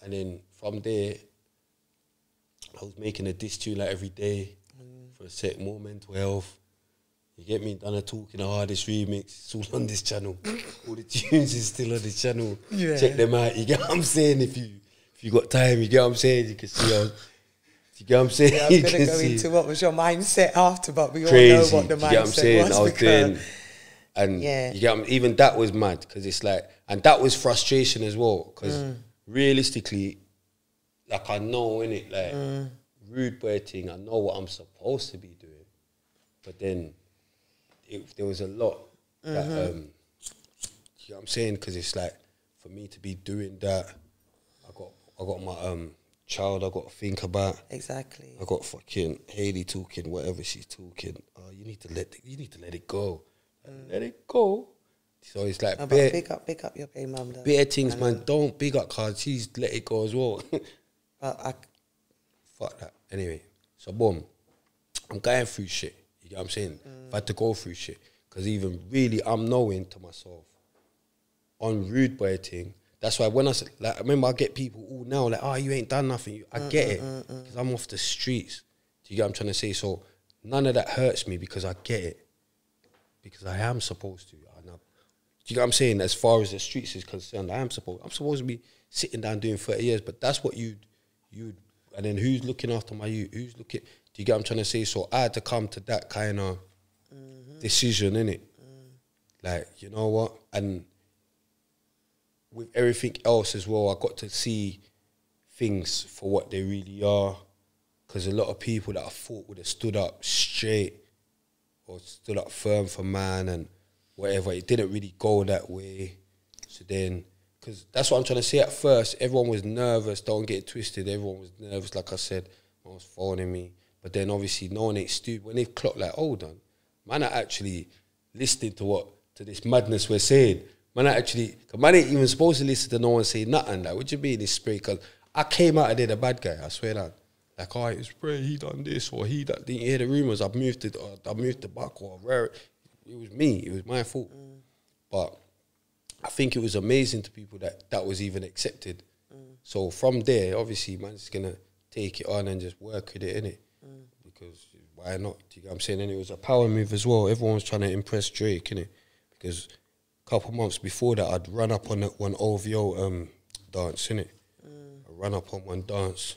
And then from there, I was making a diss tune like every day mm. for a set, more mental health. You get me? Done a talking, the hardest remix. It's all on this channel. All the tunes is still on this channel. Yeah. Check them out. You get what I'm saying? If you if you got time, you get what I'm saying. You can see. How, you get what I'm saying? Yeah, I'm gonna go see. Into what was your mindset after, but we Crazy. all know what the mindset you get what I'm saying? was. I was doing, and yeah. you get even that was mad because it's like, and that was frustration as well because. Mm. Realistically, like I know, innit, like mm. rude boy thing, I know what I'm supposed to be doing. But then it, there was a lot mm-hmm. that, um, you know what I'm saying? Because it's like, for me to be doing that, I got I got my um child I got to think about. Exactly. I got fucking Hayley talking, whatever she's talking. Oh, you need to let, the, you need to let it go. Mm. Let it go. So it's like, no, bare, big up, big up your pay, mum. Bare things, man. Know. Don't big up, cause she's let it go as well. But I, fuck that. Anyway, so boom, I'm going through shit. You get what I'm saying? Mm. I had to go through shit, cause even really, I'm knowing to myself on rude boy thing That's why when I like, I remember I get people all now like, oh, you ain't done nothing. I uh, get uh, it because uh, uh. I'm off the streets. Do you get what I'm trying to say? So none of that hurts me because I get it, because I am supposed to. And I, do you get what I'm saying? As far as the streets is concerned, I am supposed. I'm supposed to be sitting down doing thirty years, but that's what you you. And then who's looking after my youth? Who's looking? Do you get what I'm trying to say? So I had to come to that kind of mm-hmm. decision, innit? Mm. Like, you know what? And with everything else as well, I got to see things for what they really are, because a lot of people that I thought would have stood up straight or stood up firm for man and whatever, it didn't really go that way. So then, because that's what I'm trying to say, at first, everyone was nervous, don't get it twisted, everyone was nervous, like I said, no one's phoning me. But then obviously no one ain't stupid. When they've clocked like, hold on, man are actually listening to what, to this madness we're saying. Man, I actually, man ain't even supposed to listen to no one say nothing. Like, what do you mean this spray? Because I came out of there the bad guy, I swear that. Like, oh, it's spray, he done this, or he done, didn't hear the rumours, I've moved it, or I moved the buck, or where. It was me, it was my fault. Mm. But I think it was amazing to people that that was even accepted. Mm. So from there, obviously, man's going to take it on and just work with it, innit? Mm. Because why not? Do you know what I'm saying? And it was a power move as well. Everyone was trying to impress Drake, innit? Because couple months before that, I'd run up on that one O V O um, dance, innit? Mm. I ran up on one dance,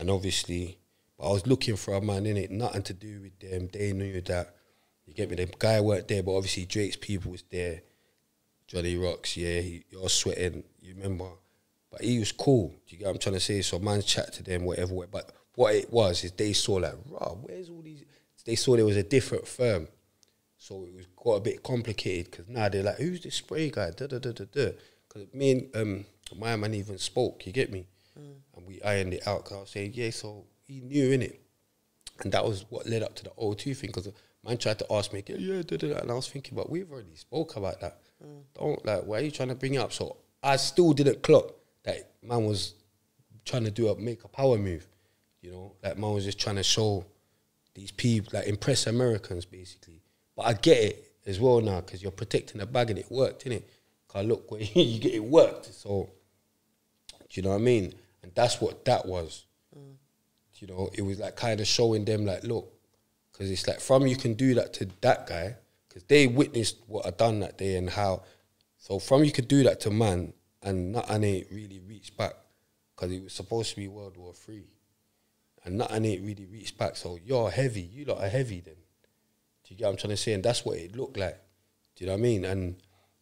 and obviously, but I was looking for a man, innit? Nothing to do with them, they knew that. You get me? The guy weren't there, but obviously Drake's people was there. Johnny Rocks, yeah, he, you're sweating, you remember? But he was cool, do you get what I'm trying to say? So man chat to them, whatever, whatever. But what it was is they saw like, rah, where's all these? They saw there was a different firm. So it was got a bit complicated because now they're like, who's this spray guy? Da da da da da. Because me and um, my man even spoke, you get me? Mm. And we ironed it out because I was saying, yeah, so he knew, innit? And that was what led up to the O two thing because man tried to ask me, yeah, da da da. And I was thinking, but we've already spoke about that. Mm. Don't, like, why are you trying to bring it up? So I still didn't clock that man was trying to do a, make a power move, you know? Like, man was just trying to show these people, like, impress Americans, basically. But I get it as well now because you're protecting the bag and it worked, innit? Because look, you get it worked. So, do you know what I mean? And that's what that was. Mm. You know, it was like kind of showing them, like, look, because it's like from you can do that to that guy because they witnessed what I done that day and how. So from you could do that to man and nothing ain't really reached back because it was supposed to be World War Three and nothing ain't really reached back. So you're heavy. You lot are heavy then. You get what I'm trying to say? And that's what it looked like. Do you know what I mean? And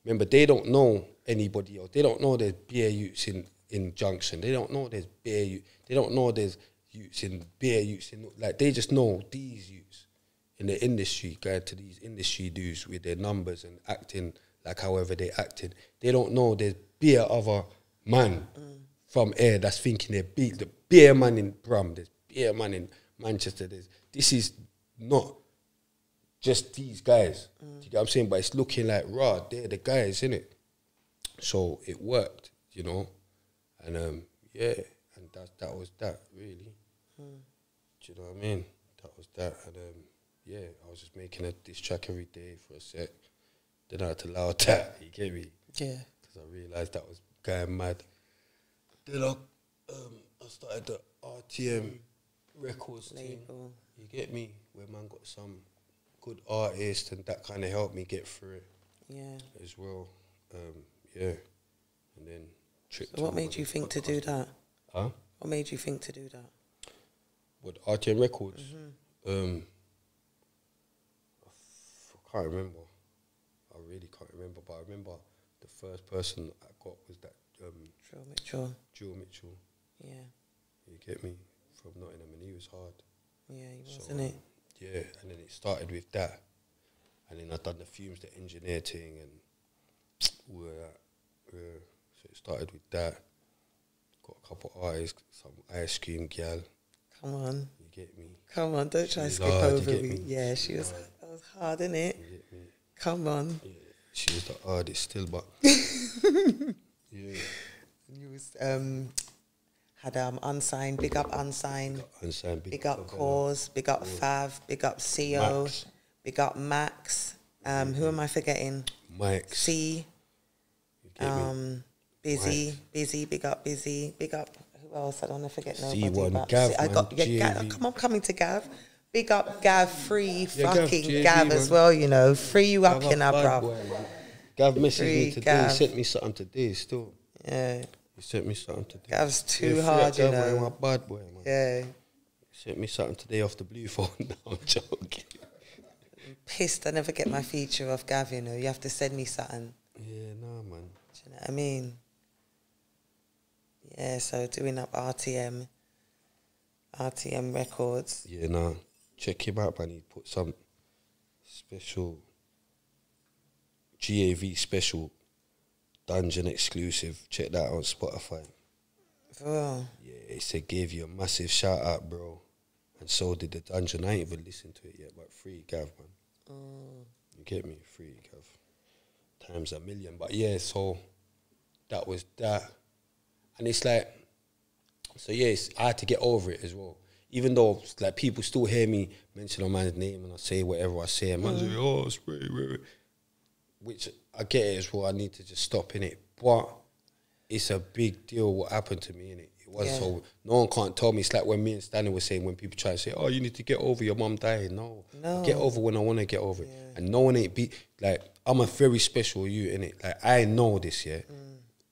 remember, they don't know anybody else. They don't know there's beer youths in, in Junction. They don't know there's beer youth. They don't know there's youths in beer youths. In, like, they just know these youths in the industry, going to these industry dudes with their numbers and acting like however they acted. They don't know there's beer other man mm. from air that's thinking they're big. The beer man in Brum, there's beer man in Manchester. There's, this is not just these guys. Mm. Do you get what I'm saying? But it's looking like, rah, they're the guys, innit? So it worked, you know? And, um, yeah, and that, that was that, really. Mm. Do you know what I mean? That was that. And, um, yeah, I was just making a diss track every day for a sec. Then I had to loud that, you get me? Yeah. Because I realised that was going mad. Then I, um, I started the R T M Records team. You get me? Where man got some good artist, and that kind of helped me get through it. Yeah. As well. Um, yeah. And then tripped. So what made you think to do that? Huh? What made you think to do that? What, R T M Records? Mm-hmm. um, I, f I can't remember. I really can't remember, but I remember the first person I got was that um, Joel Mitchell. Joel Mitchell. Yeah. You get me? From Nottingham, and he was hard. Yeah, he was, wasn't it? So, yeah, and then it started with that. And then I done the fumes, the engineer thing, and all of that. Yeah. So it started with that. Got a couple of artists, some ice cream gal. Come on. You get me? Come on, don't she try to skip hard, over me. me. Yeah, she, she was hard. That was hard, innit? You get me? Come on. Yeah, she was the hardest still, but... yeah. You was, um... had um, Unsigned, big up Unsigned, unsigned big, big up Cause, big up Fav, big up C O, Max. Big up Max. Um, who am I forgetting? Mike. C. Um, Busy, right. busy, big up, busy, big up. Who else? I don't want to forget nobody. C one, but Gav, I got man, yeah, Gav, come on, coming to Gav. Big up Gav, free yeah, fucking Gav, G, Gav as well, you know. Free you Gav up in our bruv. Boy, Gav messaged free me today, Gav. He sent me something today still. Yeah. He sent me something today. Gav's too yeah, hard, Gav, you know. My bad boy, man. Yeah. He sent me something today off the blue phone. No, I'm joking. I'm pissed I never get my feature off Gav, you know. You have to send me something. Yeah, nah, man. Do you know what I mean? Yeah, so doing up R T M, R T M Records. Yeah, nah, check him out, man. He put some special G A V special dungeon exclusive. Check that out on Spotify. Oh. Yeah, he said gave you a massive shout out, bro, and so did the dungeon. I ain't even listened to it yet, but free Gav, man. Oh. You get me, free Gav times a million. But yeah, so that was that. And it's like, so yes, I had to get over it as well. Even though like people still hear me mention a man's name and I say whatever I say, and man's like, oh, spray, which I get it as well. I need to just stop in it, but it's a big deal what happened to me in it. It was yeah. so no one can't tell me. It's like when me and Stanley were saying when people try to say, oh, you need to get over your mum dying. No, no. I get over when I want to get over yeah. it, and no one ain't be like I'm a very special you in it. Like I know this, yeah. Mm.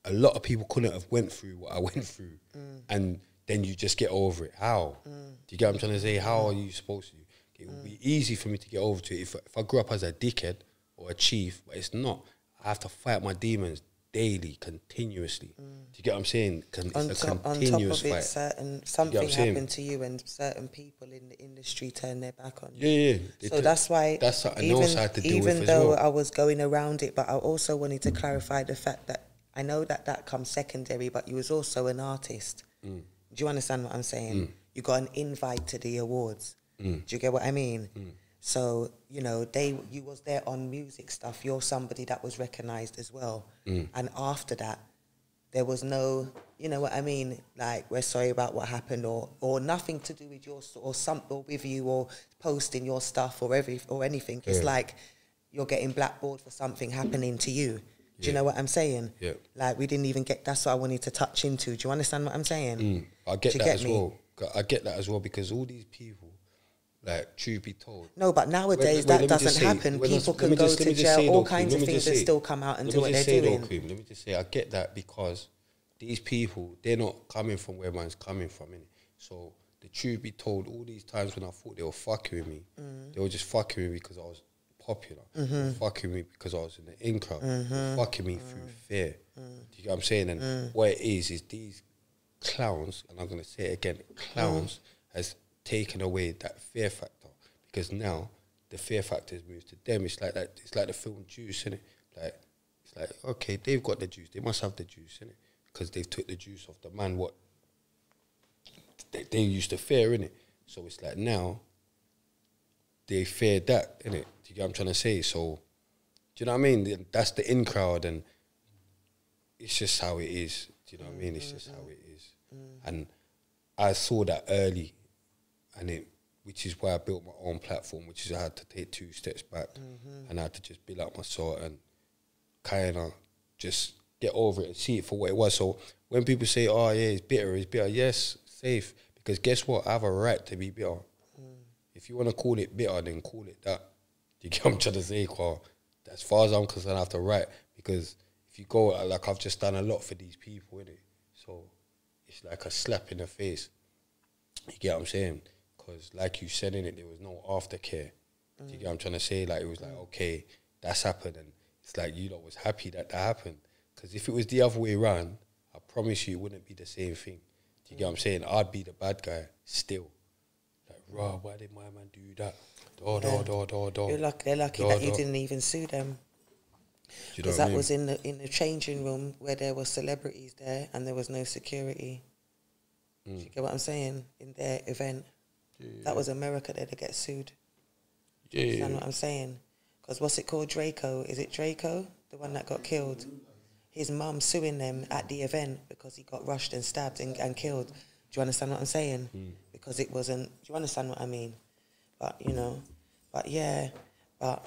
A lot of people couldn't have went through what I went through. Mm. And then you just get over it. How? Mm. Do you get what I'm trying to say? How mm. are you supposed to? It would mm. be easy for me to get over to it if, if I grew up as a dickhead or a chief, but it's not. I have to fight my demons daily, continuously. Mm. Do you get what I'm saying? It's on, a top, continuous on top of it, fight. Certain, something happened to you and certain people in the industry turned their back on you. Yeah, yeah. They so do. That's why... That's something even, else I had to deal with as well. Even though I was going around it, but I also wanted to clarify the fact that I know that that comes secondary, but you was also an artist. Mm. Do you understand what I'm saying? Mm. You got an invite to the awards. Mm. Do you get what I mean? Mm. So, you know, they you was there on music stuff. You're somebody that was recognised as well. Mm. And after that, there was no, you know what I mean? Like, we're sorry about what happened or or nothing to do with your, or something or with you or posting your stuff or, every, or anything. Yeah. It's like you're getting blackballed for something happening to you. Do you yeah. know what I'm saying? Yeah. Like, we didn't even get... That's what I wanted to touch into. Do you understand what I'm saying? Mm, I get that get as me? well. I get that as well because all these people, like, truth be told... No, but nowadays when, that doesn't happen. Say, people can go just, to jail, all kinds of things say, that still come out and do what they're say, doing. Though, let me just say, I get that because these people, they're not coming from where man's coming from, innit? So, the truth be told, all these times when I thought they were fucking with me, mm. they were just fucking with me because I was... popular, mm-hmm. fucking me because I was in the in club, mm-hmm. fucking me mm-hmm. through fear. Mm-hmm. Do you get what I'm saying? And mm-hmm. what it is, is these clowns, and I'm going to say it again, clowns mm-hmm. has taken away that fear factor because now the fear factor has moved to them. It's like that. It's like the film Juice, innit? Like, it's like, okay, they've got the juice. They must have the juice, innit? Because they've took the juice off the man what they, they used to fear, innit? So it's like now they fear that, innit? Do you get what I'm trying to say? So, do you know what I mean? That's the in crowd, and it's just how it is. Do you know what I mean? It's just how it is. Mm. And I saw that early, and it, which is why I built my own platform, which is I had to take two steps back, mm-hmm. and I had to just build up my soul and kind of just get over it and see it for what it was. So when people say, oh, yeah, it's bitter, it's bitter, yes, safe. Because guess what? I have a right to be bitter. If you want to call it bitter, then call it that. Do you get what I'm trying to say, Quail? As far as I'm concerned, I have to write. Because if you go, like, I've just done a lot for these people, innit? So it's like a slap in the face. You get what I'm saying? Because like you said, innit, there was no aftercare. Mm. Do you get what I'm trying to say? Like, it was like, okay, that's happened. And it's like, you lot was happy that that happened. Because if it was the other way around, I promise you it wouldn't be the same thing. Do you mm. get what I'm saying? I'd be the bad guy still. Raw, why did my man do that? Door, door, door, door, door. You're lucky, they're lucky door, that he door. didn't even sue them. Because you know that I mean? was in the in the changing room where there were celebrities there and there was no security. Mm. Do you get what I'm saying? In their event. Yeah. That was America there to get sued. Yeah. You understand what I'm saying? Because what's it called? Draco. Is it Draco? The one that got killed? His mum suing them at the event because he got rushed and stabbed and, and killed. Do you understand what I'm saying? Mm. Because it wasn't... Do you understand what I mean? But, you know... But, yeah. But...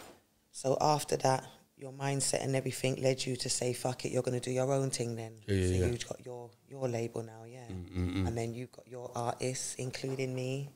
So, after that, your mindset and everything led you to say, fuck it, you're going to do your own thing then. Yeah, yeah, so yeah. You've got your, your label now, yeah. Mm, mm, mm. And then you've got your artists, including me,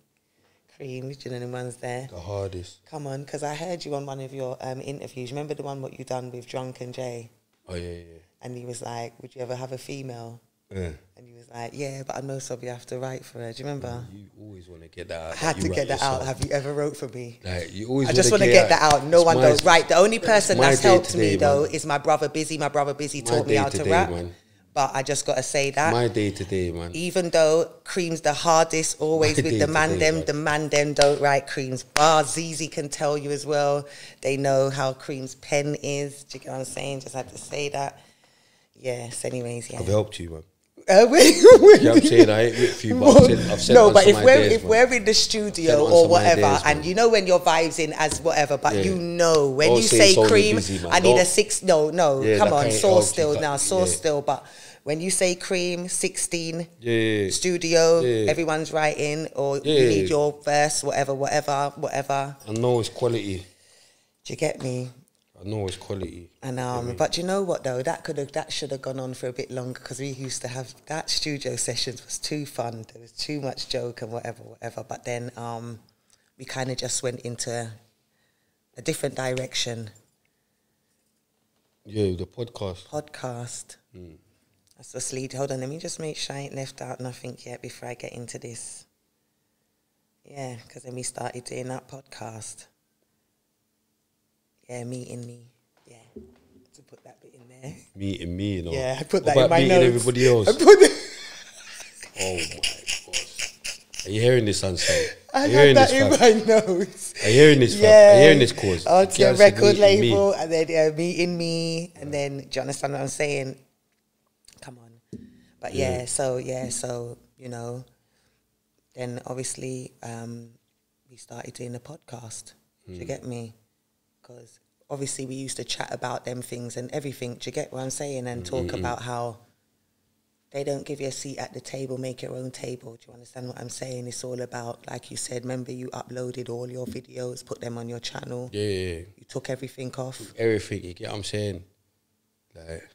Cream, do you know the ones there? The hardest. Come on, because I heard you on one of your um, interviews. Remember the one what you done with Drunk and Jay? Oh, yeah, yeah. And he was like, would you ever have a female? Yeah. And he was like, yeah, but I know somebody have to write for her. Do you remember? You always want to get that out. I had to get that yourself. out. Have you ever wrote for me? Like, you always I just want to get, get that out. out. No it's one knows. Right, the only person that's helped today, me, man. though, is my brother Busy. My brother Busy my taught me how today, to rap. Man. But I just got to say that. My day to day, man. Even though Cream's the hardest, always my with the man today, them, man. the man them don't write Cream's bars. Z Z can tell you as well. They know how Cream's pen is. Do you get what I'm saying? Just had to say that. Yes, anyways, yeah. I've helped you, man. Uh, you know what I'm saying? I ain't with you, but I've said, I've said no, but if we're days, if man. we're in the studio or whatever, days, and you know when your vibe's in as whatever, but yeah. you know when I'll you say Cream, busy, I need Don't, a six. No, no, yeah, come on, source still now, source yeah. still. But when you say Cream, sixteen yeah, yeah, studio, yeah. everyone's writing, or yeah, you need your verse, whatever, whatever, whatever. I know it's quality. Do you get me? I know it's quality. And um, I mean. But you know what though, that could have, that should have gone on for a bit longer because we used to have that studio sessions was too fun. There was too much joke and whatever, whatever. But then um, we kind of just went into a different direction. Yeah, the podcast. Podcast. Mm. That's what's lead. Hold on, let me just make sure I ain't left out nothing yet before I get into this. Yeah, because then we started doing that podcast. Yeah, meeting me. Yeah, to put that bit in there. Meeting me, you know. Yeah, I put what that in my notes. Meeting everybody else. I put oh my gosh! Are you hearing this, Ansel? I had that in fact? my notes. Are you hearing this? Yeah. Are you hearing this cause? R T M record label, me. and then yeah, meeting me, and then do you understand what I'm saying? Come on, but yeah, yeah so yeah, so you know, then obviously um, we started doing the podcast. Mm. Do you get me? Because obviously we used to chat about them things and everything. Do you get what I'm saying? And talk mm-hmm. about how they don't give you a seat at the table, make your own table. Do you understand what I'm saying? It's all about, like you said, remember you uploaded all your videos, put them on your channel. Yeah, yeah, yeah. You took everything off. Took everything, you get what I'm saying? Like,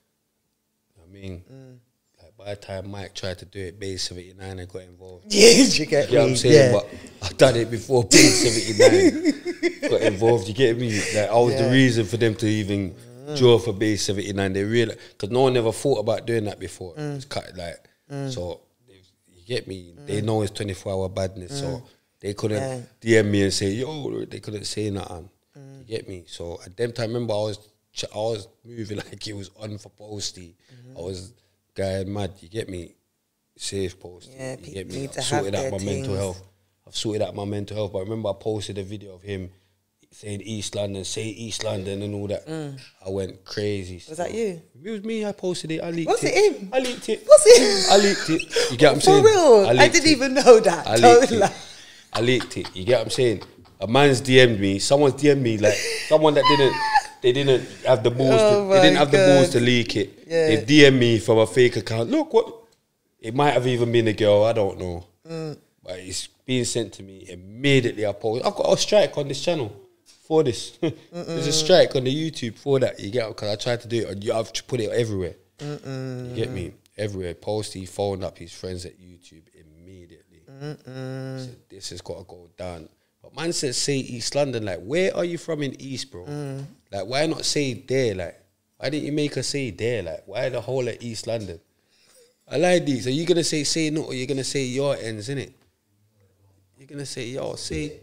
I mean, mm. like by the time Mike tried to do it, Bay seventy-nine and got involved. Yeah, do you get, you get me? What I'm saying? Yeah. But I've done it before Bay seventy-nine. Got involved, you get me? Like, I was yeah. the reason for them to even mm. draw for Base seventy-nine. They realized, because no one ever thought about doing that before. Mm. It's cut, like, mm. so, you get me? Mm. They know it's twenty-four hour badness, mm. so they couldn't yeah. D M me and say, yo, they couldn't say nothing. Mm. You get me? So, at them time, remember, I was I was moving like it was on for Posty. Mm-hmm. I was guy mad, you get me? Safe Posty, yeah, you get me? I've sorted out my things. mental health. I've sorted out my mental health, but I remember I posted a video of him saying East London, say East London and all that. Mm. I went crazy. Was that you? It was me, I posted it, I leaked What's it. What's it him? I leaked it. What's it I leaked it. You get what I'm saying? For real? I, I didn't it. even know that. I leaked, it. I leaked it. You get what I'm saying? A man's D M'd me, someone's D M'd me, like someone that didn't, they didn't have the balls, oh to, they didn't have God. the balls to leak it. Yeah. They D M'd me from a fake account. Look, what? It might have even been a girl, I don't know. Mm. But it's being sent to me immediately. I posted, I've got a strike on this channel. For this, mm -mm. There's a strike on the YouTube for that. You get out because I tried to do it, and you have to put it everywhere. Mm -mm. You get me? Everywhere. Posty phoned up his friends at YouTube immediately. Mm -mm. Said, this has got to go down. But man said, say East London. Like, where are you from in East, bro? Mm. Like, why not say there? Like, why didn't you make her say there? Like, why the whole of East London? I like these. Are you gonna say say no, or you're gonna say your ends, innit? You're gonna say yo, say.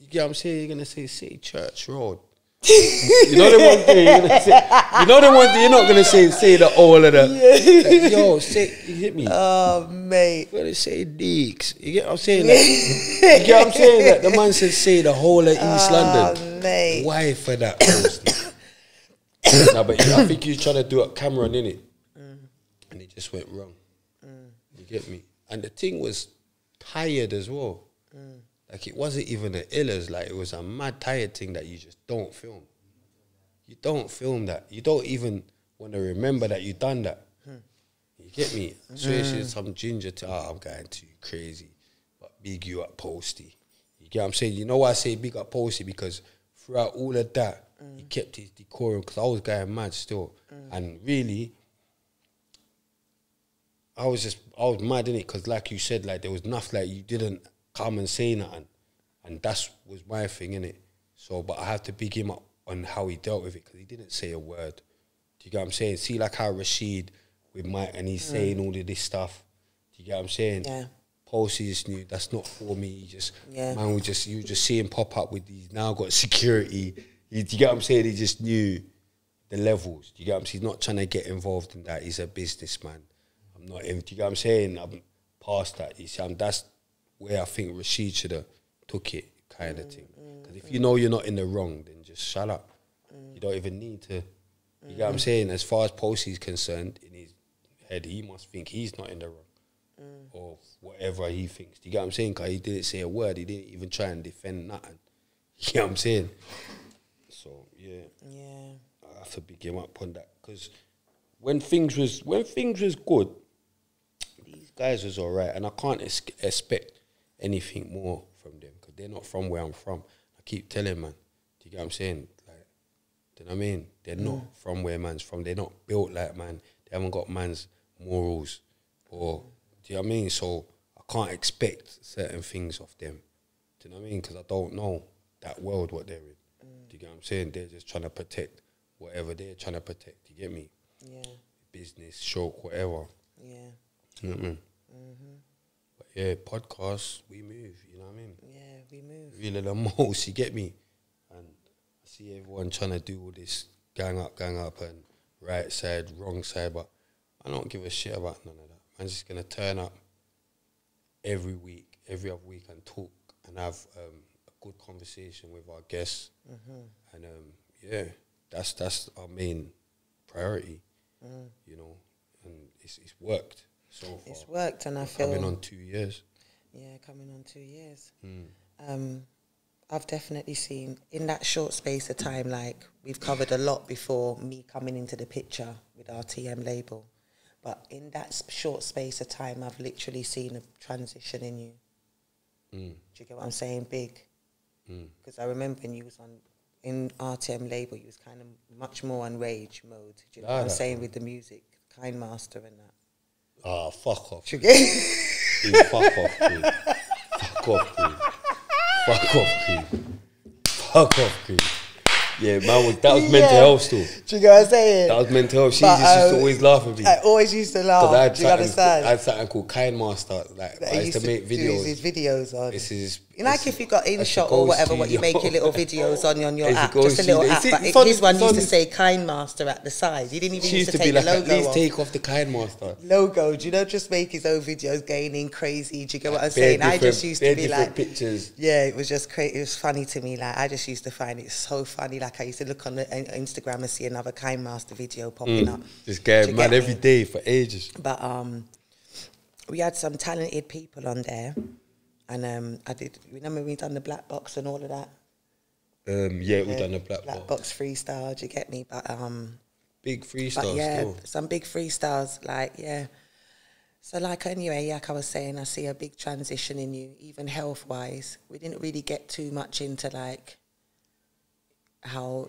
You get what I'm saying? You're going to say, say Church Road. You know the one thing you're going to say. You know the one thing you're not going to say, say the all of the. Like, yo, say, you hit me. Oh, mate. You're going to say Deeks. You get what I'm saying? Like, you get what I'm saying? Like, the man said, say the whole of East oh, London. Mate. Why for that? Nah, but I think you was trying to do a Cameron, innit? Mm. And it just went wrong. Mm. You get me? And the thing was tired as well. Mm. Like, it wasn't even the illers. Like, it was a mad tired thing that you just don't film. You don't film that. You don't even want to remember that you done that. Hmm. You get me? Mm. So it's just some ginger to, oh, I'm going too crazy. But big you up Posty. You get what I'm saying? You know why I say big up Posty? Because throughout all of that, Mm. He kept his decorum because I was going mad still. Mm. And really, I was just, I was mad in it because like you said, like there was nothing, like you didn't come and say nothing. And that was my thing, innit? So, but I have to big him up on how he dealt with it because he didn't say a word. Do you get what I'm saying? See like how Rashid with Mike and he's mm. saying all of this stuff. Do you get what I'm saying? Yeah. Posey just knew that's not for me. He just, yeah. man, we just, you just see him pop up with these, now got security. He, do you get what I'm saying? He just knew the levels. Do you get what I'm saying? He's not trying to get involved in that. He's a businessman. I'm not, do you get what I'm saying? I'm past that. You see, I'm, that's where I think Rashid should have took it, kind mm, of thing. Because mm, if mm. you know you're not in the wrong, then just shut up. Mm. You don't even need to. You get what I'm saying? As far as Posey's concerned, in his head, he must think he's not in the wrong. Mm. Or whatever he thinks. Do you get what I'm saying? Because he didn't say a word. He didn't even try and defend nothing. You get what I'm saying? So, yeah. Yeah. I have to big him up on that. Because when things was, when things was good, these guys was all right. And I can't ex expect anything more from them. Because they're not from where I'm from. I keep telling, man. Do you get what I'm saying? You know what I mean? They're not mm. from where man's from. They're not built like man. They haven't got man's morals or, do you know what I mean? So I can't expect certain things of them. Do you know what I mean? Because I don't know that world, what they're in. Mm. Do you get what I'm saying? They're just trying to protect whatever they're trying to protect. Do you get me? Yeah. Business, shock, whatever. Yeah. Do you know what I mean? Mm-hmm. But yeah, podcasts, we move. You know what I mean? Yeah, we move. Realer Than Most, you get me? And see everyone trying to do all this gang up, gang up, and right side, wrong side, but I don't give a shit about none of that. I'm just going to turn up every week, every other week, and talk and have um, a good conversation with our guests. Mm-hmm. And um, yeah, that's that's our main priority, mm. you know, and it's, it's worked so far. It's worked, and I feel... Coming on two years. Yeah, coming on two years. Mm. Um... I've definitely seen, in that short space of time, like, we've covered a lot before me coming into the picture with our T M label. But in that short space of time, I've literally seen a transition in you. Mm. Do you get what I'm saying? Big. Because mm. I remember when you was on, in R T M label, you was kind of much more on rage mode. Do you know nah, what I'm saying? Cool. With the music, Kind Master and that. Ah, oh, fuck off. Do you get dude, fuck off, dude. Fuck off, dude. Fuck off, Queen. Fuck off, Queen. Yeah, man, was, that was yeah. mental health still. Do you get what I'm saying? That was mental health. She but, just um, used to always laugh at me. I always used to laugh. I had do you understand? I had something called Kind Master. Like, I used to, to make videos. His videos on. This is, you know, like if you got InShot or whatever, what you make your little videos on on your app. Just a little app. But it, this one used to say Kind Master at the side. You didn't even used to take the logo off. Please take off the Kind Master logo. Do you know? Just make his own videos, gaining crazy. Do you get what I'm saying? I just used to be like pictures. Yeah, it was just crazy. It was funny to me. Like I just used to find it so funny. Like I used to look on the, uh, Instagram and see another Kind Master video popping mm. up. This guy mad every day for ages. But um, we had some talented people on there, and um, I did. Remember we done the black box and all of that. Um, yeah, we done the black, black box. box freestyle. Do you get me? But um, big freestyles. Yeah, still. Some big freestyles. Like yeah. So like anyway, like I was saying, I see a big transition in you, even health wise. We didn't really get too much into like. How,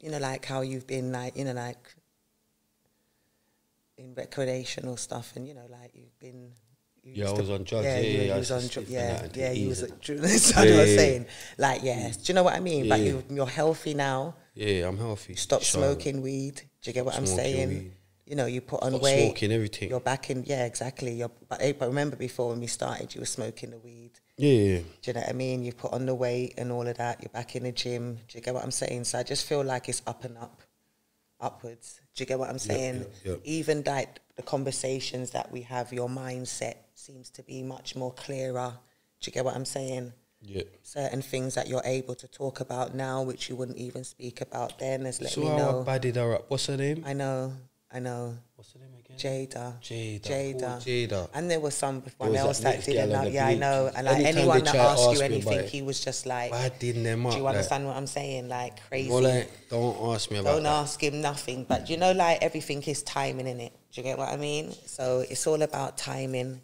you know, like how you've been, like, you know, like in recreational stuff, and you know, like you've been. You yeah, I was to, on drugs. Yeah, yeah, you, yeah, you was on drugs. Yeah, yeah, you was. Like, do you know what I'm saying? Like, yeah, do you know what I mean? But yeah. like, you, you're healthy now. Yeah, I'm healthy. Stop so smoking weed. Do you get what I'm saying? Weed. You know, you put on Stop weight. Smoking everything. You're back in. Yeah, exactly. You're. But I remember before when we started, you were smoking the weed. Yeah, yeah. Do you know what I mean? You put on the weight and all of that. You're back in the gym. Do you get what I'm saying? So I just feel like it's up and up, upwards. Do you get what I'm saying? Yep, yep, yep. Even like the conversations that we have, your mindset seems to be much more clearer. Do you get what I'm saying? Yeah. Certain things that you're able to talk about now, which you wouldn't even speak about then, as let so me know. So I bodied her up. What's her name? I know. I know. What's her name again? Jada. Jada. Jada. Jada. And there was someone there was else that, that didn't know. Yeah, I know. And like anyone that asked you anything, he was just like, I didn't them up. Do you understand like, what I'm saying? Like crazy. Well, like, don't ask me about Don't that. ask him nothing. But you know, like everything is timing in it. Do you get what I mean? So it's all about timing.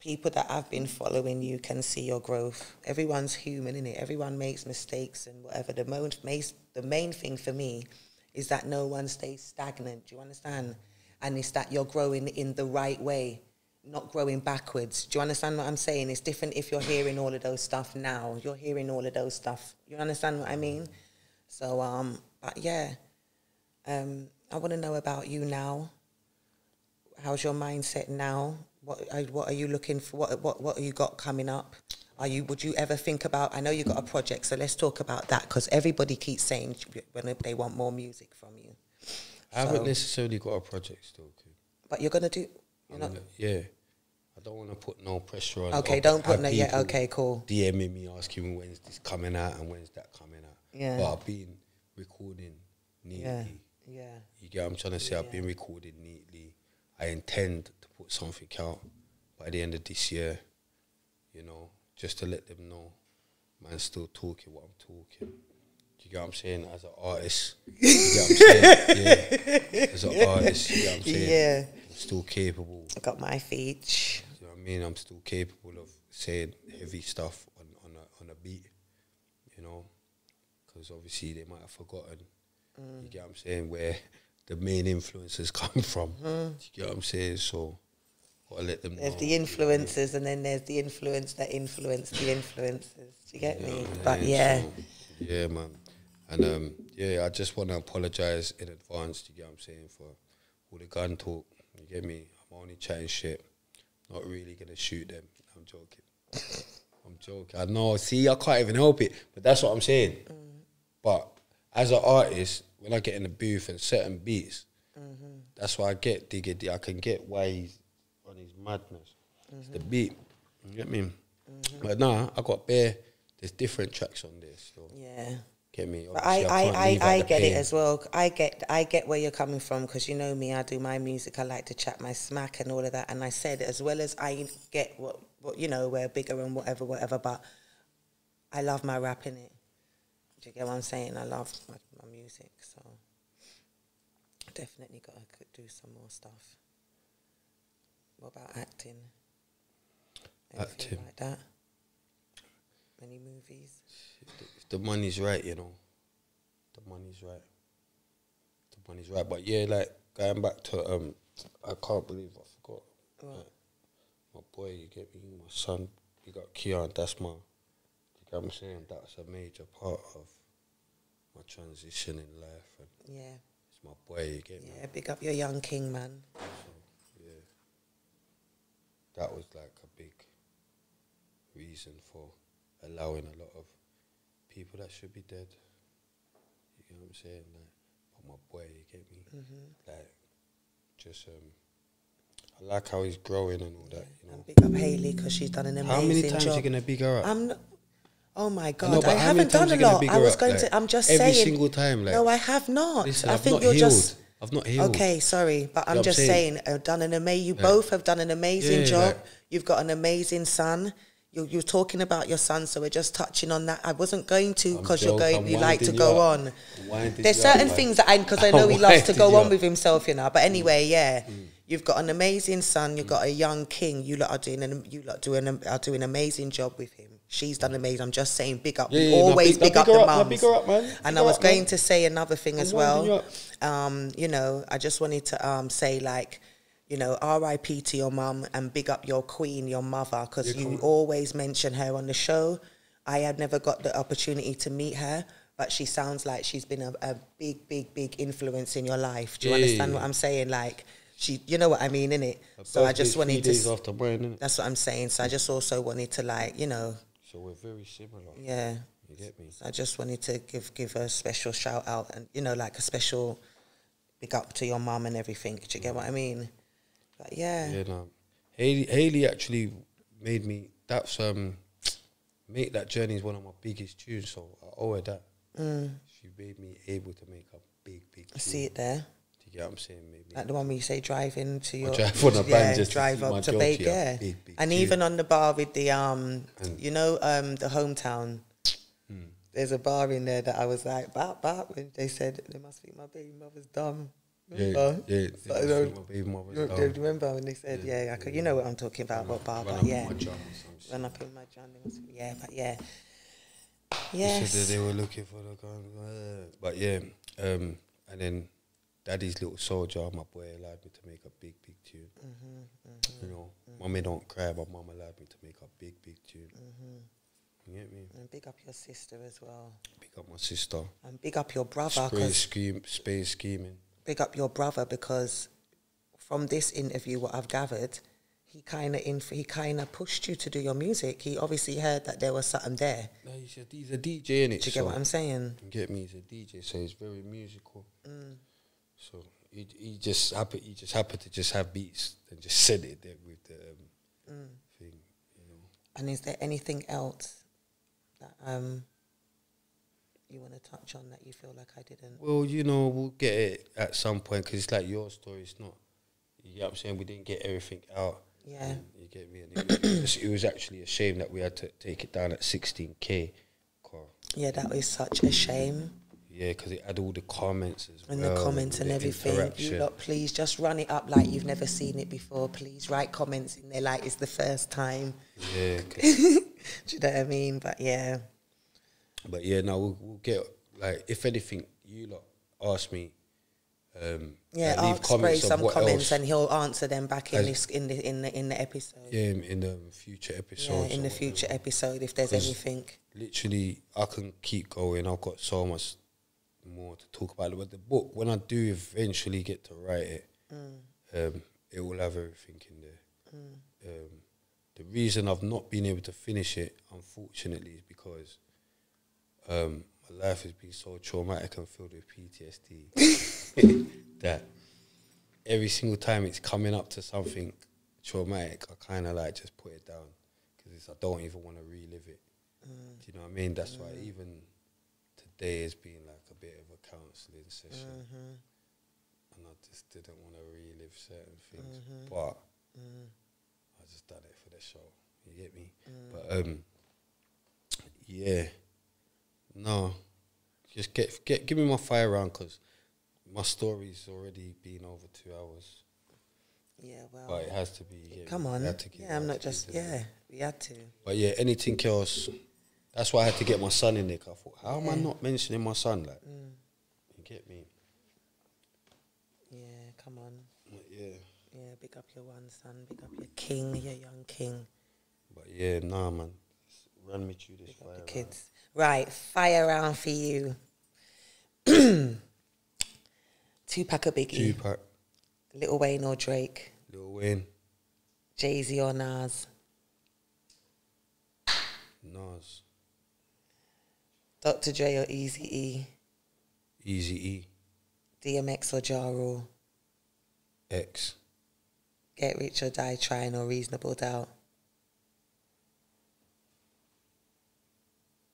people that have been following you can see your growth. Everyone's human, innit? Everyone makes mistakes and whatever. The most, the main thing for me is that no one stays stagnant. Do you understand? And it's that you're growing in the right way, not growing backwards. Do you understand what I'm saying? It's different if you're hearing all of those stuff now. You're hearing all of those stuff. You understand what I mean? So, um, but yeah, um, I want to know about you now. How's your mindset now? What are, what are you looking for? What what what have you got coming up? Are you? Would you ever think about? I know you got a project, so let's talk about that, because everybody keeps saying when they want more music from you. I so, haven't necessarily got a project still, kid. But you're gonna do. You're not, gonna, yeah, I don't want to put no pressure on. Okay, don't put no. Yeah, okay, cool. DMing me asking when's this coming out and when's that coming out. Yeah. But I've been recording neatly. Yeah. yeah. You get what I'm trying to say? Yeah. I've been recording neatly. I intend to put something out by the end of this year, you know, just to let them know, man, still talking what I'm talking. Do you get what I'm saying? As an artist, you get what I'm saying? Yeah. As an artist, you get what I'm saying? Yeah. I'm still capable. I got my feet. You know what I mean? I'm still capable of saying heavy stuff on, on, a, on a beat, you know, because obviously they might have forgotten, mm. you get what I'm saying, where... the main influences come from. Mm. You get what I'm saying? So, gotta let them there's know. There's the influences, and then there's the influence that influence the influences. Do you get yeah, me? Yeah, but yeah. So, yeah, man. And um, yeah, I just want to apologise in advance, you get what I'm saying, for all the gun talk. You get me? I'm only chatting shit. Not really going to shoot them. I'm joking. I'm joking. I know, see, I can't even help it. But that's what I'm saying. Mm. But as an artist, when I get in the booth and certain beats, mm-hmm. that's why I get Digga D. I can get why he's on his madness. Mm-hmm. It's the beat. You get me? Mm-hmm. But nah, I got bare, there's different tracks on this. So yeah. Get me? But I, I, I, I, I get pain. it as well. I get I get where you're coming from, because you know me, I do my music, I like to chat my smack and all of that. And I said, as well as I get what, what you know, we're bigger and whatever, whatever, but I love my rap in it. Do you get what I'm saying? I love my, my music, so definitely got to do some more stuff. What about acting? Anything acting. like that? Any movies? If the money's right, you know. The money's right. The money's right. But yeah, like, going back to, um, I can't believe I forgot. Like, my boy, you get me, my son, you got Keon, that's my... I'm saying that's a major part of my transition in life. And yeah. It's my boy, you get me? Yeah, big up your young king, man. So, yeah. That was like a big reason for allowing a lot of people that should be dead. You know what I'm saying? Like, but my boy, you get me? Mm-hmm. Like, just, um, I like how he's growing and all that, you know? And big up Hayley, because she's done an amazing job. How many times job? Are you going to big her up? I'm Oh my God! No, I haven't done a lot. I was going up, like, to. I'm just every saying. Every single time, like, no, I have not. Listen, I I've think not you're healed. just. I've not healed. Okay, sorry, but I'm, I'm just saying, saying I've done an amazing. You yeah. both have done an amazing yeah, job. Like, you've got an amazing son. You're, you're talking about your son, so we're just touching on that. I wasn't going to because you're going. You like to go on. There's certain up, things that I because I know he loves to go on up. with himself, you know. But anyway, mm. yeah. Mm. You've got an amazing son. You've got a young king. You lot are doing an you lot doing an, are doing an amazing job with him. She's done amazing. I'm just saying, big up. Yeah, yeah, always no, big, big no, up the mums. No, big her up, man. And I was up, going man. to say another thing I'm as well. You, um, you know, I just wanted to um, say, like, you know, R I P to your mum and big up your queen, your mother, because you cool. always mention her on the show. I had never got the opportunity to meet her, but she sounds like she's been a, a big, big, big influence in your life. Do you yeah, understand yeah. what I'm saying? Like. She, you know what I mean, innit? Her so I just wanted to... Days after brain, innit? That's what I'm saying. So I just also wanted to, like, you know... So we're very similar. Yeah. You get me? So I just wanted to give give her a special shout-out and, you know, like a special big up to your mum and everything. Do you get mm. what I mean? But, yeah. Yeah, no. Hayley, Hayley actually made me... That's... um, Make That Journey is one of my biggest tunes, so I owe her that. Mm. She made me able to make a big, big tune. I see it there. Yeah, I'm saying maybe. Like the one where you say drive into your... Drive on a yeah, band just drive to up to Bake, yeah. Big, big and tune. Even on the bar with the, um, mm. you know, um, the hometown. Mm. There's a bar in there that I was like, bop, bop. And they said, they must think my baby mother's dumb. Yeah, uh, yeah. Like, you know, you know, do you remember when they said, yeah, yeah, I could, you know what I'm talking about, what Barbara, yeah. Run up in my John, yeah, but yeah. Yes. They said that they were looking for the gun. But yeah, um, and then Daddy's Little Soldier, my boy, allowed me to make a big, big tune. Mm-hmm, mm-hmm, you know, mm-hmm. Mummy Don't Cry, but Mum allowed me to make a big, big tune. Mm-hmm. You get me? And big up your sister as well. Big up my sister. And big up your brother. Space, scheme, space scheming. Big up your brother, because from this interview, what I've gathered, he kind of in he kind of pushed you to do your music. He obviously heard that there was something there. No, he's a, he's a D J, innit? Do you get so what I'm saying? You get me? He's a D J, so he's very musical. Mm. So he he just happened he just happened to just have beats and just said it there with the um, mm. thing, you know. And is there anything else that um you want to touch on that you feel like I didn't? Well, you know, we'll get it at some point, because it's like your story, it's not, you know what I'm saying, we didn't get everything out. Yeah. You get me? And it, was, it was actually a shame that we had to take it down at sixteen K. Yeah, that was such a shame. Yeah, because it had all the comments as and well. And the comments and, and the everything. You lot, please just run it up like you've never seen it before. Please write comments in there like it's the first time. Yeah. Do you know what I mean? But yeah. But yeah, no, we'll, we'll get, like, if anything, you lot ask me. Um, yeah, I'll spray some comments, and he'll answer them back in this in the in the in the episode. Yeah, in the future episode. Yeah, in the future episode, if there's anything. Literally, I can keep going. I've got so much more to talk about. But the book, when I do eventually get to write it, mm. um, it will have everything in there. Mm. Um, the reason I've not been able to finish it, unfortunately, is because. Um, my life has been so traumatic and filled with P T S D that every single time it's coming up to something traumatic, I kind of like just put it down, because I don't even want to relive it. Mm. Do you know what I mean? That's mm. why even today has been like a bit of a counselling session, mm-hmm. and I just didn't want to relive certain things, mm-hmm. but mm. I just done it for the show. You get me? Mm. But um, yeah. No, just get get give me my fire round, because my story's already been over two hours. Yeah, well, but it has to be. Yeah, come on, to yeah, I'm not just yeah, it. We had to. But yeah, anything else? That's why I had to get my son in there. I thought, how am yeah. I not mentioning my son? Like, mm. you get me? Yeah, come on. But yeah. Yeah, big up your one son, big up your king, your young king. But yeah, nah, man, just run me through this big fire up the kids. Round. Right, fire round for you. Tupac or Biggie? Tupac. Lil Wayne or Drake? Lil Wayne. Jay-Z or Nas? Nas. Doctor Dre or Eazy-E? Eazy-E. D M X or Ja Rule? X. Get Rich or Die Trying or Reasonable Doubt?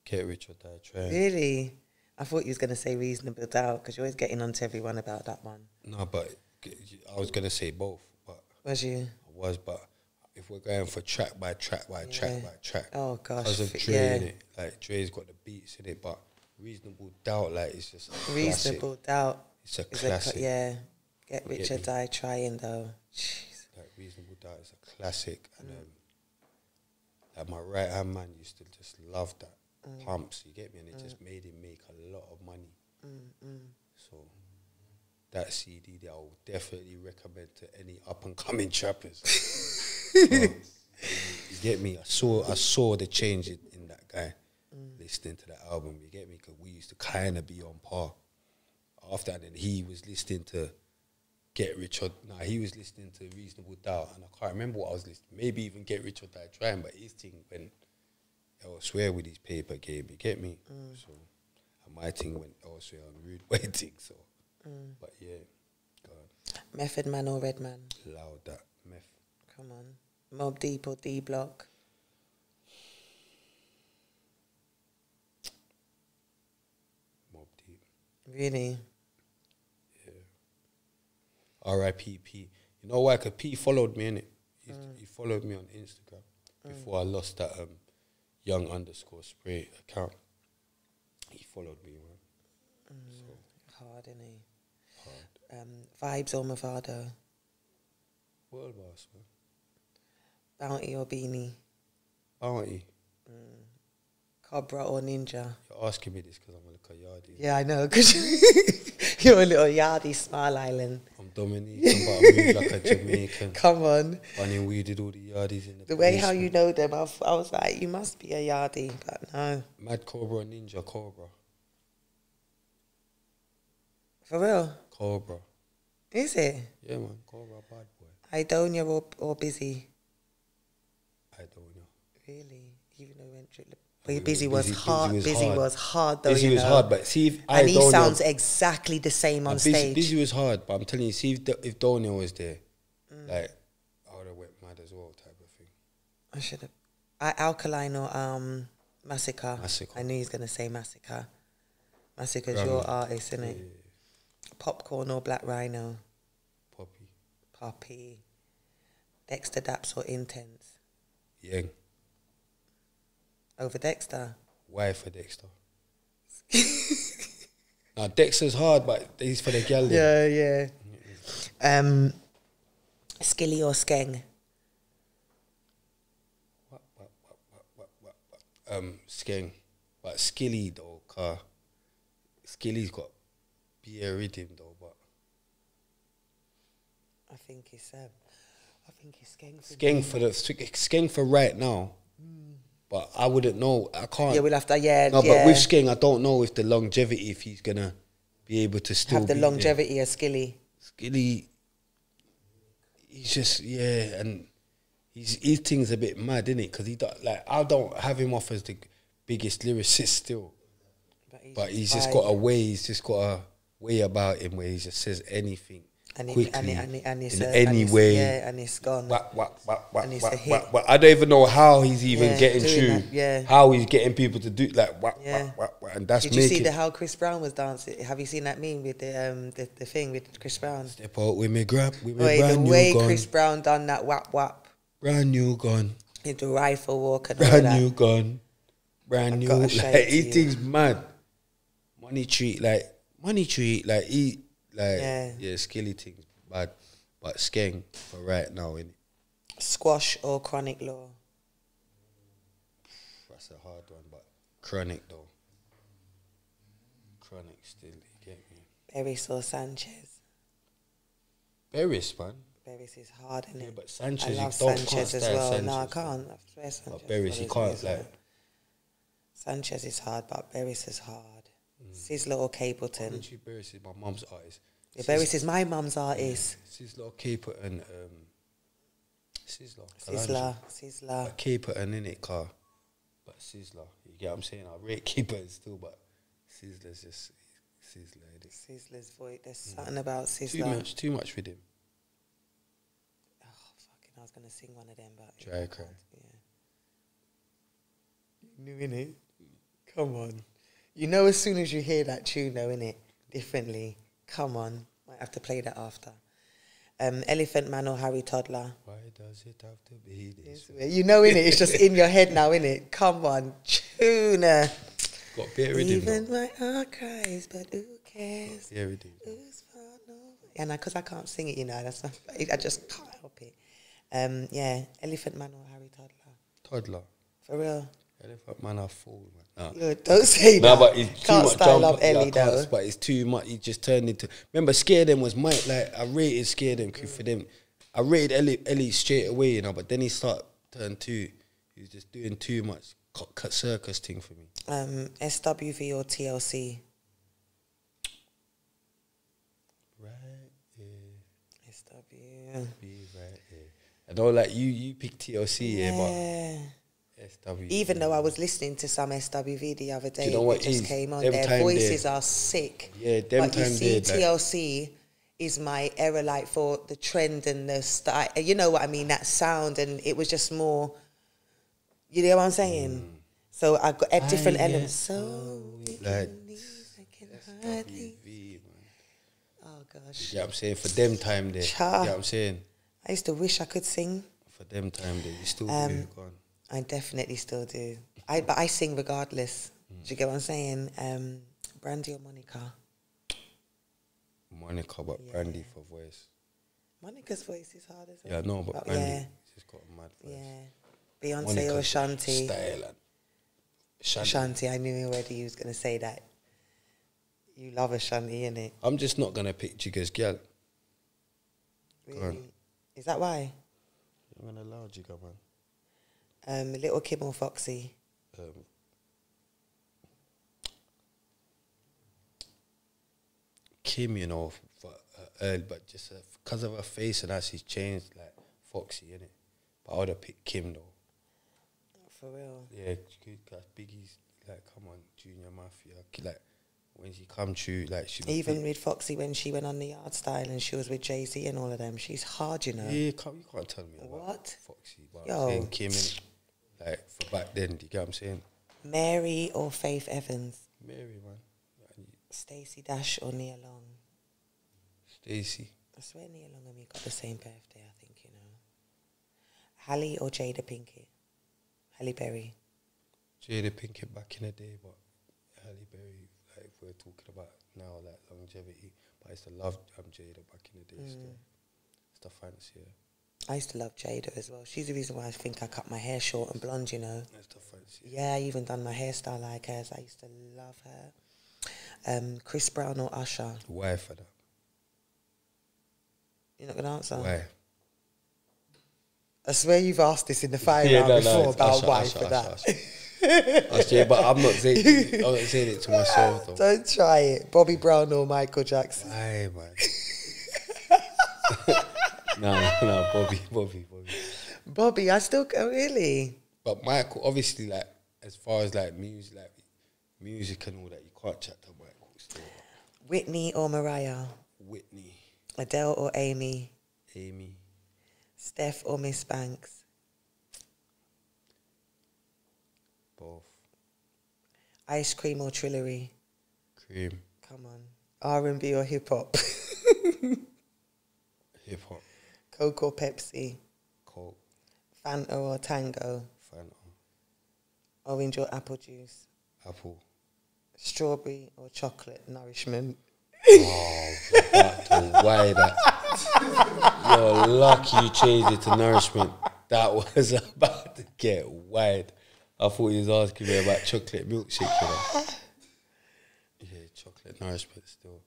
Get Rich or Die Trying. Really? I thought you was going to say Reasonable Doubt, because you're always getting on to everyone about that one. No, but I was going to say both. But was you? I was, but if we're going for track by track by yeah. track by track. Oh, gosh. Because of Dre yeah. in it. Like, Dre's got the beats in it, but Reasonable Doubt, like, it's just a Reasonable classic. Doubt. It's a classic. A, yeah. Get Rich or Die Trying, though. Jeez. Like, Reasonable Doubt is a classic. Mm. And um, like my right-hand man used to just love that. Pumps, you get me, and it mm. just made him make a lot of money. Mm, mm. So that C D that I would definitely recommend to any up and coming trappers. Well, you get me? I saw I saw the change in, in that guy mm. listening to that album. You get me? Because we used to kind of be on par. After that, and he was listening to Get Rich or Nah. He was listening to Reasonable Doubt, and I can't remember what I was listening. Maybe even Get Rich or Die Trying, but his thing went elsewhere with his paper game, you get me? Mm. So, and my thing went elsewhere on Rude Waiting, so. Mm. But yeah, God. Method Man or Red Man? Loud that, meth. Come on. Mobb Deep or D Block? Mobb Deep. Really? Yeah. R I P P. You know why? Because P followed me, innit? He, mm. he followed me on Instagram before mm. I lost that, um, Young underscore Spray account. He followed me, man. Mm, so hard, innit? Hard. um, Vibes or Movado. World Boss, man. Bounty or Beanie? Bounty. Mm. Cobra or Ninja? You're asking me this because I'm a little yardie. Yeah, I know, because you're a little yardie, Smile Island. I'm Dominican, but I move like a Jamaican. Come on. I knew we did all the yardies in the The way basement. How you know them, I, I was like, you must be a yardie, but no. Mad Cobra or Ninja? Cobra. For real? Cobra. Is it? Yeah, man. Cobra, bad boy. Idonia or, or Busy? Idonia. Really? Even though we went through... Busy, busy was busy, hard. Busy was busy hard. Was hard though. Busy you know? was hard, but see if I and he sounds know, exactly the same on busy, stage. Busy was hard, but I'm telling you, see if the, if Donia was there, mm. like I would have went mad as well, type of thing. I should have. I Alkaline or um Massacre. Massacre. I knew he was gonna say Massacre. Massacre's Grandma. Your artist, isn't it? Yeah, yeah, yeah. Popcorn or Black Rhino. Poppy. Poppy. Dexter Daps or Intense. Yeah. Over Dexter? Why for Dexter? Now, Dexter's hard, but he's for the girl. Yeah, yeah. um, Skilly or Skeng? What, what, what, what, what, what? Um, Skeng. But Skilly, though, car. Skilly's got beer rhythm, though, but... I think it's... Um, I think it's Skeng for... Skeng for, the, Skeng for right now. Mm. But I wouldn't know. I can't. Yeah, we'll have to, yeah. No, yeah. But with Skeng, I don't know if the longevity, if he's going to be able to still have the longevity of Skilly. Skilly, he's just, yeah, and he's, his thing's a bit mad, isn't it? Because he don't, like, I don't have him off as the biggest lyricist still. But he's, but he's just got a way, he's just got a way about him where he just says anything. And quickly, it, and, it, and, it, and it's in a, any and way, it's, yeah, and it's gone. Whack, whack, whack, whack, and it's whack, a hit. Whack, whack. I don't even know how he's even yeah, getting through. Yeah. How he's getting people to do like whack, yeah. whack, whack, whack, and that's. Did you see the how Chris Brown was dancing? Have you seen that meme with the um the, the thing with Chris Brown? Step out with me, grab with me. Wait, brand the new way gun. Chris Brown done that whap whap. Brand new gun. With the rifle walk and brand all that. new gun. Brand I've new. Like, he thinks mad. Money treat like money treat like he. Like, yeah. yeah, Skilly things, bad, but Skeng for right now, innit? Squash or Chronic Law? That's a hard one, but Chronic, though. Chronic still, you get me? Berris or Sanchez? Berris, man. Berris is hard, innit? Yeah, but Sanchez, I love you don't Sanchez as well. Sanchez. No, I can't. I swear Sanchez. But Berris, you can't, like. Hard. Sanchez is hard, but Berris is hard. Sizzler or Capleton? Literally, Berris is my mum's artist. Yeah, Berris is my mum's artist. Yeah. Sizzler or Capleton? Um, Sizzler. Sizzler. Sizzler. Capleton in it, car. But Sizzler. You get what I'm saying? I rate Capleton still, but Sizzler's just Sizzler. Innit? Sizzler's void. There's mm. something about Sizzler. Too much, too much with him. Oh, fucking, I was going to sing one of them, but... Dry cry. Yeah. New in it? Come on. You know, as soon as you hear that tune, though, innit? Differently. Come on. Might have to play that after. Um, Elephant Man or Harry Toddler? Why does it have to be this way? You know, innit? It's just in your head now, innit? Come on. Tuna. Got beer in Even my heart cries, but who cares? Yeah, we do. Who's far no? And because I, I can't sing it, you know. That's not, I just can't help it. Um, yeah. Elephant Man or Harry Toddler? Toddler. For real? Elephant Man, I fall, man. Nah. No, don't say nah, that. But it's too can't much style up Ellie, yeah, though. But it's too much. He just turned into... Remember, Scare Them was my... Like, I rated Scare Them mm. for them. I rated Ellie, Ellie straight away, you know, but then he started turn two. He was just doing too much cut circus thing for me. Um, S W V or T L C? Right here. S W. Be right here. I know, like, you, you picked T L C here, yeah, but... S W V. Even though I was listening to some S W V the other day, you know what it just is? Came on. Them their voices there. Are sick. Yeah, them but time you see, there, T L C like. Is my era, like for the trend and the style. You know what I mean? That sound, and it was just more. You know what I'm saying? Mm. So I got a different elements. So like S W V, man. Oh gosh. Yeah, you know I'm saying for them time there. Yeah, you know I'm saying. I used to wish I could sing. For them time there, you still um, move on. I definitely still do. I but I sing regardless. Mm. Do you get what I'm saying? Um, Brandy or Monica? Monica, but yeah. Brandy for voice. Monica's voice is hard as well. Yeah, no, but, but Brandy, yeah. she's got a mad voice. Yeah. Beyonce Monica or Ashanti. Style and Ashanti, I knew already you was going to say that. You love Ashanti, innit? I'm just not going to pick Jigga's girl. Really? Is that why? I'm going to allow Jigga, man. Um, Little Kim or Foxy? Um, Kim, you know, for, uh, early, but just because uh, of her face and that, she's changed, like, Foxy, innit? But I would have picked Kim, though. For real? Yeah, because Biggie's, like, come on, Junior Mafia. Like, when she come through, like, she... Even with Foxy, when she went on the Yard Style and she was with Jay-Z and all of them, she's hard, you know? Yeah, you can't, you can't tell me what? About Foxy, but Yo. I'm saying Kim, innit? Like, for back then, do you get what I'm saying? Mary or Faith Evans? Mary, man. Stacey Dash or Nia Long? Stacey. I swear Nia Long and me got the same birthday, I think, you know. Halle or Jada Pinkett? Halle Berry. Jada Pinkett back in the day, but Halle Berry, like, we're talking about now, like, longevity. But I used to love um, Jada back in the day mm. still. Still fancy her. I used to love Jada as well. She's the reason why I think I cut my hair short and blonde, you know. That's the fancy. Yeah, I even done my hairstyle like hers. I used to love her. Um, Chris Brown or Usher? Why for that? You're not going to answer? Why? I swear you've asked this in the fire yeah, round no, before no, about Usher, why Usher, for Usher, that. Usher. Usher, but I'm not saying it, I'm not saying it to myself though. Don't try it. Bobby Brown or Michael Jackson? Why, man? No, no, Bobby, Bobby, Bobby. Bobby, I still, oh, really? But Michael, obviously, like, as far as, like, music, like, music and all that, you can't chat to Michael still. Whitney or Mariah? Whitney. Adele or Amy? Amy. Steph or Miss Banks? Both. Ice cream or Trillery? Cream. Come on. R and B or hip-hop? Hip-hop. Coke or Pepsi? Coke. Fanta or Tango? Fanta. Orange or apple juice? Apple. Strawberry or chocolate nourishment? Oh, why that? You're lucky you changed it to nourishment. That was about to get wide. I thought he was asking me about chocolate milkshake. You know? Yeah, chocolate nourishment still.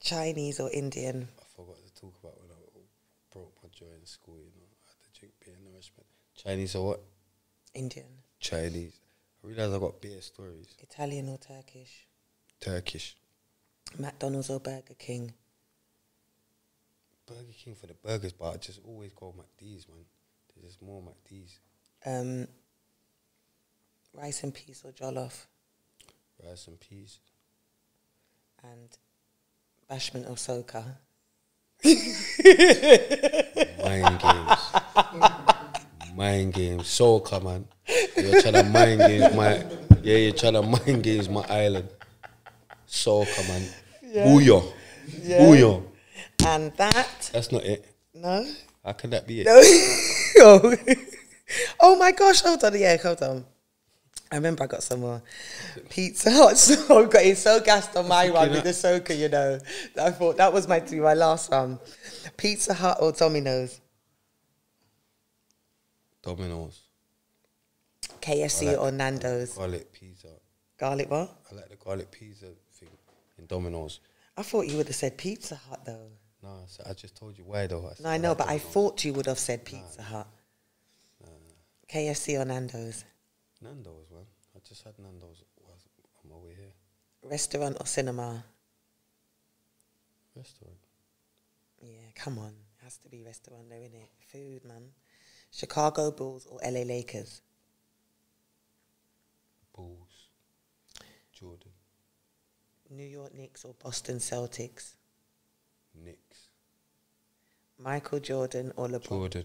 Chinese or Indian? I forgot to talk about when I broke my jaw in school. You know, I had to drink beer nourishment. Chinese or what? Indian. Chinese. I realise I've got beer stories. Italian or Turkish? Turkish. McDonald's or Burger King? Burger King for the burgers, but I just always go McD's, man. There's just more McD's. Um, rice and peas or jollof? Rice and peas. And bashment or soca? Mind games. Mind games. Soca, man. You're trying to mind games my... Yeah, you're trying to mind games my island. Soca, man. Yeah. Booyah. Yeah. Booyah. And that... That's not it. No? How can that be it? No. Oh, my gosh. Hold on. Yeah, hold on. I remember I got some more Pizza Hut. So I got it so gassed on my one with the soca, you know. I thought that was my, my last one. Pizza Hut or Domino's? Domino's. K F C like or Nando's? Garlic pizza. Garlic what? I like the garlic pizza thing in Domino's. I thought you would have said Pizza Hut though. No, so I just told you why though. I no, I know, like but Domino's. I thought you would have said Pizza nah. Hut. Nah. K F C or Nando's? Nando's, man. I just had Nando's on my way here. Restaurant or cinema? Restaurant. Yeah, come on. It has to be restaurant though, innit? Food, man. Chicago Bulls or L A Lakers? Bulls. Jordan. New York Knicks or Boston Celtics? Knicks. Michael Jordan or LeBron? Jordan.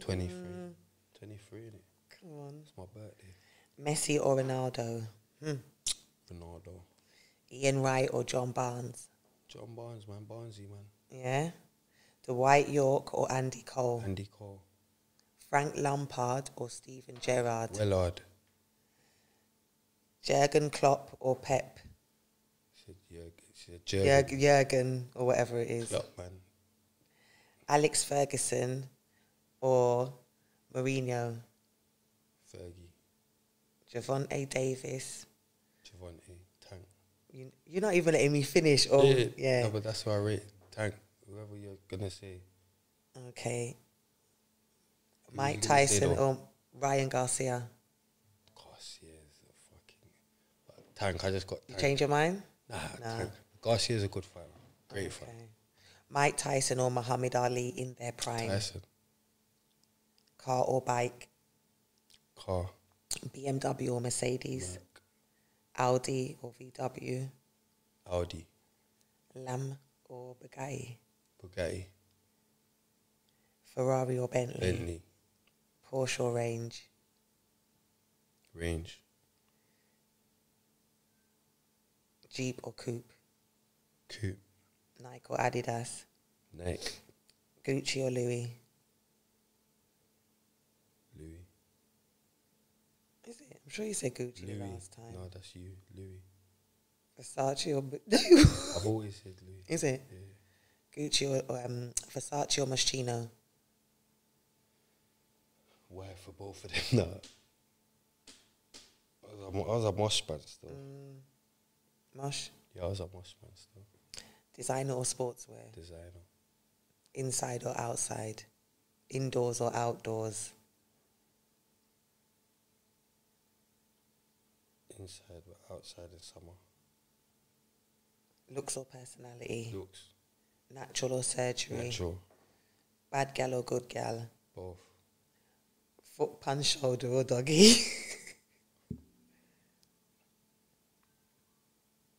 twenty-three. Mm. twenty-three, innit? Come on. It's my birthday. Messi or Ronaldo? Hmm. Ronaldo. Ian Wright or John Barnes? John Barnes, man. Barnesy, man. Yeah? Dwight York or Andy Cole? Andy Cole. Frank Lampard or Steven Gerrard? Gerrard. Jurgen Klopp or Pep? Said Jurgen. Jürgen, Jürgen or whatever it is. Lockman. Alex Ferguson or Mourinho. Fergie. Javonte Davis. Javonte Tank. You, you're not even letting me finish. Or yeah, yeah. No, but that's what I rate. Tank. Whoever you're gonna say. Okay. Who Mike Tyson or Ryan Garcia. Garcia's a fucking Tank. I just got. Tank. You change your mind? Nah. No. Tank. Garcia's a good fighter. Great okay. fighter. Mike Tyson or Muhammad Ali in their prime. Tyson. Car or bike? Car. B M W or Mercedes? Mac. Audi or V W? Audi. Lam or Bugatti? Bugatti. Ferrari or Bentley? Bentley. Porsche or Range? Range. Jeep or Coupe? Coupe. Nike or Adidas? Nike. Gucci or Louis? Louis. Is it? I'm sure you said Gucci Louis. The last time. No, that's you, Louis. Versace or no? I've always said Louis. Is it? Yeah. Gucci or, or um, Versace or Moschino? Why for both of them? No. I was a Mosh man still. Mm. Mosh. Yeah, I was a Mosh man still. Designer or sportswear? Designer. Inside or outside? Indoors or outdoors? Inside or outside in summer. Looks or personality? Looks. Natural or surgery? Natural. Bad gal or good gal? Both. Foot punch, shoulder or doggy?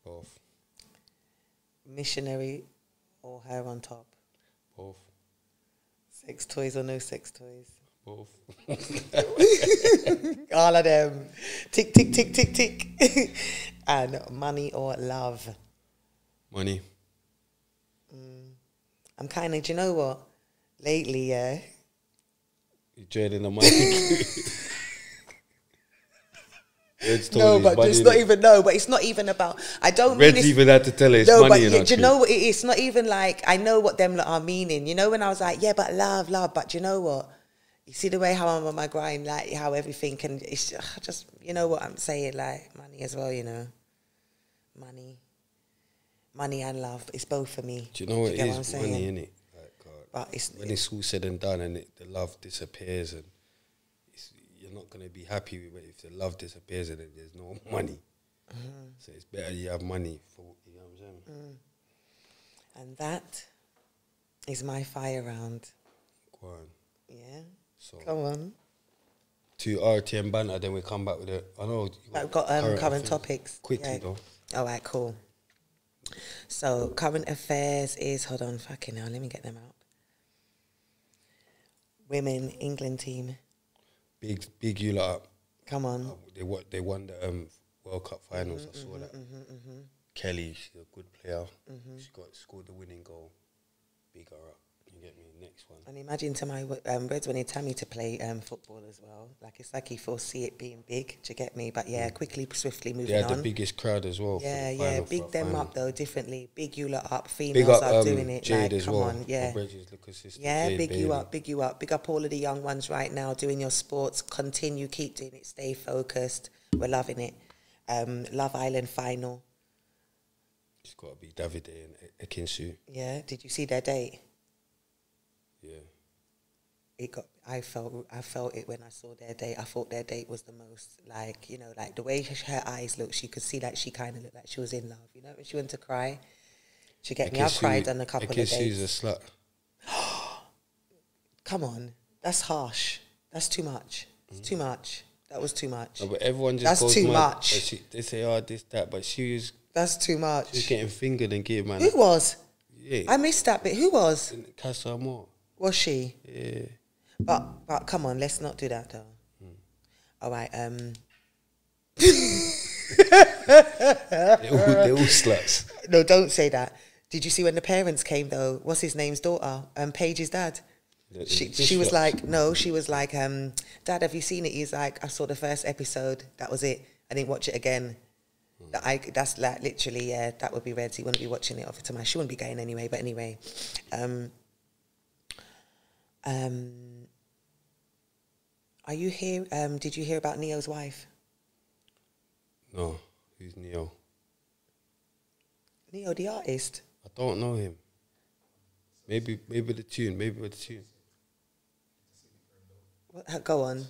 Both. Missionary or hair on top? Both. Sex toys or no sex toys? Both. All of them. Tick, tick, tick, tick, tick. And money or love? Money. Mm. I'm kind of, do you know what? Lately, yeah. You're dreading the money. No, but it's not even, no, but it's not even about, I don't Red's mean even had to tell her it's no, money. But, you know, do you know what, it's not even like, I know what them lot are meaning, you know, when I was like, yeah, but love, love, but do you know what, you see the way how I'm on my grind, like, how everything can, it's just, you know what I'm saying, like, money as well, you know, money, money and love, it's both for me. Do you know what it is, money, innit? Like, uh, but it's, when it's all said and done and it, the love disappears and not going to be happy with it if the love disappears and then there's no money. Mm-hmm. So it's better you have money for, you know what I'm saying? Mm. And that is my fire round. Go on. Yeah. So come on. To R T M banter, then we come back with it. I know. I've got um, current, current topics. Quickly, yeah. Though. All right, cool. So current affairs is, hold on, fucking hell, let me get them out. Women, England team. Big, big you lot up. Come on. Uh, they, won, they won the um, World Cup finals. Mm-hmm, I saw mm-hmm, that. Mm-hmm, mm-hmm. Kelly, she's a good player. Mm-hmm. She got scored the winning goal. Big her up. You get me? Next one. And imagine to my um, Reds when they tell me to play um, football as well. Like, it's like you foresee it being big. Do you get me? But yeah, mm. quickly, swiftly moving on. They had on. the biggest crowd as well. Yeah, for the yeah. Big them final. up though, differently. Big you lot up. Females big up, are um, doing it. Jade like, as come well. on. Yeah. Yeah, Jade big Bailey. you up, big you up. Big up all of the young ones right now doing your sports. Continue, keep doing it. Stay focused. We're loving it. Um, Love Island final. It's got to be Davide and Ekinsu. Yeah. Did you see their date? Yeah, it got. I felt. I felt it when I saw their date. I thought their date was the most, like, you know, like the way her eyes looked. You could see that she kind of looked like she was in love. You know, when she went to cry, she get I me. I cried on a couple I guess of days. She's a slut. Come on, that's harsh. That's too much. It's mm. too much. That was too much. No, but everyone just that's goes too mad. much. She, they say, "Oh, this, that," but she was. That's too much. She was getting fingered and gave man. Who was? Yeah, I missed that bit. Who was? Casa Amor. Was she? Yeah. But but come on, let's not do that though. Mm. All right. Um. they're, all, they're all sluts. No, don't say that. Did you see when the parents came though? What's his name's daughter? Um, Paige's dad. Yeah, she she was sluts. like no, she was like um, Dad, have you seen it? He's like, I saw the first episode. That was it. I didn't watch it again. That I, that's like literally, yeah, that would be Reds. He wouldn't be watching it off to my, she wouldn't be going anyway, but anyway. Um, um, are you here, um, did you hear about Neo's wife? No, who's Neo? Neo, the artist. I don't know him. Maybe maybe the tune, maybe with the tune. What, go on.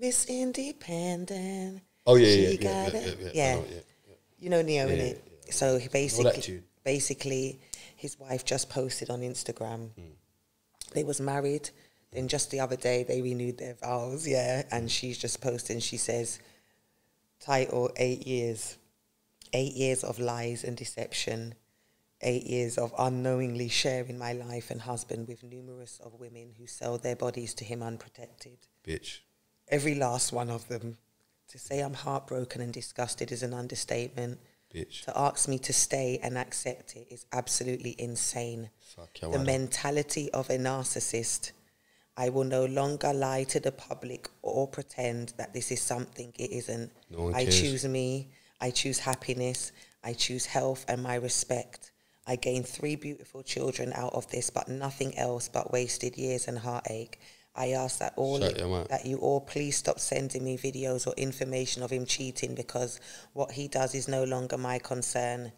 Miss Independent. Oh yeah, yeah, she yeah, got yeah, it. yeah, yeah, yeah. Know, yeah, yeah. You know Neo, yeah, innit? Yeah, yeah. So he basically, basically, his wife just posted on Instagram. Mm. They was married, then just the other day they renewed their vows. Yeah, and she's just posting. She says, "Title: Eight years, eight years of lies and deception, eight years of unknowingly sharing my life and husband with numerous of women who sell their bodies to him unprotected." Bitch. Every last one of them. To say I'm heartbroken and disgusted is an understatement. Bitch. To ask me to stay and accept it is absolutely insane. Fuck, the mentality of a narcissist. I will no longer lie to the public or pretend that this is something it isn't. No one I cares. Choose me. I choose happiness. I choose health and my respect. I gained three beautiful children out of this, but nothing else but wasted years and heartache. I ask that all it, that you all please stop sending me videos or information of him cheating, because what he does is no longer my concern.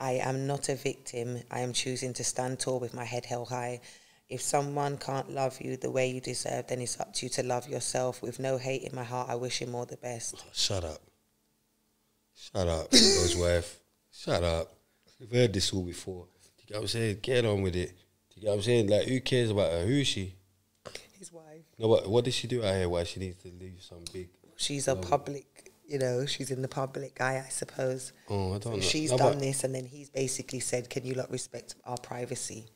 I am not a victim. I am choosing to stand tall with my head held high. If someone can't love you the way you deserve, then it's up to you to love yourself. With no hate in my heart, I wish him all the best. Oh, shut up. Shut up, Neo's wife. Shut up. We've heard this all before. Do you get what I'm saying? Get on with it. Do you get what I'm saying? Like, who cares about her? Who is she? His wife. No, what, what does she do out here? Why she needs to leave some big? She's a public, you know, she's in the public eye, I suppose. Oh, I don't know. She's done this, and then he's basically said, can you lot respect our privacy?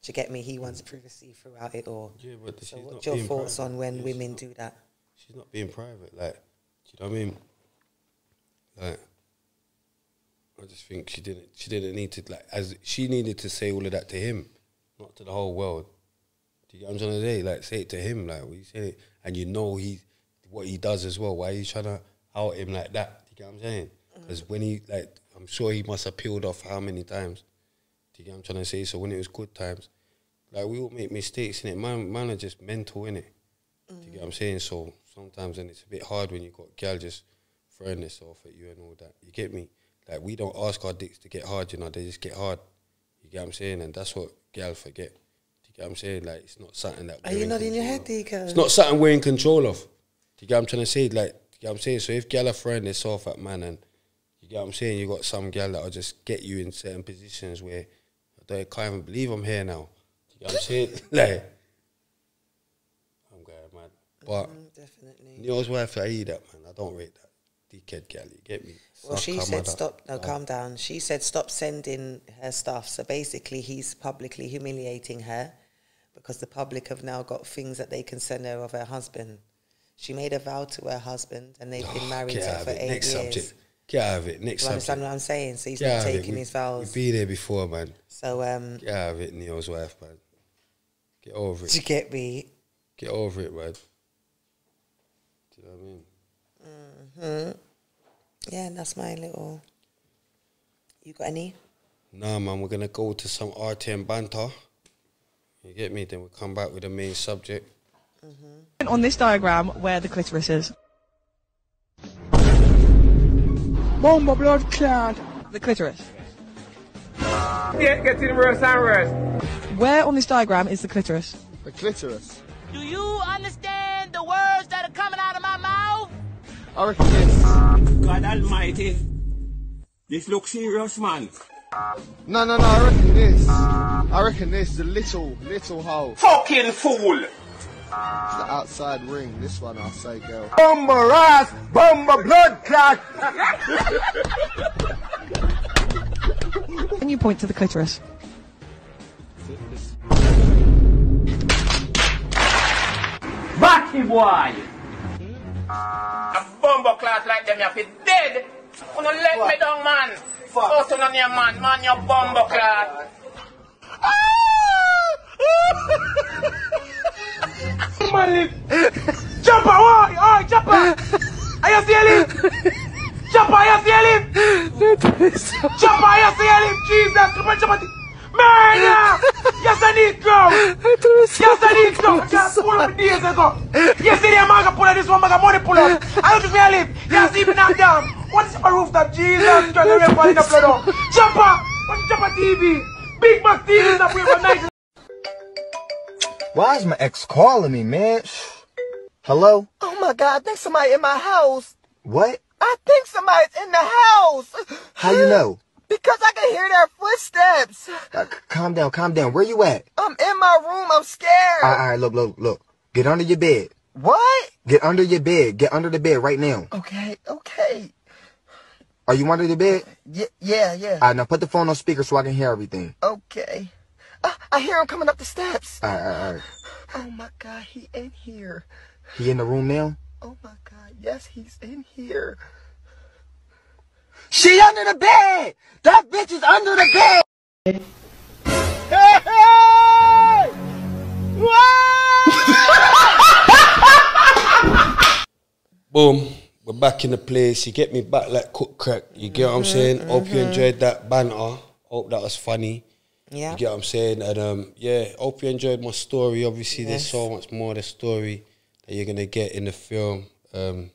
Do you get me? He wants privacy throughout it all. Yeah, but so what's your thoughts on when women do that? She's not being private, like, do you know what I mean? Like, I just think she didn't, she didn't need to, like, as she needed to say all of that to him, not to the whole world. Do you get what I'm trying to say? Like, say it to him, like, what you say, and you know he, what he does as well. Why are you trying to out him like that? Do you get what I'm saying? Because mm. when he, like, I'm sure he must have peeled off how many times. Do you get what I'm trying to say? So when it was good times, like, we all make mistakes, innit? Man, man are just mental, innit? Mm. Do you get what I'm saying? So sometimes, and it's a bit hard when you got girl just throwing herself at you and all that. You get me? Like, we don't ask our dicks to get hard, you know? They just get hard. You get what I'm saying? And that's what girl forget. You know what I'm saying? Like, it's not something that we're Are you in not in your head, Deco? It's not something we're in control of. Do you get what I'm trying to say? Like, do you get what I'm saying? So if gal are throwing herself at man, and you get what I'm saying, you got some gal that'll just get you in certain positions where I don't I can't even believe I'm here now. Do you get what I'm saying? Like, I'm going mad. But mm, definitely. Neo's wife, I eat that, man. I don't rate that. Dickhead gal, you get me? Well, Suck she said, stop, no, oh. calm down. She said, stop sending her stuff. So basically, he's publicly humiliating her, because the public have now got things that they can send her of her husband. She made a vow to her husband, and they've been oh, married to her for eight Next years. Subject. Get out of it. Next you understand subject. Understand what I'm saying? So he's not taking we, his vows. We've been there before, man. So um, get out of it, Neo's wife, man. Get over it. Do you get me? Get over it, man. Do you know what I mean? Mm hmm. Yeah, and that's my little. You got any? Nah, man. We're gonna go to some R T M banter. You get me? Then we'll come back with the main subject. Mm-hmm. On this diagram, where the clitoris is. Oh, my blood clot. The clitoris. Yeah, get to the real sunrise. Where on this diagram is the clitoris? The clitoris. Do you understand the words that are coming out of my mouth? I reckon this. God almighty. This looks serious, man. No, no, no, I reckon this. I reckon this, the little, little hole. Fucking fool! The outside ring, this one I'll say, girl. Bumba ass, bumba blood clot! Can you point to the clitoris? Back him, boy! A bumba clot like them, you fit dead! You don't let what? Me down, man! Fuck! Oh, turn on your man, man, your bumba clot! Jumper, oi, oi, jumper! I ass yelling! Chop my ass yelling! Chop my ass yelling! Jesus! Come on, chop it! Murder! Yes, I need girls! Yes, I need girls! I can't pull up days ago! Yesterday, I'm gonna pull out this one, I'm gonna money pull up! I don't think I live! Yes, even knock down! What is your rooftop? Jesus! Trying to rip all in the blood up! Chopper! What's Chopper T V? Big Mac T V is up here for night! Why is my ex calling me, man? Hello? Oh my God, I think somebody in my house! What? I think somebody's in the house! How you know? Because I can hear their footsteps. Uh, calm down, calm down. Where you at? I'm in my room. I'm scared. All right, all right, look, look, look. Get under your bed. What? Get under your bed. Get under the bed right now. Okay, okay. Are you under the bed? Yeah, yeah, yeah. All right, now put the phone on speaker so I can hear everything. Okay. Uh, I hear him coming up the steps. All right, all right, all right. Oh, my God, he in here. He in the room now? Oh, my God, yes, he's in here. She under the bed! That bitch is under the bed! Hey! Hey! What? Boom. We're back in the place. You get me back like cook crack. You get mm-hmm, what I'm saying? Mm-hmm. Hope you enjoyed that banter. Hope that was funny. Yeah. You get what I'm saying? And um, yeah, hope you enjoyed my story. Obviously, yes, there's so much more of the story that you're going to get in the film. Um,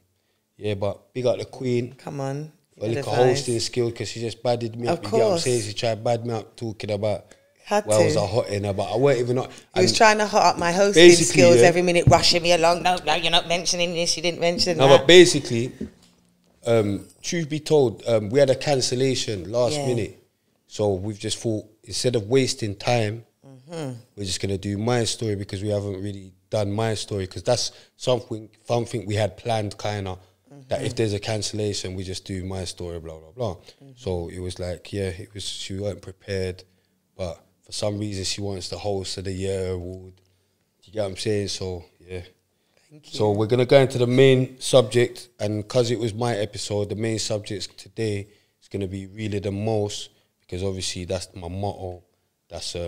yeah, but big up the queen. Come on. Well, like a hosting skill, because she just badded me up. You get what I'm saying? She tried bad me up talking about Had well, to. I was a hot in her, but I weren't even. Not, he was trying to hot up my hosting skills yeah. every minute, rushing me along. No, no, you're not mentioning this. You didn't mention no, that. No, but basically, um, truth be told, um, we had a cancellation last yeah. minute, so we've just thought instead of wasting time, mm-hmm. we're just gonna do my story because we haven't really done my story because that's something something we had planned, kind of. That mm-hmm. if there's a cancellation, we just do my story, blah, blah, blah. Mm-hmm. So it was like, yeah, it was. She weren't prepared, but for some reason she wants the host of the year award. You get what I'm saying? So, yeah. Thank you. So we're going to go into the main subject, and because it was my episode, the main subject today is going to be Realer Than Most, because obviously that's my motto. That's um,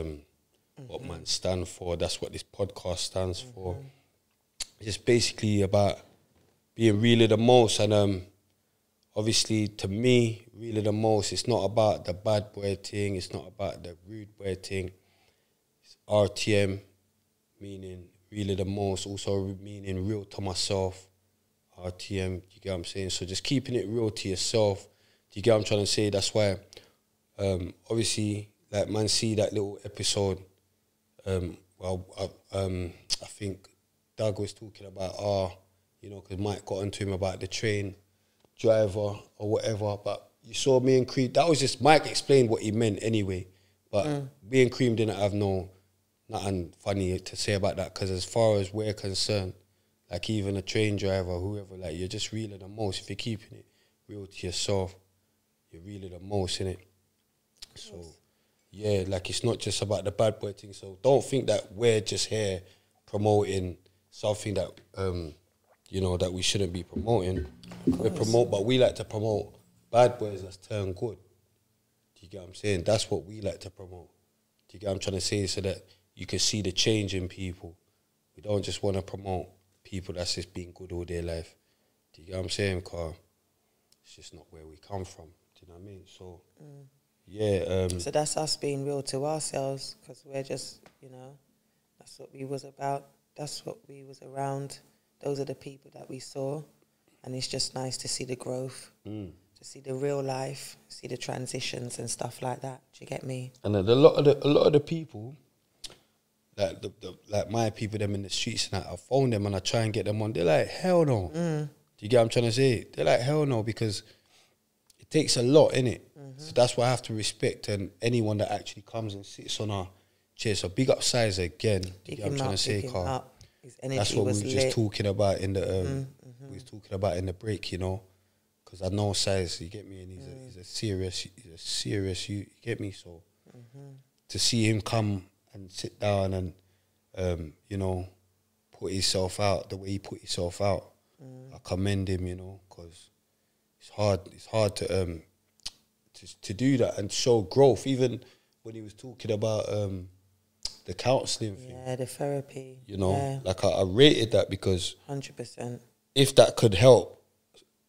mm-hmm. what man stands for. That's what this podcast stands mm-hmm. for. It's basically about being realer than most, and um, obviously to me, realer than most, it's not about the bad boy thing, it's not about the rude boy thing. It's R T M, meaning realer than most, also meaning real to myself. R T M, you get what I'm saying? So just keeping it real to yourself, do you get what I'm trying to say? That's why, um, obviously, like man, see that little episode, um, well, I, um, I think Doug was talking about our. Uh, You know, because Mike got onto him about the train driver or whatever. But you saw me and Cream. That was just Mike explained what he meant anyway. But mm. me and Cream didn't have no nothing funny to say about that. Because as far as we're concerned, like even a train driver, whoever, like you're just realer than most. If you're keeping it real to yourself, you're realer than most, innit? So yes. yeah, like it's not just about the bad boy thing. So don't think that we're just here promoting something that. Um, You know, that we shouldn't be promoting. We promote, but we like to promote bad boys that's turned good. Do you get what I'm saying? That's what we like to promote. Do you get what I'm trying to say? So that you can see the change in people. We don't just want to promote people that's just been good all their life. Do you get what I'm saying, Carl? It's just not where we come from. Do you know what I mean? So, mm. yeah. Um, so that's us being real to ourselves, because we're just, you know, that's what we was about. That's what we was around. Those are the people that we saw, and it's just nice to see the growth, mm. to see the real life, see the transitions and stuff like that. Do you get me? And a lot of the, a lot of the people, like the, the like my people, them in the streets, and I, I phone them and I try and get them on. They're like, hell no. Mm. Do you get what I'm trying to say? They're like, hell no, because it takes a lot, innit? Mm-hmm. So that's why I have to respect and anyone that actually comes and sits on our chair. So big up size again. Do you get what I'm trying to say, Carl? That's what we were just talking about in the um, mm, mm-hmm. we was talking about in the break, you know, because I know size, you get me, and he's, mm. a, he's a serious, he's a serious, you, you get me. So mm-hmm. to see him come and sit down and um, you know, put himself out the way he put himself out, mm. I commend him, you know, because it's hard, it's hard to um to to do that and show growth. Even when he was talking about um. the counselling thing. Yeah, the therapy. You know, yeah. like I, I rated that because... one hundred percent. If that could help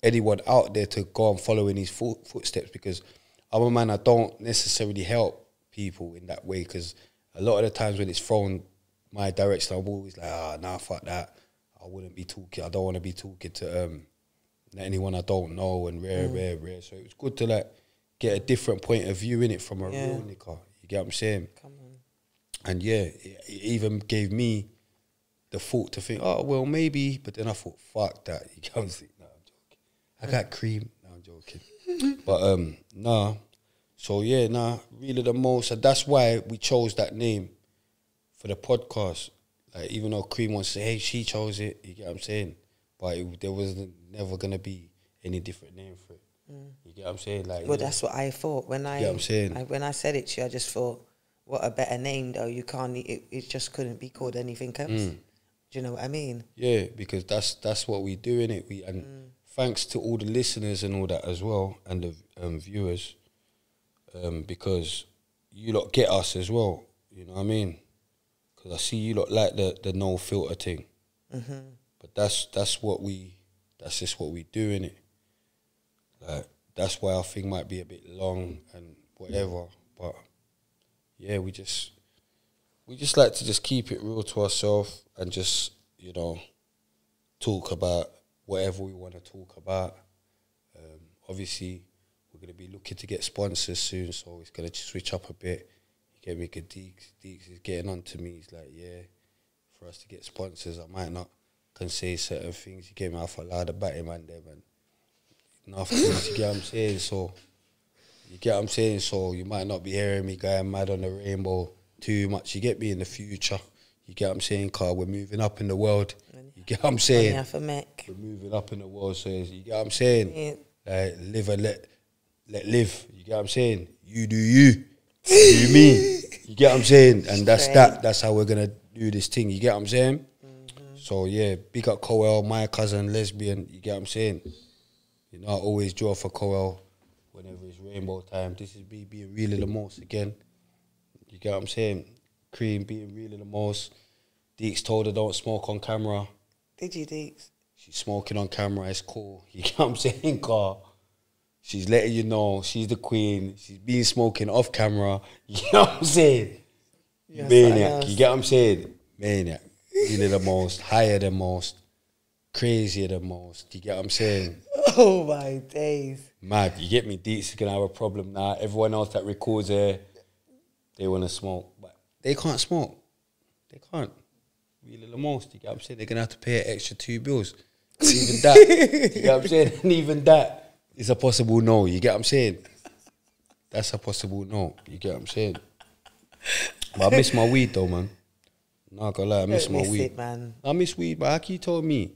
anyone out there to go and follow in his foot, footsteps, because I'm a man, I don't necessarily help people in that way, because a lot of the times when it's thrown my direction, I'm always like, ah, nah, fuck that. I wouldn't be talking, I don't want to be talking to um, anyone I don't know, and rare, mm. rare, rare. So it was good to like get a different point of view in it from a yeah. real nigga. You get what I'm saying? Come on. And yeah, it, it even gave me the thought to think, oh, well, maybe. But then I thought, fuck that. You get what I'm saying? No, I'm joking. I got cream. No, I'm joking. But um, nah. So yeah, nah, Realer Than Most. And that's why we chose that name for the podcast. Like, even though Cream wants to say, hey, she chose it, you get what I'm saying? But it, there was never going to be any different name for it. Mm. You get what I'm saying? Like, well, that's know? what I thought. When I, you get what I'm saying? I, when I said it to you, I just thought, what a better name, though. You can't, it, it just couldn't be called anything else. Mm. Do you know what I mean? Yeah, because that's that's what we do, innit? We, and mm. thanks to all the listeners and all that as well, and the um, viewers, um, because you lot get us as well. You know what I mean? Because I see you lot like the, the no filter thing. Mm-hmm. But that's that's what we, that's just what we do, innit? Like, that's why our thing might be a bit long and whatever. But yeah, we just we just like to just keep it real to ourselves and just, you know, talk about whatever we want to talk about. Um, obviously, we're going to be looking to get sponsors soon, so it's going to switch up a bit. You get me? Because Deeks, Deeks is getting on to me. He's like, yeah, for us to get sponsors, I might not can say certain things. You get me? I feel loud about him and them and enough things, you get what I'm saying? So, you get what I'm saying? So, you might not be hearing me going mad on the rainbow too much. You get me in the future. You get what I'm saying, Carl? We're moving up in the world. You get what I'm saying? We're moving up in the world, so you get what I'm saying? Yeah. Like, live and let, let live. You get what I'm saying? You do you. You do me. You get what I'm saying? And that's that. That's how we're going to do this thing. You get what I'm saying? Mm-hmm. So, yeah, big up Quail, my cousin, lesbian. You get what I'm saying? You know, I always draw for Quail whenever it's rainbow time. This is me being Realer Than Most again. You get what I'm saying? Cream being Realer Than Most. Deeks told her don't smoke on camera. Did you, Deeks? She's smoking on camera, it's cool. You get what I'm saying, Carl? She's letting you know, she's the queen. She's been smoking off camera. You know what I'm saying? Yes, Maniac, you get what I'm saying? Maniac. Realer Than Most, higher than most, crazier than most. You get what I'm saying? Oh my days. Mad, you get me? Deeks is going to have a problem now. Everyone else that records her, they want to smoke. They can't smoke. They can't. Realer Than Most, you get what I'm saying? They're going to have to pay an extra two bills. And even that, you get what I'm saying? And even that is a possible no, you get what I'm saying? That's a possible no, you get what I'm saying? But I miss my weed though, man. I'm not going to lie, I miss Don't my miss weed. It, man. I miss weed, but like you told me,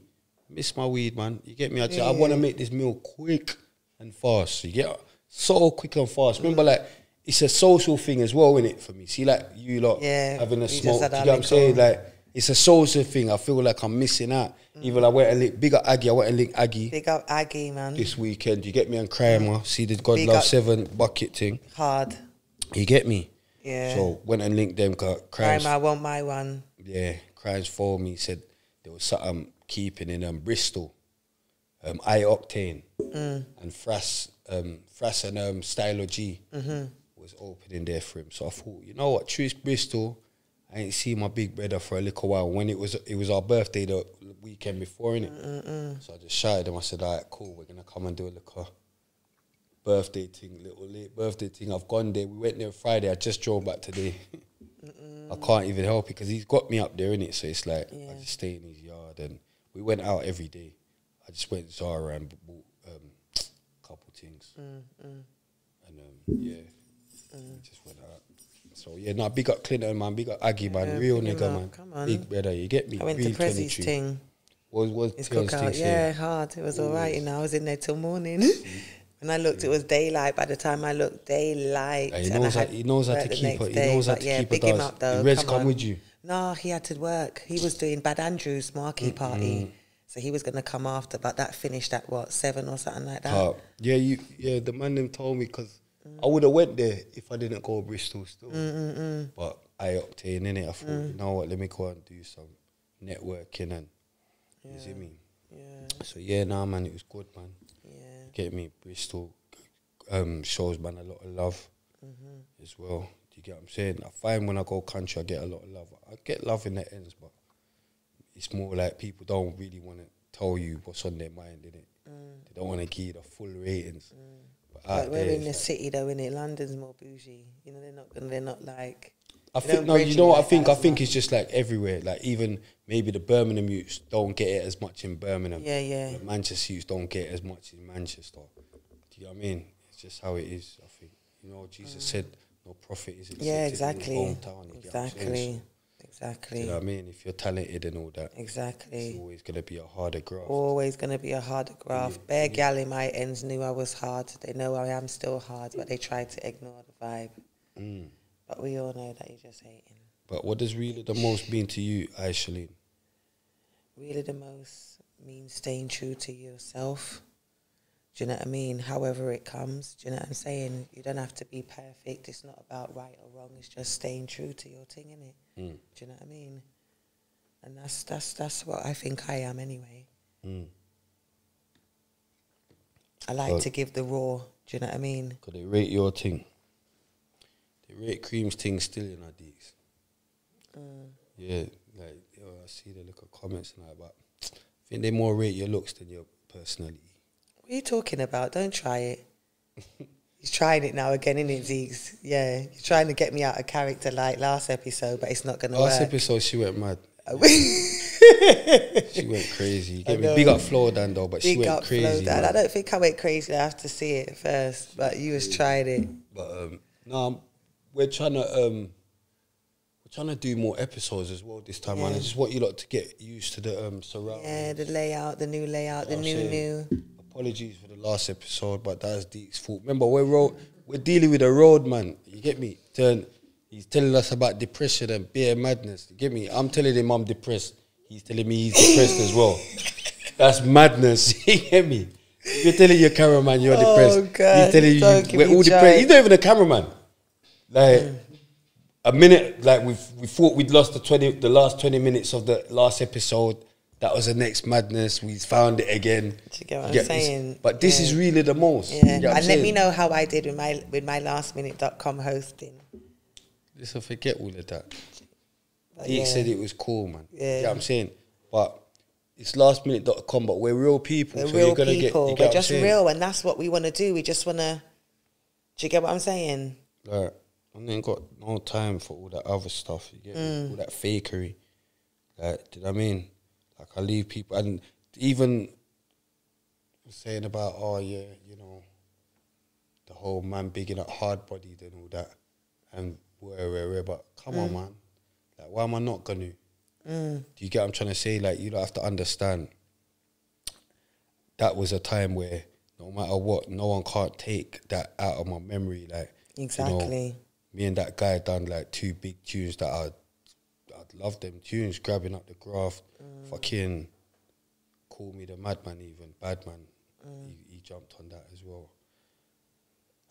I miss my weed, man. You get me? I, yeah. I want to make this meal quick and fast. You get so quick and fast. Remember, like, it's a social thing as well, innit, for me. See, like, you lot yeah, having a smoke, you know what I'm saying? Like, it's a social thing. I feel like I'm missing out. Mm. Even I went and linked, big up Aggie, I went and linked Aggie. Big up Aggie, man. This weekend, you get me, and Kramer, see the God big Love seven bucket thing. Hard. You get me? Yeah. So, went and linked them, because Kramer, I want my one. Yeah, Kramer for me, said there was something keeping in um, Bristol, um, High Octane, mm. and Frass, um, Frass and um, Stylo G. Mm-hmm. was opening there for him. So I thought, you know what, truth Bristol, I ain't seen my big brother for a little while. When it was it was our birthday the weekend before, innit? Mm -mm. So I just shouted him, I said, all right, cool, we're gonna come and do a little birthday thing, little late birthday thing. I've gone there, we went there Friday, I just drove back today. mm -mm. I can't even help it, because he's got me up there, innit? So it's like, yeah. I just stay in his yard, and we went out every day. I just went to Zara and bought um, a couple things. Mm -mm. And um, yeah. Mm. Just went out. So yeah, now nah, big up Clinton, man. Big up Aggie, man. Yeah, real nigga, man. Come on. Big brother, you get me? I went real to Prezi's thing. What was his cookout? Yeah, hard. It was all right, you know. I was in there till morning. When I looked, yeah. it was daylight. By the time I looked, daylight. He knows how to knows how to keep her. He knows how to keep her. Big him up though. Reds come with you. No, he had to work. He was doing Bad Andrew's marquee party. So he was going to come after, but that finished at what, seven or something like that? Uh, yeah, you, yeah, the man them told me, because mm. I would have went there if I didn't go to Bristol still. Mm -mm -mm. But I opted in it. I thought, mm. you know what, let me go and do some networking and, yeah. you see me? Yeah. So yeah, nah, man, it was good, man. Yeah. Get me Bristol um, shows, man. A lot of love mm-hmm. as well. Do you get what I'm saying? I find when I go country, I get a lot of love. I get love in the ends, but it's more like people don't really want to tell you what's on their mind, innit? Mm. They don't want to give you the full ratings. Mm. But like we're in the like city, though, innit? London's more bougie. You know, they're not. They're not like. I think no, you know what I think. I think it's just like everywhere. Like even maybe the Birmingham youths don't get it as much in Birmingham. Yeah, yeah. The Manchester youths don't get it as much in Manchester. Do you know what I mean? It's just how it is. I think you know Jesus mm. said, "No prophet is accepted yeah, exactly. in his hometown." Exactly, so, exactly. Do you know what I mean? If you're talented and all that, exactly, it's always gonna be a harder graft. Always gonna be a harder graft. Yeah. Bare gal in my ends knew I was hard. They know I am still hard, but they tried to ignore the vibe. Mm. But we all know that you're just hating. But what does Realer the Most mean to you, Aishaleen? Realer the Most means staying true to yourself. Do you know what I mean? However it comes, do you know what I'm saying? You don't have to be perfect. It's not about right or wrong. It's just staying true to your thing, innit? Mm. Do you know what I mean? And that's that's that's what I think I am anyway. Mm. I like but to give the raw. Do you know what I mean? Could they rate your thing? Red Cream's thing still in our deeks. Mm. Yeah, like yo, I see the look of comments and that, but I think they more rate your looks than your personality. What are you talking about? Don't try it. He's trying it now again, innit, Zeeks? Yeah, you're trying to get me out of character like last episode, but it's not gonna last work. Last episode, she went mad. She went crazy. You get me? Big up Flo Dan though, but big she went up crazy. Flo Dan. I don't think I went crazy. I have to see it first, but you was trying it. But um, no. I'm We're trying to um, we're trying to do more episodes as well this time, yeah. Man. I just want you lot to get used to the um, surroundings. Yeah, the layout, the new layout, you know the new saying? new. Apologies for the last episode, but that's Deek's fault. Remember, we're road, we're dealing with a road man. You get me? Turn. He's telling us about depression and beer madness. You get me? I'm telling him I'm depressed. He's telling me he's depressed as well. That's madness. You get me? You're telling your cameraman you're oh depressed. God, he's telling you we're all depressed. He's not even a cameraman. Like mm. a minute, like we we thought we'd lost the twenty, the last twenty minutes of the last episode. That was the next madness. We found it again. Do you get what you I'm get saying? This, but this yeah. is Realer the Most. Yeah. You know and let saying? me know how I did with my with my last minute dot com hosting. Just I forget all of that. He yeah. said it was cool, man. Yeah, you know what I'm saying, but. It's last minute dot com, but we're real people. We're so real you're gonna people. Get, you get we're just real, and that's what we want to do. We just want to. Do you get what I'm saying? Like, I ain't got no time for all that other stuff. You get mm. all that fakery. Like, do you know what I mean? Like, I leave people, and even saying about, oh yeah, you know, the whole man bigging up hard bodied and all that, and where, where, where. But come mm. on, man. Like, why am I not gonna? Mm. Do you get what I'm trying to say? Like, you don't have to understand. That was a time where, no matter what, no one can't take that out of my memory. Like, exactly. You know, me and that guy done like two big tunes that I, I'd love them tunes, grabbing up the graft, mm. fucking Call Me the Madman even, Badman, mm. he, he jumped on that as well.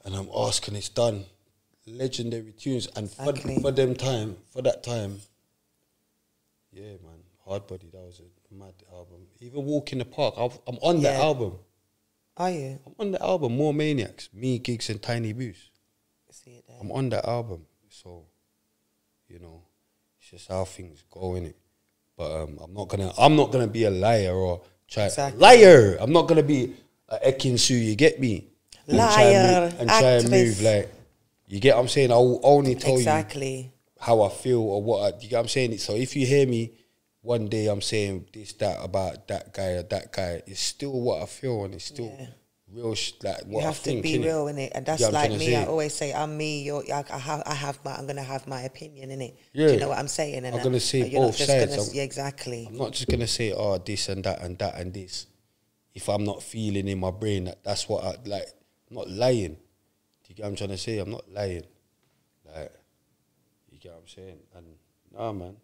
And I'm asking, it's done. Legendary tunes, and exactly. for, for them time, for that time, yeah man, Hard Body, that was a mad album. Even Walk in the Park, I've, I'm on yeah. that album. Are you? I'm on the album, More Maniacs, me, Gigs and Tiny Boost. See it there. I'm on that album, so you know it's just how things go, innit? But um, I'm not gonna, I'm not gonna be a liar or try exactly. liar. I'm not gonna be a Ekinsu, you get me? And liar and try and move, and try and move like you get what I'm saying. I will only tell exactly. you how I feel or what I, you get what I'm saying. So if you hear me one day, I'm saying this, that about that guy or that guy, it's still what I feel and it's still. Yeah. Real sh like what you have I to think, be innit? Real in it, and that's yeah, like me. Say. I always say, "I'm me." You're, I, I have, I have my. I'm gonna have my opinion in it. Yeah. Do you know what I'm saying? And I'm gonna say both sides. Gonna, yeah, exactly. I'm not just gonna say, "Oh, this and that and that and this." If I'm not feeling in my brain that that's what I like, I'm not lying. Do you get what I'm trying to say? I'm not lying. Like, you get what I'm saying? And nah, man,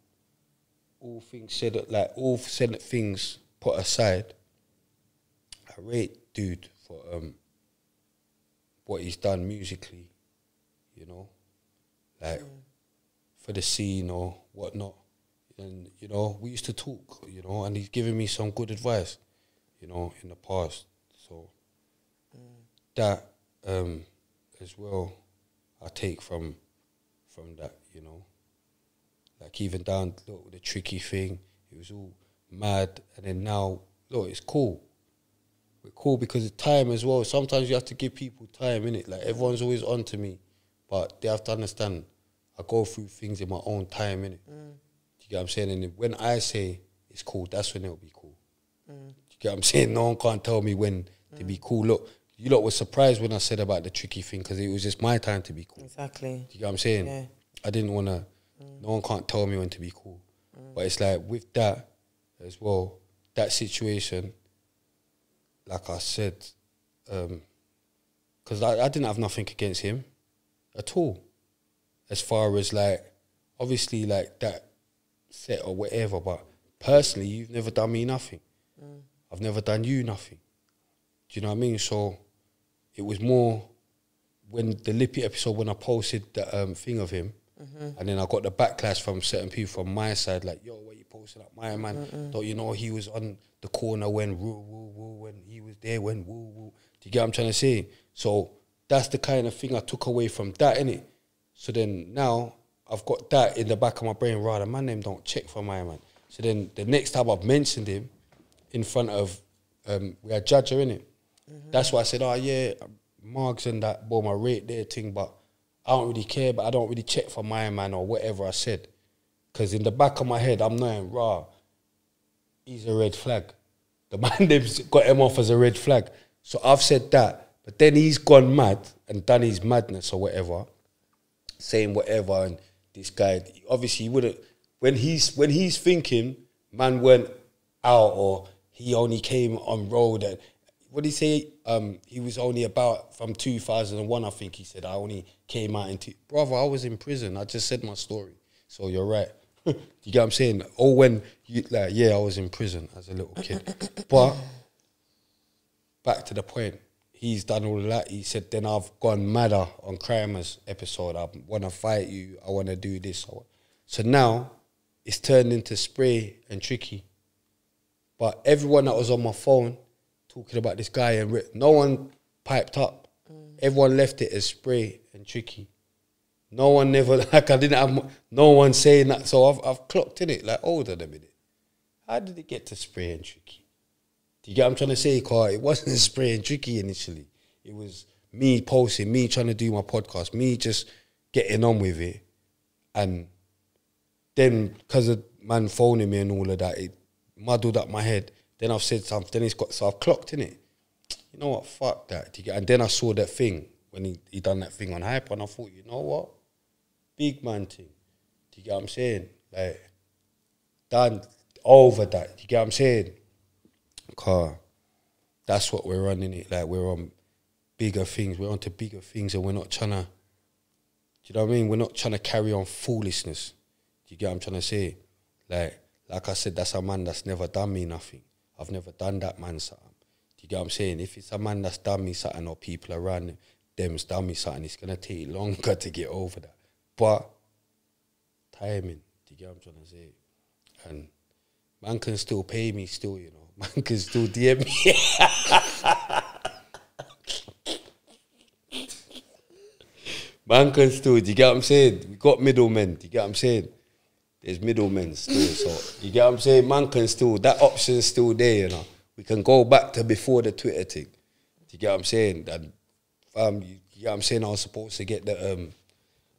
all things said, like all said things put aside, I rate dude. For um, what he's done musically, you know, like mm. for the scene or whatnot. And, you know, we used to talk, you know, and he's giving me some good advice. you know, in the past. So mm. that um, as well, I take from from that, you know. Like even down, look, the tricky thing, it was all mad. And then now, look, it's cool. We're cool because of time as well. Sometimes you have to give people time, innit? Like everyone's always on to me, but they have to understand I go through things in my own time, innit? Mm. Do you get what I'm saying? And when I say it's cool, that's when it'll be cool. Mm. Do you get what I'm saying? No one can't tell me when mm. to be cool. Look, you lot were surprised when I said about the tricky thing because it was just my time to be cool. Exactly. Do you get what I'm saying? Yeah. I didn't want to... Mm. No one can't tell me when to be cool. Mm. But it's like with that as well, that situation, like I said, um, because I, I didn't have nothing against him at all. As far as like, obviously like that set or whatever, but personally, you've never done me nothing. Mm. I've never done you nothing. Do you know what I mean? So it was more when the Lippy episode, when I posted the um, thing of him, mm-hmm. and then I got the backlash from certain people from my side, like, yo, what you posting up, my man? Mm-mm. Don't you know he was on the corner when woo, woo, woo, when he was there when woo, woo. Do you get what I'm trying to say? So that's the kind of thing I took away from that, innit? So then now I've got that in the back of my brain, right, the man name don't check for my man. So then the next time I've mentioned him in front of, um, we had Judger, innit? Mm-hmm. That's why I said, oh, yeah, Margs and that, boy, my rate there thing, but I don't really care, but I don't really check for my man or whatever I said. Because in the back of my head, I'm knowing, rah, he's a red flag. The man name's got him off as a red flag. So I've said that, but then he's gone mad and done his madness or whatever, saying whatever, and this guy, obviously he wouldn't, when he's, when he's thinking, man went out or he only came on road and, what did he say? Um, he was only about from two thousand one, I think he said. I only came out into... Brother, I was in prison. I just said my story. So you're right. Do you get what I'm saying? Or when, you, like, yeah, I was in prison as a little kid. But back to the point. He's done all of that. He said, then I've gone madder on Crimers episode. I want to fight you. I want to do this. So now it's turned into Spray and Tricky. But everyone that was on my phone... talking about this guy and no one piped up. Mm. Everyone left it as Spray and Tricky. No one never, like I didn't have, no one saying that. So I've, I've clocked in it, like, hold on a minute. How did it get to Spray and Tricky? Do you get what I'm trying to say, Carl? It wasn't Spray and Tricky initially. It was me posting, me trying to do my podcast, me just getting on with it. And then because of man phoning me and all of that, it muddled up my head. Then I've said something, then it's got, so I've clocked in it. You know what, fuck that. And then I saw that thing, when he, he done that thing on Hype, and I thought, you know what? Big man thing. Do you get what I'm saying? Like, done over that. Do you get what I'm saying? Car, that's what we're on, innit? Like, we're on bigger things. We're on to bigger things, and we're not trying to, do you know what I mean? We're not trying to carry on foolishness. Do you get what I'm trying to say? Like, like I said, that's a man that's never done me nothing. I've never done that man something. Do you get what I'm saying? If it's a man that's done me something or people around him, them's done me something, it's going to take longer to get over that. But timing, do you get what I'm trying to say? And man can still pay me still, you know. Man can still D M me. Man can still, do you get what I'm saying? We got middlemen, do you get what I'm saying? There's middlemen still, so you get what I'm saying? Man can still, that option's still there, you know. We can go back to before the Twitter thing. Do you get what I'm saying? And um, you get what I'm saying? I was supposed to get the um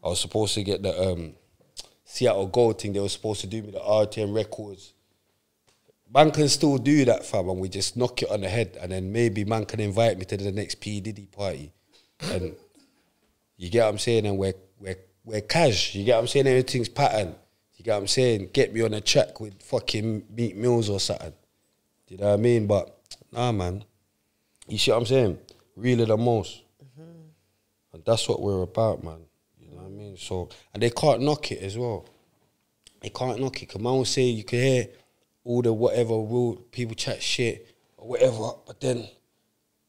I was supposed to get the um Seattle Gold thing, they were supposed to do me the R T M Records. Man can still do that, fam, and we just knock it on the head, and then maybe man can invite me to the next P Diddy party. And you get what I'm saying? And we're we're we're cash, you get what I'm saying? Everything's patterned. You get what I'm saying? Get me on a track with fucking Meat Mills or something. Do you know what I mean? But, nah, man. You see what I'm saying? Realer than most. Mm-hmm. And that's what we're about, man. You know what I mean? So, and they can't knock it as well. They can't knock it. Because man will say, you can hear all the whatever, real people chat shit or whatever, but then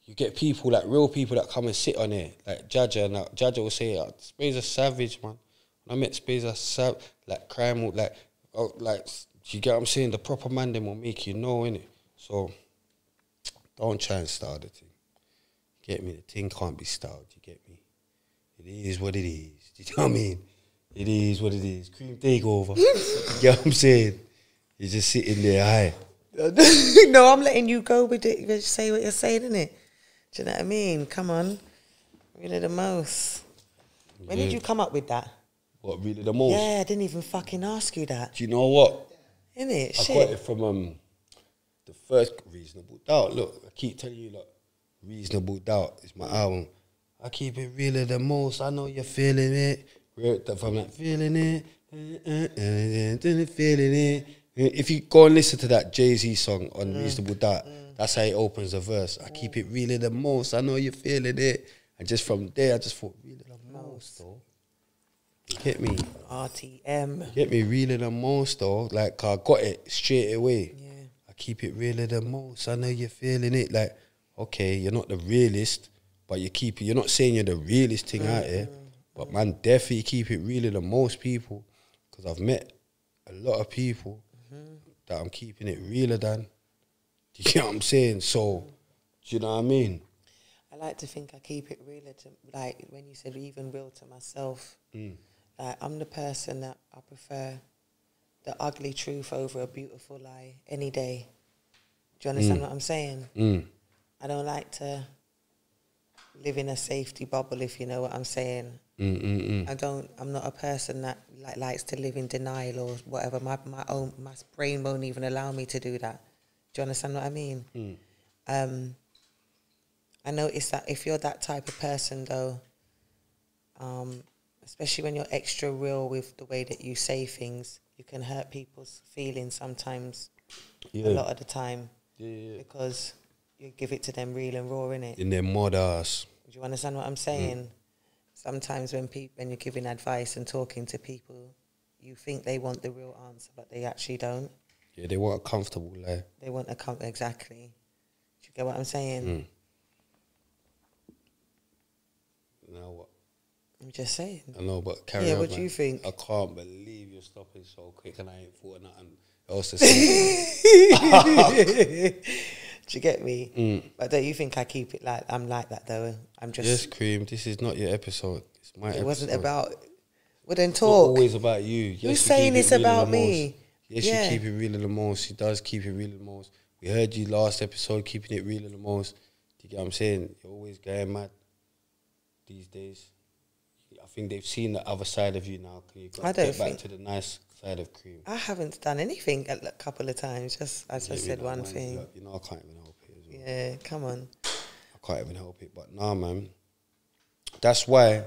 you get people, like real people that come and sit on it. Like Jaja, and that, Jaja will say, oh, Spray's a savage, man. I met Space, I sab like crime, like, oh, like, do you get what I'm saying? The proper man, them will make you know, innit? So, Don't try and start the thing. Get me? The thing can't be started, you get me? It is what it is. Do you know what I mean? It is what it is. Cream takeover. You get what I'm saying? You're just sitting there, aye. No, I'm letting you go with it. You say what you're saying, innit? Do you know what I mean? Come on. Really the most. When yeah. did you come up with that? What, really the most? Yeah, I didn't even fucking ask you that. Do you know what? Innit? I Shit. got it from um, the first Reasonable Doubt. Look, I keep telling you, like, Reasonable Doubt is my album. I keep it realer than most. I know you're feeling it. If I'm like, feeling it, feeling it. If you go and listen to that Jay-Z song on mm. Reasonable Doubt, mm. that's how it opens the verse. I keep it realer than most. I know you're feeling it. And just from there, I just thought, realer than most, though. Hit me. R T M. Hit me realer than most, though. Like, I got it straight away. Yeah. I keep it realer than most. I know you're feeling it. Like, okay, you're not the realest, but you keep it. You're not saying you're the realest thing mm. out here, but man, definitely keep it realer than most people, because I've met a lot of people mm-hmm. that I'm keeping it realer than. Do you get what I'm saying? So, do you know what I mean? I like to think I keep it realer to, like when you said even real to myself. Mm. Like, I'm the person that I prefer the ugly truth over a beautiful lie any day. Do you understand mm. what I'm saying? Mm. I don't like to live in a safety bubble, if you know what I'm saying. Mm, mm, mm. I don't. I'm not a person that like likes to live in denial or whatever. My my own my brain won't even allow me to do that. Do you understand what I mean? Mm. Um, I noticed that if you're that type of person, though, um, especially when you're extra real with the way that you say things, you can hurt people's feelings sometimes. Yeah. A lot of the time, yeah, yeah, yeah. because you give it to them real and raw, innit? In their mud ass. Do you understand what I'm saying? Mm. Sometimes when people, when you're giving advice and talking to people, you think they want the real answer, but they actually don't. Yeah, they want a comfortable life. They want a com exactly. Do you get what I'm saying? Mm. Now what? I'm just saying. I know, but carry yeah, on. Yeah, what man. do you think? I can't believe you're stopping so quick, and I ain't thought of nothing else to say. Do you get me? Mm. But don't you think I keep it like I'm like that though? I'm just yes, Cream. This is not your episode. It's my. It episode. wasn't about. Well, then talk. It's not always about you. Yes, Who's you saying it's about me? Yes, yeah. you keep it real the most. She does keep it real the most. We heard you last episode keeping it real the most. Do you get what I'm saying? You're always going mad these days. I think they've seen the other side of you now. You've got I don't to get back to the nice side of Cream. I haven't done anything a couple of times. Just I just yeah, said one mind. thing. You know, I can't even help it as well. Yeah, come on. I can't even help it. But nah, man. That's why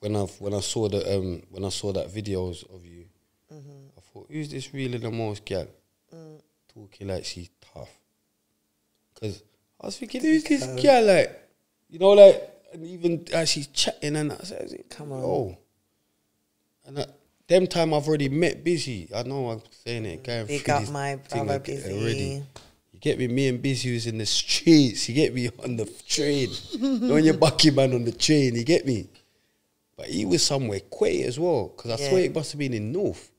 when I when I saw the um when I saw that videos of you, mm-hmm. I thought, who's this really the most gal? Mm. Talking like she's tough. Cause I was thinking, who's this um, gal? Like, you know, like. And even as she's chatting and I said, come on. Oh. And at them time I've already met Busy. I know I'm saying it. Going Big up my brother Busy. Already. You get me? Me and Busy was in the streets. You get me? On the train. On your bucky man on the train. You get me? But he was somewhere quay as well. Because I yeah. swear it must have been in North.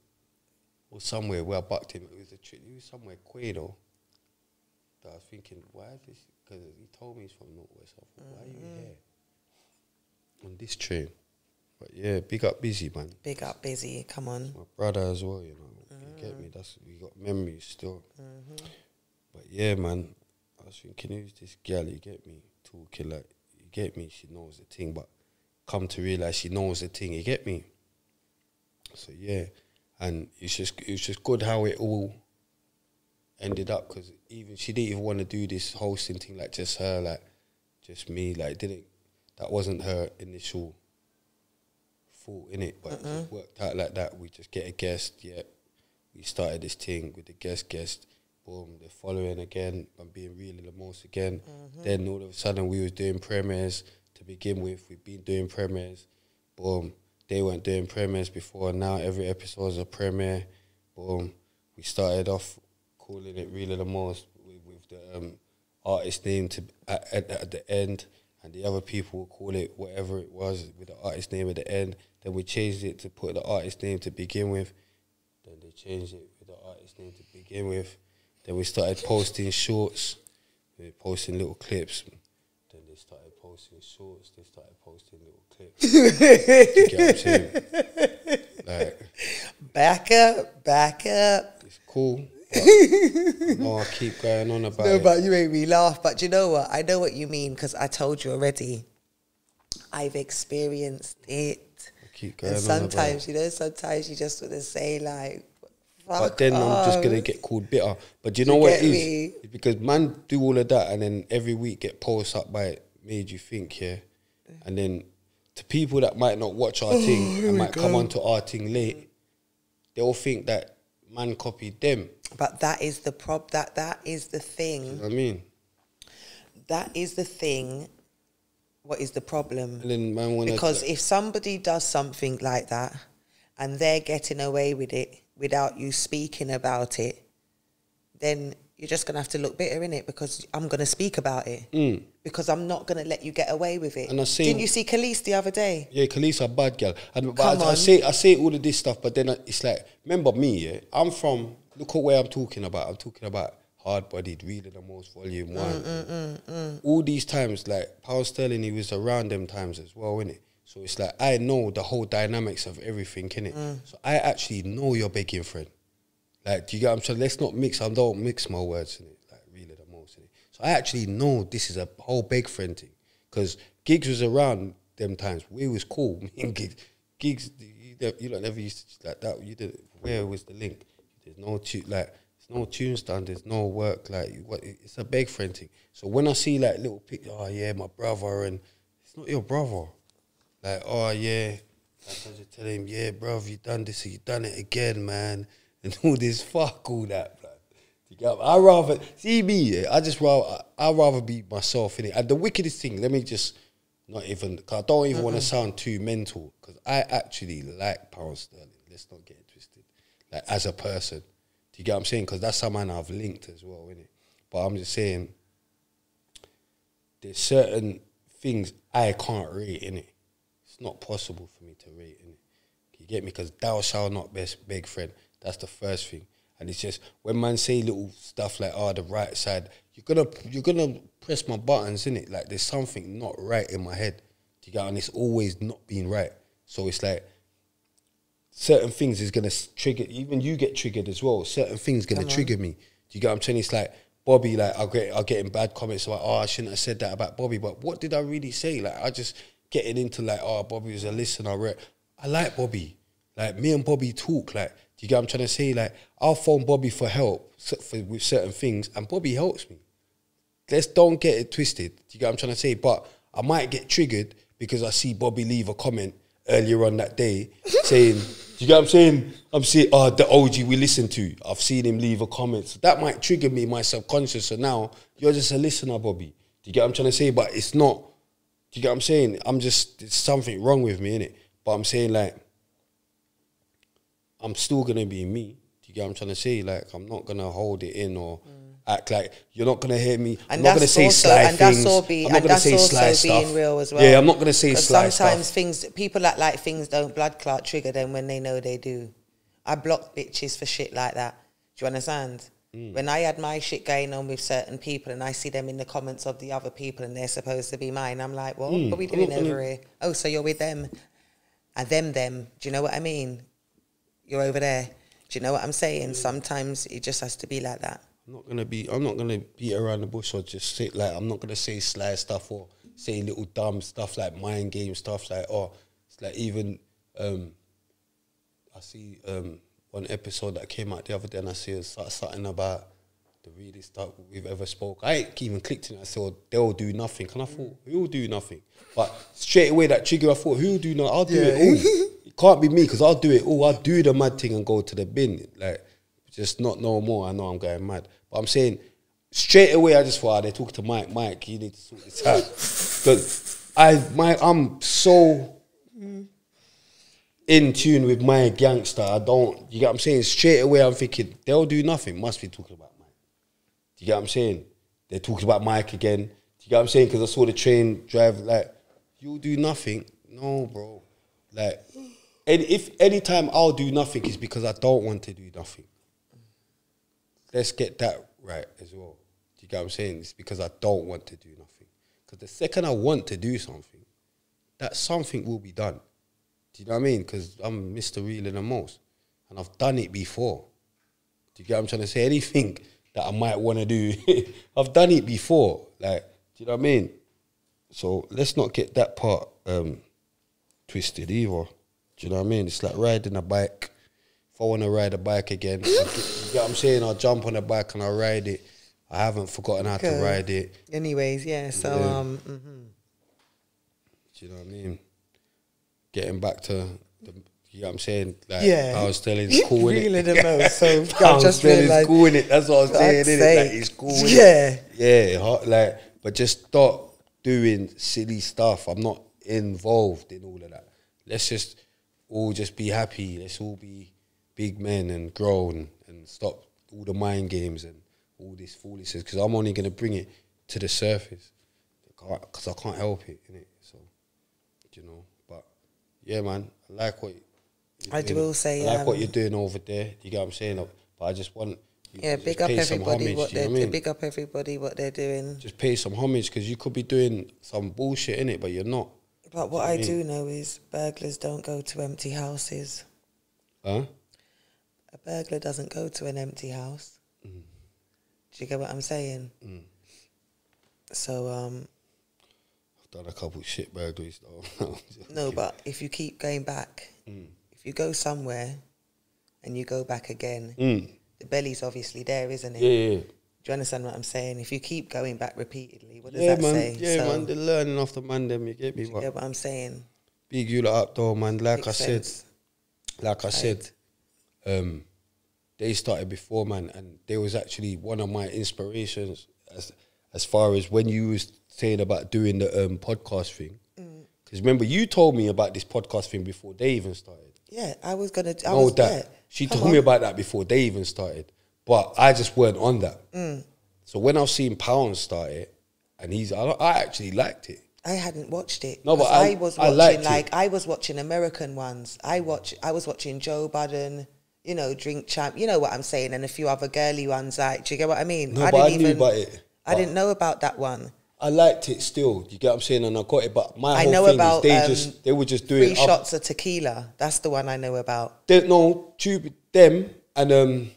Or somewhere where I bucked him. It was a train. He was somewhere quay though. That I was thinking, why is this? Because he told me he's from Northwest. I thought, why are you here? On this train. But yeah, big up Busy, man. Big up Busy, come on. My brother as well, you know. Mm. You get me? That's we got memories still. Mm-hmm. But yeah, man, I was thinking, who's this gal? You get me? Talking like, you get me? She knows the thing, but come to realise she knows the thing, you get me? So yeah, and it's just, it's just good how it all ended up, because even she didn't even want to do this hosting thing, like just her, like just me, like didn't. That wasn't her initial thought, innit? But uh-uh. it just worked out like that. We just get a guest, yeah. We started this thing with the guest, guest. Boom, they're following again. I'm being real in the most again. Uh-huh. Then all of a sudden we was doing premieres to begin with. We've been doing premieres. Boom, they weren't doing premieres before. Now every episode is a premiere. Boom, we started off calling it real in the most with, with the um, artist name to at, at, at the end. And the other people would call it whatever it was with the artist name at the end. Then we changed it to put the artist name to begin with. Then they changed it with the artist name to begin with. Then we started posting shorts. They posting little clips. Then they started posting shorts. They started posting little clips. You get what I'm saying? Like, back up, back up. It's cool. No, I keep going on about no, it. No, but you made me laugh. But you know what? I know what you mean because I told you already. I've experienced it. I keep going and sometimes, on about it. You know, sometimes you just want to say like, fuck But then off. I'm just going to get called bitter. But you know you what it is? It's because man do all of that and then every week get posts up by it. Made you think, yeah? And then to people that might not watch our oh, thing and might God. come onto our thing late, they'll think that man copied them. But that is the prob. That that is the thing. You know what I mean, that is the thing. What is the problem? And then man wanna because if somebody does something like that, and they're getting away with it without you speaking about it, then you're just gonna have to look bitter in it because I'm gonna speak about it mm. because I'm not gonna let you get away with it. And I see, didn't you see Khalees the other day? Yeah, Khalees a bad girl. And but I, I say I say all of this stuff, but then it's like remember me? Yeah, I'm from. Look at where I'm talking about. I'm talking about hard-bodied, Realer Than Most, volume one. Mm, mm, mm, mm. All these times, like, Pound Sterling, he was around them times as well, innit? So it's like, I know the whole dynamics of everything, innit? Mm. So I actually know your begging friend. Like, do you get what I'm saying? Let's not mix, I don't mix my words, innit? Like, Realer Than Most, innit? So I actually know this is a whole beg friend thing. Because Gigs was around them times. We was cool, me and Gigs. Gigs, you, you lot never used to, like, that, you did, where was the link? There's no tune, like, there's no tune stand, there's no work, like, what, it's a big friend thing. So when I see, like, little pictures, oh, yeah, my brother, and it's not your brother. Like, oh, yeah, like, I just tell him, yeah, bruv, you done this, you done it again, man, and all this, fuck all that, man. I rather, see me, yeah, I just rather, I'd rather be myself, innit? And the wickedest thing, let me just, not even, because I don't even mm-hmm. want to sound too mental, because I actually like Pound Sterling, let's not get it twisted. Like, as a person. Do you get what I'm saying? Because that's someone I've linked as well, innit? But I'm just saying, there's certain things I can't rate, innit? It's not possible for me to rate, innit? You get me? Because thou shalt not best beg friend. That's the first thing. And it's just, when man say little stuff like, oh, the right side, you're gonna, you're gonna press my buttons, innit? Like, there's something not right in my head. Do you get what I'm saying? And it's always not being right. So it's like, certain things is going to trigger, even you get triggered as well. Certain things going to trigger me. Do you get what I'm saying? It's like, Bobby, like, I'll get, I'll get in bad comments like, oh, I shouldn't have said that about Bobby, but what did I really say? Like, I just getting into like, oh, Bobby was a listener. I like Bobby. Like, me and Bobby talk, like, do you get what I'm trying to say? Like, I'll phone Bobby for help for, with certain things, and Bobby helps me. Let's don't get it twisted. Do you get what I'm trying to say? But I might get triggered because I see Bobby leave a comment earlier on that day saying, do you get what I'm saying? I'm saying, oh, the O G we listen to, I've seen him leave a comment. So that might trigger me, my subconscious. So now, you're just a listener, Bobby. Do you get what I'm trying to say? But it's not, do you get what I'm saying? I'm just, there's something wrong with me, innit? But I'm saying, like, I'm still going to be me. Do you get what I'm trying to say? Like, I'm not going to hold it in or mm. act like, you're not going to hear me. I'm not going to say sly things. I'm not going to say sly stuff. Being real as well. Yeah, I'm not going to say sly stuff. Sometimes things, people that like things don't blood clot trigger them when they know they do. I block bitches for shit like that. Do you understand? Mm. When I had my shit going on with certain people and I see them in the comments of the other people and they're supposed to be mine, I'm like, well, mm. what are we doing mm. over here? Oh, so you're with them. And them, them. Do you know what I mean? You're over there. Do you know what I'm saying? Mm. Sometimes it just has to be like that. I'm not gonna be. I'm not gonna beat around the bush or just sit like. I'm not gonna say sly stuff or say little dumb stuff like mind game stuff like. Oh, it's like even. Um, I see um, one episode that came out the other day, and I see something about the realest stuff we've ever spoke. I ain't even clicked in it. I said they'll do nothing, and I thought who'll do nothing. But straight away that trigger, I thought who'll do nothing. I'll do yeah. it all. It can't be me because I'll do it all. I'll do the mad thing and go to the bin like. Just not no more. I know I'm going mad. But I'm saying, straight away, I just thought, oh, they talk to Mike. Mike, you need to sort this out. Because I, my, I'm so in tune with my gangster. I don't, you get what I'm saying? Straight away, I'm thinking, they'll do nothing. Must be talking about Mike. Do you get what I'm saying? They're talking about Mike again. Do you get what I'm saying? Because I saw the train drive, like, you'll do nothing. No, bro. Like, and if any time I'll do nothing, it's because I don't want to do nothing. Let's get that right as well. Do you get what I'm saying? It's because I don't want to do nothing. Because the second I want to do something, that something will be done. Do you know what I mean? Because I'm Mister Realer Than Most. And I've done it before. Do you get what I'm trying to say? Anything that I might want to do, I've done it before. Like, do you know what I mean? So let's not get that part um, twisted either. Do you know what I mean? It's like riding a bike. If I want to ride a bike again, you get what I'm saying? I'll jump on a bike and I'll ride it. I haven't forgotten how Good. to ride it. Anyways, yeah, so... Yeah. Um, mm-hmm. Do you know what I mean? Getting back to... The, you know what I'm saying? Like, yeah. I was telling it's cool, innit? Really the most, so... I was just telling it's cool, innit? That's what I was saying, innit? Like, it's cool, innit? Yeah. Yeah, hard, like, but just stop doing silly stuff. I'm not involved in all of that. Let's just all just be happy. Let's all be big men and grown and stop all the mind games and all this foolishness, because I'm only going to bring it to the surface because I can't help it, innit? So, you know, but yeah, man, I like what you're I doing. will say, I like um, what you're doing over there. You get what I'm saying? But I just want you yeah, to big up everybody. Homage, what they're you know what I mean? Big up everybody what they're doing. Just pay some homage, because you could be doing some bullshit, innit, but you're not. But what, what I mean? do know is burglars don't go to empty houses. Huh? A burglar doesn't go to an empty house. Mm. Do you get what I'm saying? Mm. So, um... I've done a couple of shit burglaries, though. No, but if you keep going back, mm. if you go somewhere and you go back again, mm. the belly's obviously there, isn't it? Yeah, yeah. Do you understand what I'm saying? If you keep going back repeatedly, what does yeah, that man. say? Yeah, so, man, they're learning off the man, them, you get me? Do you get what I'm saying? Big you lot up, though, man. Like I said, like I said, um... they started before, man, and they was actually one of my inspirations as as far as when you was saying about doing the um, podcast thing. Because mm. remember, you told me about this podcast thing before they even started. Yeah, I was going to... No, that. Yeah. She Come told on. me about that before they even started, but I just weren't on that. Mm. So when I've seen Pounds start it, and he's... I, I actually liked it. I hadn't watched it. No, but I, I was watching, I like, it. I was watching American ones. I watch. I was watching Joe Budden... you know, Drink Champ, you know what I'm saying, and a few other girly ones, like, do you get what I mean? No, I but didn't I knew even, about it. I didn't know about that one. I liked it still, you get what I'm saying, and I got it, but my I whole know thing about, is they, um, just, they were just doing... Three Shots of Tequila, that's the one I know about. They, no, tube, them, and um,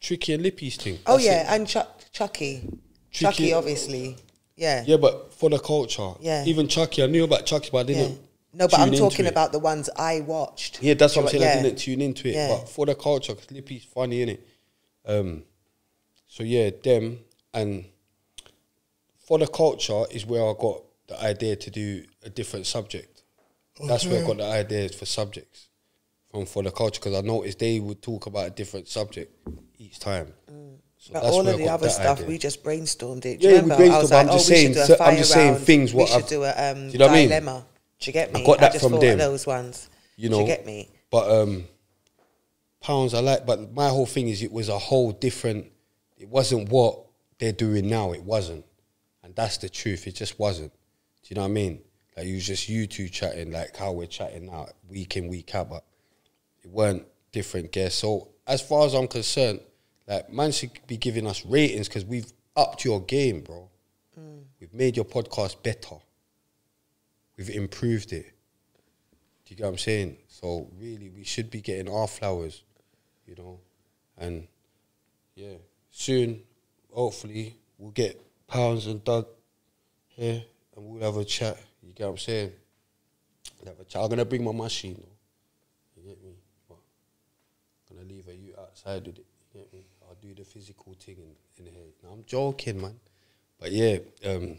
Tricky and Lippy's thing. Oh, yeah, it. and Chuck, Chucky. Tricky, Chucky, obviously, yeah. Yeah, but for the culture. Yeah. Even Chucky, I knew about Chucky, but I didn't... Yeah. No, but I'm talking about the ones I watched. Yeah, that's what I'm saying. Yeah. I didn't tune into it. Yeah. But for the culture, because Lippy's funny, innit? Um, so, yeah, them. And for the culture is where I got the idea to do a different subject. Okay. That's where I got the ideas for subjects from for the culture, because I noticed they would talk about a different subject each time. Mm. So but all of the other stuff, idea. we just brainstormed it. Do yeah, you we brainstormed. I was like, I'm, oh, just we saying, do a I'm just saying things. What we should I've, do a um, do you know dilemma. What I mean? Do you get me? I got that I just from them. Those ones, you know. Do you get me? But um, Pounds, I like. But my whole thing is, it was a whole different. It wasn't what they're doing now. It wasn't, and that's the truth. It just wasn't. Do you know what I mean? Like, you was just you two chatting, like how we're chatting now, week in, week out. But it weren't different guests. So as far as I'm concerned, like, man should be giving us ratings, because we've upped your game, bro. Mm. We've made your podcast better. We've improved it. Do you get what I'm saying? So really, we should be getting our flowers, you know. And yeah, soon, hopefully, we'll get Pounds and Doug here, and we'll have a chat. You get what I'm saying? We'll have a chat. I'm gonna bring my machine. You get me? But I'm gonna leave her you outside with it. You get me? I'll do the physical thing in, in here. Now, I'm joking, man. But yeah. Um,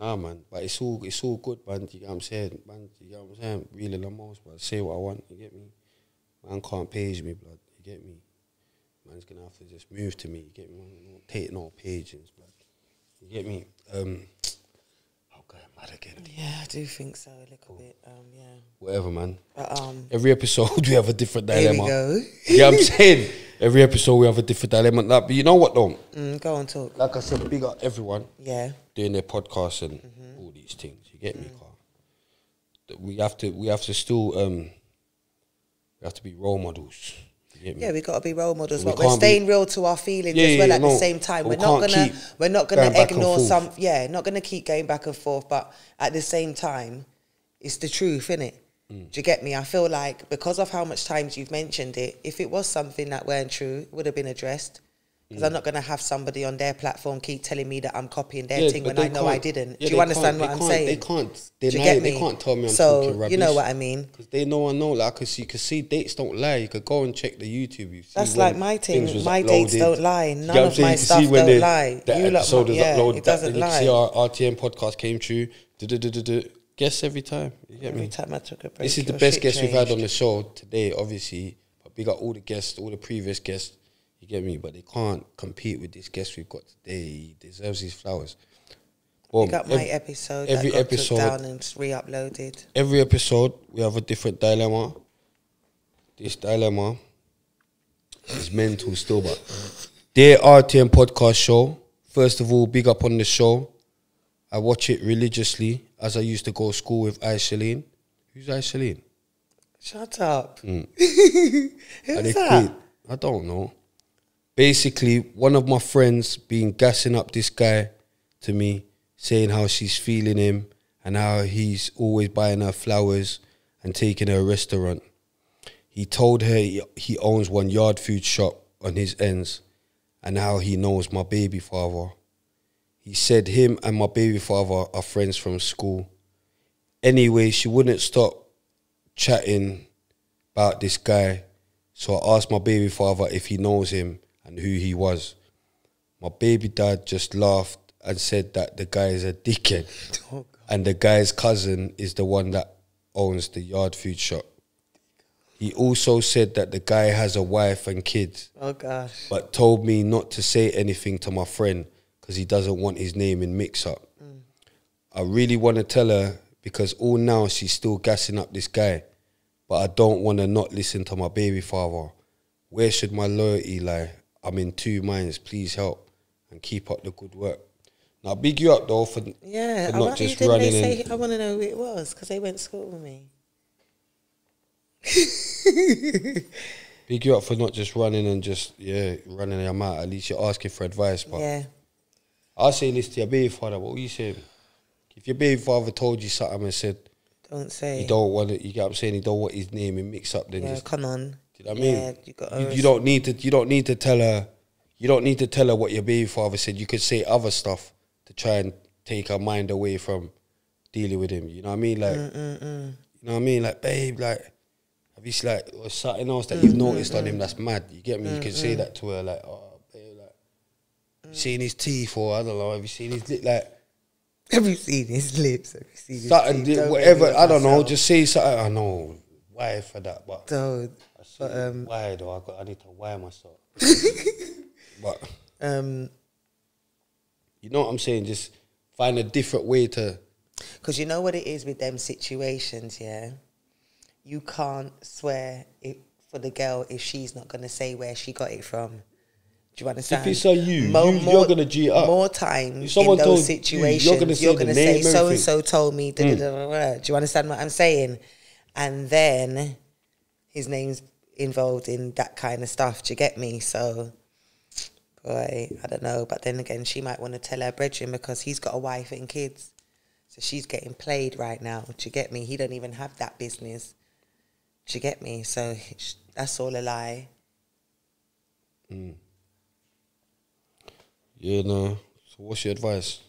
Nah, man, but it's all it's all good, man. You know what I'm saying, man? You know what I'm saying? Really, the most, but I say what I want. You get me? Man can't page me, blood. You get me? Man's gonna have to just move to me. You get me? I don't take no pages, blood. You get me? Um, I'll go mad again. Yeah, I do think so a little cool. bit. Um, yeah. Whatever, man. But, um, every episode we have a different dilemma. Here we go. You know what I'm saying? Every episode we have a different dilemma. Like, but you know what though? Mm, go on, talk. Like I said, big up everyone. Yeah. Doing their podcasts and mm-hmm. all these things. You get mm. me, Carl? We have to we have to still um we have to be role models. Yeah, we've got to be role models, but we we're staying be... real to our feelings yeah, as well yeah, at no, the same time. We're we not gonna we're not gonna ignore some yeah, not gonna keep going back and forth, but at the same time, it's the truth, innit? Mm. Do you get me? I feel like because of how much times you've mentioned it, if it was something that weren't true, it would have been addressed. Because mm. I'm not going to have somebody on their platform keep telling me that I'm copying their yeah, thing when I know I didn't. Yeah, do you understand what I'm saying? They can't. They, do you get me? They can't tell me I'm so, talking rubbish. You know what I mean? Because they know I know. Like, cause you can see dates don't lie. You could go and check the YouTube. You see That's like my thing. My uploaded. dates don't lie. None you know of my stuff don't they, lie. The you episode is yeah, uploaded. It doesn't that, lie. You see our R T M podcast came true. Du -du -du -du -du. Guess every time. You get every me? time I took a break. This is the best guest we've had on the show today, obviously. But we got all the guests, all the previous guests. You get me? But they can't compete with this guest we've got today. He deserves his flowers. Well, we got my every, episode every that got episode, took down and re-uploaded. Every episode, we have a different dilemma. This dilemma is mental still, but... Dear R T M Podcast Show, first of all, big up on the show. I watch it religiously as I used to go to school with Aishaleen. Who's Aishaleen? Shut up. Mm. Who's that? Quit? I don't know. Basically, one of my friends been gassing up this guy to me, saying how she's feeling him and how he's always buying her flowers and taking her to a restaurant. He told her he owns one yard food shop on his ends and how he knows my baby father. He said him and my baby father are friends from school. Anyway, she wouldn't stop chatting about this guy, so I asked my baby father if he knows him and who he was. My baby dad just laughed and said that the guy is a dickhead oh, and the guy's cousin is the one that owns the yard food shop. He also said that the guy has a wife and kids. Oh gosh. But told me not to say anything to my friend because he doesn't want his name in mix up. Mm. I really want to tell her because all now she's still gassing up this guy, but I don't want to not listen to my baby father. Where should my loyalty lie? I'm in two minds. Please help and keep up the good work. Now, big you up though for, yeah, for not just running in. Say, I want to know who it was because they went to school with me. Big you up for not just running and just yeah running them out. At least you're asking for advice. But yeah, I say this to your baby father. What were you saying? If your baby father told you something and said, "Don't say," you don't want it. You get what I'm saying? You don't want his name and mix up. Then yeah, just come on. You know what I mean? Yeah, you, got you, you don't need to. You don't need to tell her. You don't need to tell her what your baby father said. You could say other stuff to try and take her mind away from dealing with him. You know what I mean? Like, mm, mm, mm. you know what I mean? Like, babe, like, have you like or something else that mm, you've noticed mm, on mm. him that's mad? You get me? Mm, you could mm. say that to her, like, oh, babe, like, mm. seen his teeth or I don't know. Have you seen his lip? Like, have you seen his lips? Have you seen his something? Teeth? Whatever. I don't myself. know. Just say something. I know. Why for that? But. Dude. But, um, why though? I, got, I need to wire myself. But um, you know what I'm saying? Just find a different way to. Because you know what it is with them situations, yeah. You can't swear it for the girl if she's not going to say where she got it from. Do you understand? If it's a you, more, you you're going to G up more times in those situations. You, you're going to say, say so and so told me. Da, mm. da, da, da, da. Do you understand what I'm saying? And then his name's involved in that kind of stuff. Do you get me? So, boy, I don't know. But then again, she might want to tell her brethren because he's got a wife and kids. So she's getting played right now. Do you get me? He don't even have that business. Do you get me? So that's all a lie. Mm. Yeah, no. So what's your advice?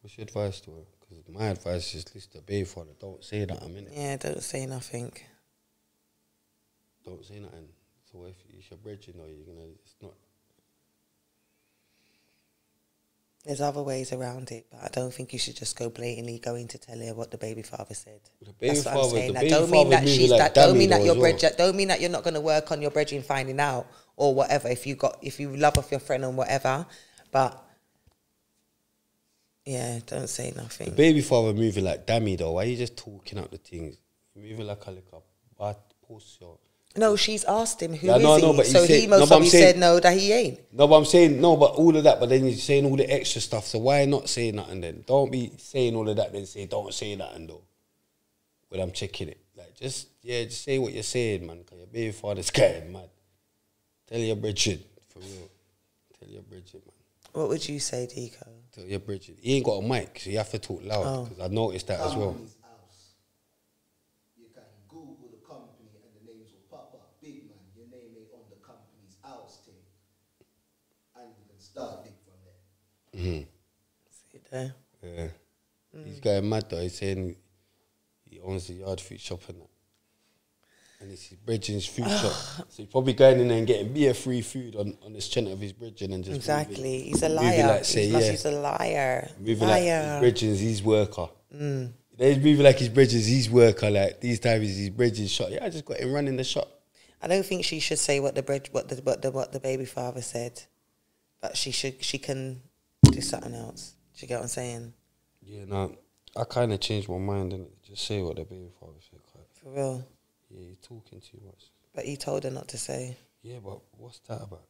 What's your advice to her? My advice is listen to baby father. Don't say that. I'm in it. Yeah, don't say nothing. Don't say nothing. So if it's your bread, you know, you're gonna. It's not. There's other ways around it, but I don't think you should just go blatantly going to tell her what the baby father said. The baby That's what father, I'm saying. That don't mean that she's like that. Don't mean that your bread. Well. Don't mean that you're not gonna work on your bread and finding out or whatever. If you got, if you love off your friend and whatever, but. Yeah, don't say nothing. The baby father moving like Dammy though. Why are you just talking up the things? You're moving like a little bad pussy. No, she's asked him who yeah, is no, no, he? But so he, said, he most no, probably saying, said no, that he ain't. No, but I'm saying no, but all of that. But then you're saying all the extra stuff. So why not say nothing then? Don't be saying all of that. Then say don't say nothing though. When I'm checking it, like Like, just, yeah, just say what you're saying, man, because your baby father's getting mad. Tell your Bridget, for real. Tell your Bridget, man. What would you say, Deco? Tell your Bridget. He ain't got a mic, so you have to talk loud, because oh. I noticed that as well. Mm. See there. Yeah. Mm. He's going mad though. He's saying he owns the yard food shop and that. And it's his brethren's food shop. So he's probably going in there and getting beer free food on, on this channel of his brethren and just exactly. Moving, he's a liar. Like, say, he's, yeah. he's a liar. Moving liar. Like his brethren's, he's worker. Mm. He's moving like his brethren's, he's worker. Like these times, he's his brethren's shop. Yeah, I just got him running the shop. I don't think she should say what the bread, what the what the what the baby father said, but she should. She can. Do something else. Do you get what I'm saying? Yeah, no, I kind of changed my mind and just say what the baby father said. For real? Yeah, he's talking too much. But he told her not to say. Yeah, but what's that about?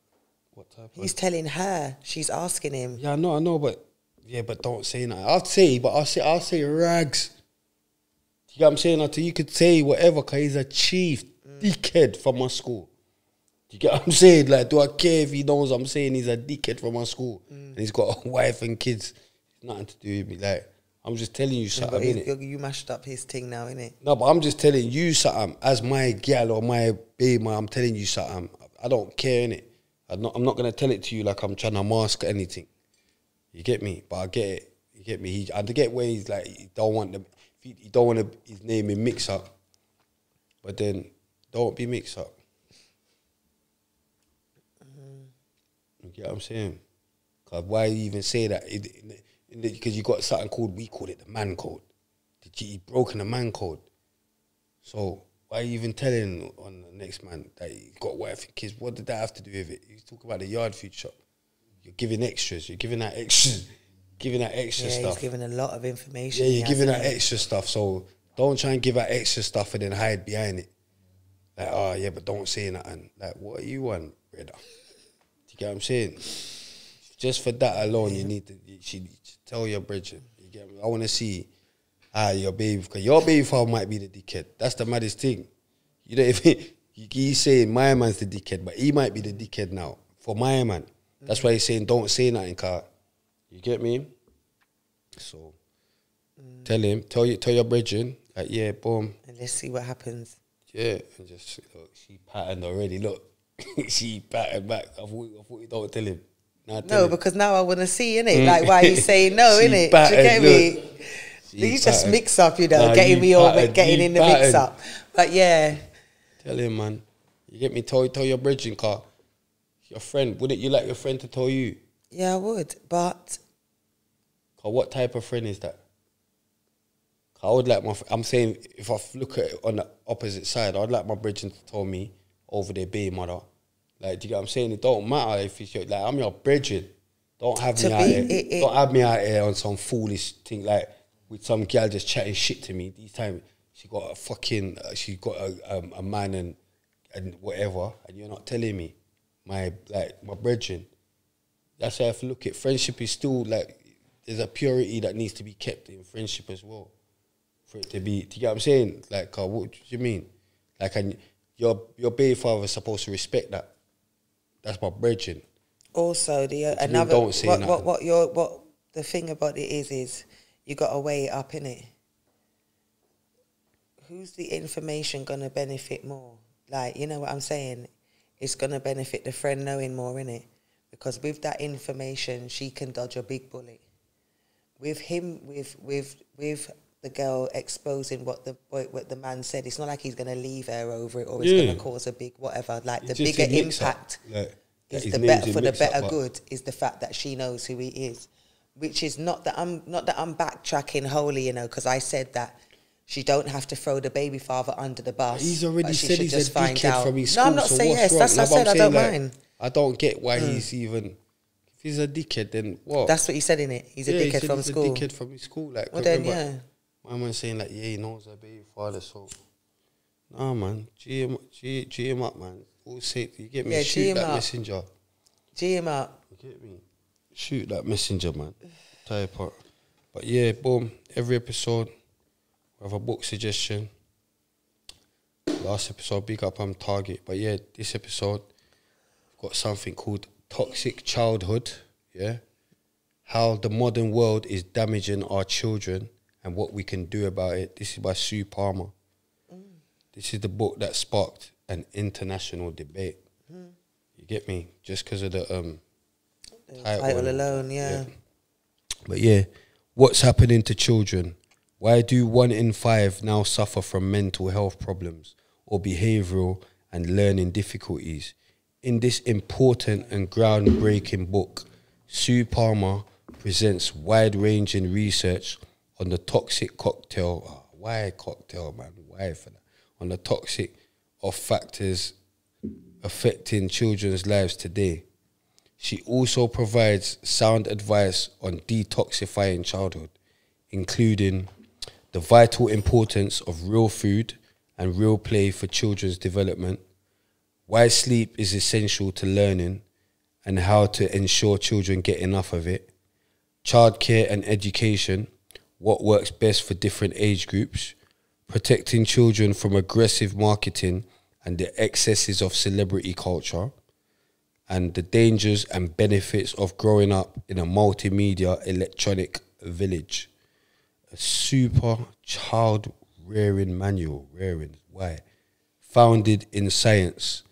What type he's of... He's telling her. She's asking him. Yeah, I know, I know, but... Yeah, but don't say nothing. I'll say, but I'll say, I'll say rags. Do you get what I'm saying? Until you could say whatever, because he's a chief mm. dickhead from my school. You get what I'm saying? Like, do I care if he knows I'm saying he's a dickhead from our school mm. and he's got a wife and kids? It's nothing to do with me. Like, I'm just telling you something, yeah, innit? You mashed up his thing now, innit? No, but I'm just telling you something. As my gal or my baby, I'm telling you something. I don't care, innit? I'm not, I'm not going to tell it to you like I'm trying to mask anything. You get me? But I get it. You get me? He, I get where he's like, he don't want the, he, he don't want to, his name in mix-up. But then, don't be mix-up. You know what I'm saying? Cause why you even say that? Because you got something called, we call it the man code. Did you, you broken the man code? So why are you even telling on the next man that you got wife and kids? What did that have to do with it? You talk about the yard food shop. You're giving extras. You're giving that extra, giving that extra yeah, stuff. He's giving a lot of information. Yeah, you're giving that it? extra stuff. So don't try and give that extra stuff and then hide behind it. Like, oh yeah, but don't say nothing. Like, what are you on, brother? You get what I'm saying? Just for that alone, yeah. you need to you, she, tell your Bridget. You get me? I want to see ah your baby, because your baby father might be the dickhead. That's the maddest thing. You know, if he, he's saying my man's the dickhead, but he might be the dickhead now for my man. That's mm. why he's saying don't say nothing, car. You get me? So mm. tell him, tell you, tell your Bridget, like yeah, boom, and let's see what happens. Yeah, and just look, she patterned already. Look. She batted back. I thought, I thought you don't tell him. Now tell no, him. Because now I want to see, innit? Like, why you saying no, innit? Do you get me? You just mix up, you know, nah, getting you me all, getting you in the battered. mix up. But yeah. Tell him, man. You get me? Tell, tell your bridging car. Your friend. Wouldn't you like your friend to tell you? Yeah, I would, but. What type of friend is that? I would like my, I'm saying, if I look at it on the opposite side, I'd like my bridging to tell me over their baby mother. Like, do you get what I'm saying? It don't matter if it's your, like, I'm your brethren. Don't have to me out here. It, it. Don't have me out here on some foolish thing, like, with some girl just chatting shit to me. These times, she got a fucking, uh, she got a, um, a man and, and whatever, and you're not telling me, my, like, my brethren. That's how I have to look at. Friendship is still, like, there's a purity that needs to be kept in friendship as well. For it to be, do you get what I'm saying? Like, uh, what do you mean? Like, and your, your baby father is supposed to respect that. That's my bridging. Also, the uh, another don't say what, what what your what the thing about it is is you got to weigh it up, innit? Who's the information gonna benefit more? Like, you know what I'm saying? It's gonna benefit the friend knowing more, innit? Because with that information, she can dodge a big bullet. With him, with with with the girl exposing what the what the man said, it's not like he's gonna leave her over it or it's yeah. gonna cause a big whatever. Like it's the bigger impact like, is the better for the better up, good is the fact that she knows who he is, which is not that I'm not that I'm backtracking wholly, you know, because I said that she don't have to throw the baby father under the bus. He's already said he's just a find dickhead out. from his school. No, I'm not so saying yes. Wrong? That's what no, I said. I don't like, mind. I don't get why mm. he's even. If he's a dickhead, then what? That's what he said in it. He's yeah, a dickhead he from he's school. He's a dickhead from his school. Like, well then, yeah. My man's saying like, yeah, he knows her baby father, so nah, man, G him, G, G him up, man. All safe, you get me? Yeah, Shoot that up. messenger. G him up. You get me? Shoot that messenger, man. Tell you apart. But yeah, boom. Every episode, we have a book suggestion. last episode, big up, I'm Target. But yeah, this episode, I've got something called Toxic Childhood, yeah? How the modern world is damaging our children and what we can do about it. This is by Sue Palmer. Mm. This is the book that sparked an international debate. Mm. You get me? Just because of the um, title. Title alone, yeah. yeah. But yeah, what's happening to children? Why do one in five now suffer from mental health problems or behavioural and learning difficulties? In this important and groundbreaking book, Sue Palmer presents wide-ranging research on the toxic cocktail. Oh, why cocktail, man? Why for that? On the toxic of factors affecting children's lives today. She also provides sound advice on detoxifying childhood, including the vital importance of real food and real play for children's development, why sleep is essential to learning and how to ensure children get enough of it, childcare and education, what works best for different age groups, protecting children from aggressive marketing and the excesses of celebrity culture, and the dangers and benefits of growing up in a multimedia electronic village. A super child rearing manual, rearing, why? Founded in science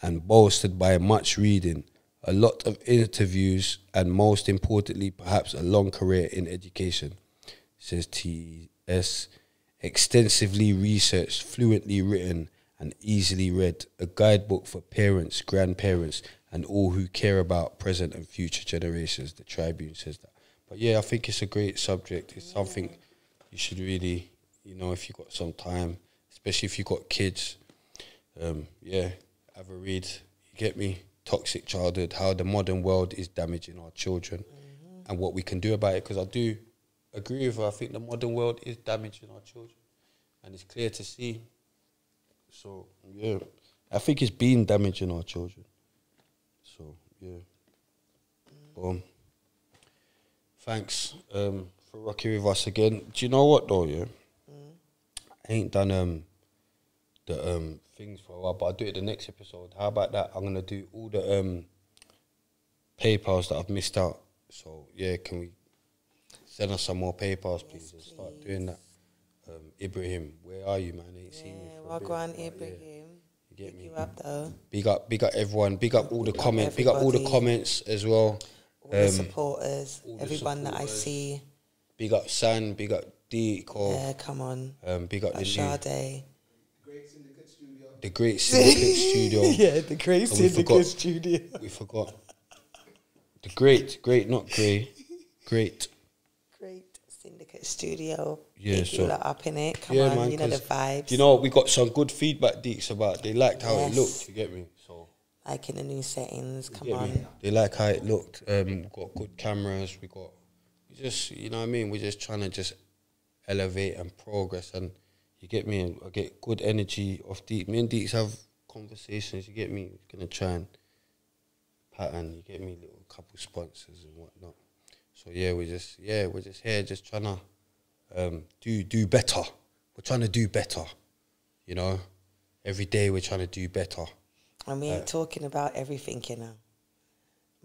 and bolstered by much reading, a lot of interviews, and most importantly, perhaps a long career in education. It says T S, extensively researched, fluently written, and easily read. A guidebook for parents, grandparents, and all who care about present and future generations. The Tribune says that. But yeah, I think it's a great subject. It's something you should really, you know, if you've got some time, especially if you've got kids, um, yeah, have a read. You get me? Toxic Childhood, how the modern world is damaging our children mm-hmm. and what we can do about it. Because I do agree with her. I think the modern world is damaging our children and it's clear to see. So, yeah, I think it's been damaging our children. So, yeah. Boom. Thanks um, for rocking with us again. Do you know what though, yeah? Mm. I ain't done um, the um, things for a while, but I'll do it the next episode. How about that? I'm going to do all the um, PayPals that I've missed out. So, yeah, can we send us some more PayPals, please? Yes, and start please. doing that. Um, Ibrahim, where are you, man? I ain't yeah, seen you for well, a bit. Go on, Ibrahim. Yeah. You get me? You up, though. Big up, big up everyone. Big up all the comments. Big up all the comments as well. All um, the supporters, all everyone the supporters. that I see. Big up San, big up Deco. Yeah, come on. Um, big up the Sade. The Great Syndicate Studio. The Great Syndicate Studio. Yeah, the Great and Syndicate we forgot, Studio. We forgot. The Great, Great, not Grey. Great. Great Syndicate Studio. Yeah, big so. up in it. Come yeah, on, man, you know the vibes. You know, we got some good feedback, Deeks, about they liked how yes. it looked, you get me? So. Like in the new settings, come yeah, on. They like how it looked. Um, we've got good cameras. We got, we just, you know what I mean? We're just trying to just elevate and progress. And you get me? And I get good energy off Deek. Me and Deeks have conversations, you get me? We're going to try and pattern, you get me? Little couple sponsors and whatnot. So yeah, we're just, yeah, we're just here just trying to um, do, do better. We're trying to do better, you know? Every day we're trying to do better. And we ain't uh, talking about everything, you know.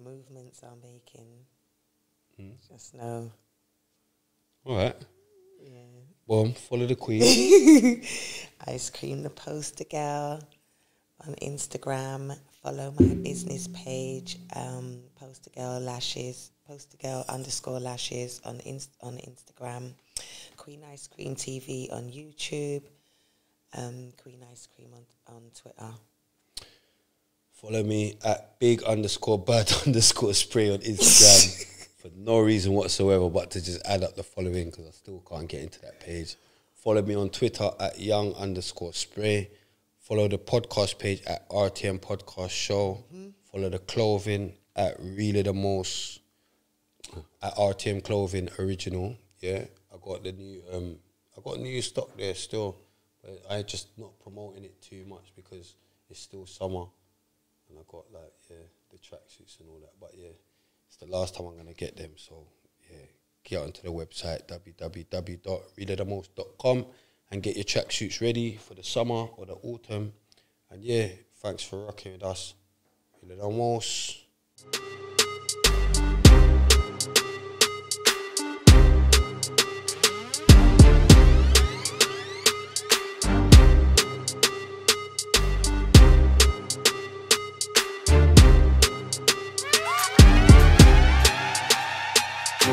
Movements I'm making. Hmm. Just know. All right. Yeah. Well, follow the queen. Ice Cream the Poster Girl on Instagram. Follow my business page, um, Poster Girl Lashes, Poster Girl underscore Lashes on inst on Instagram. Queen Ice Cream T V on YouTube. Um, Queen Ice Cream on, on Twitter. Follow me at big underscore bird underscore spray on Instagram for no reason whatsoever but to just add up the following because I still can't get into that page. Follow me on Twitter at young underscore spray. Follow the podcast page at R T M Podcast Show. Mm-hmm. Follow the clothing at Realer Than Most at R T M Clothing Original. Yeah, I got the new um, I got new stock there still, but I just not promoting it too much because it's still summer. And I got like yeah the tracksuits and all that, but yeah, it's the last time I'm gonna get them. So yeah, get onto the website w w w dot realer than most dot com. and get your tracksuits ready for the summer or the autumn. And yeah, thanks for rocking with us. Realer Than Most.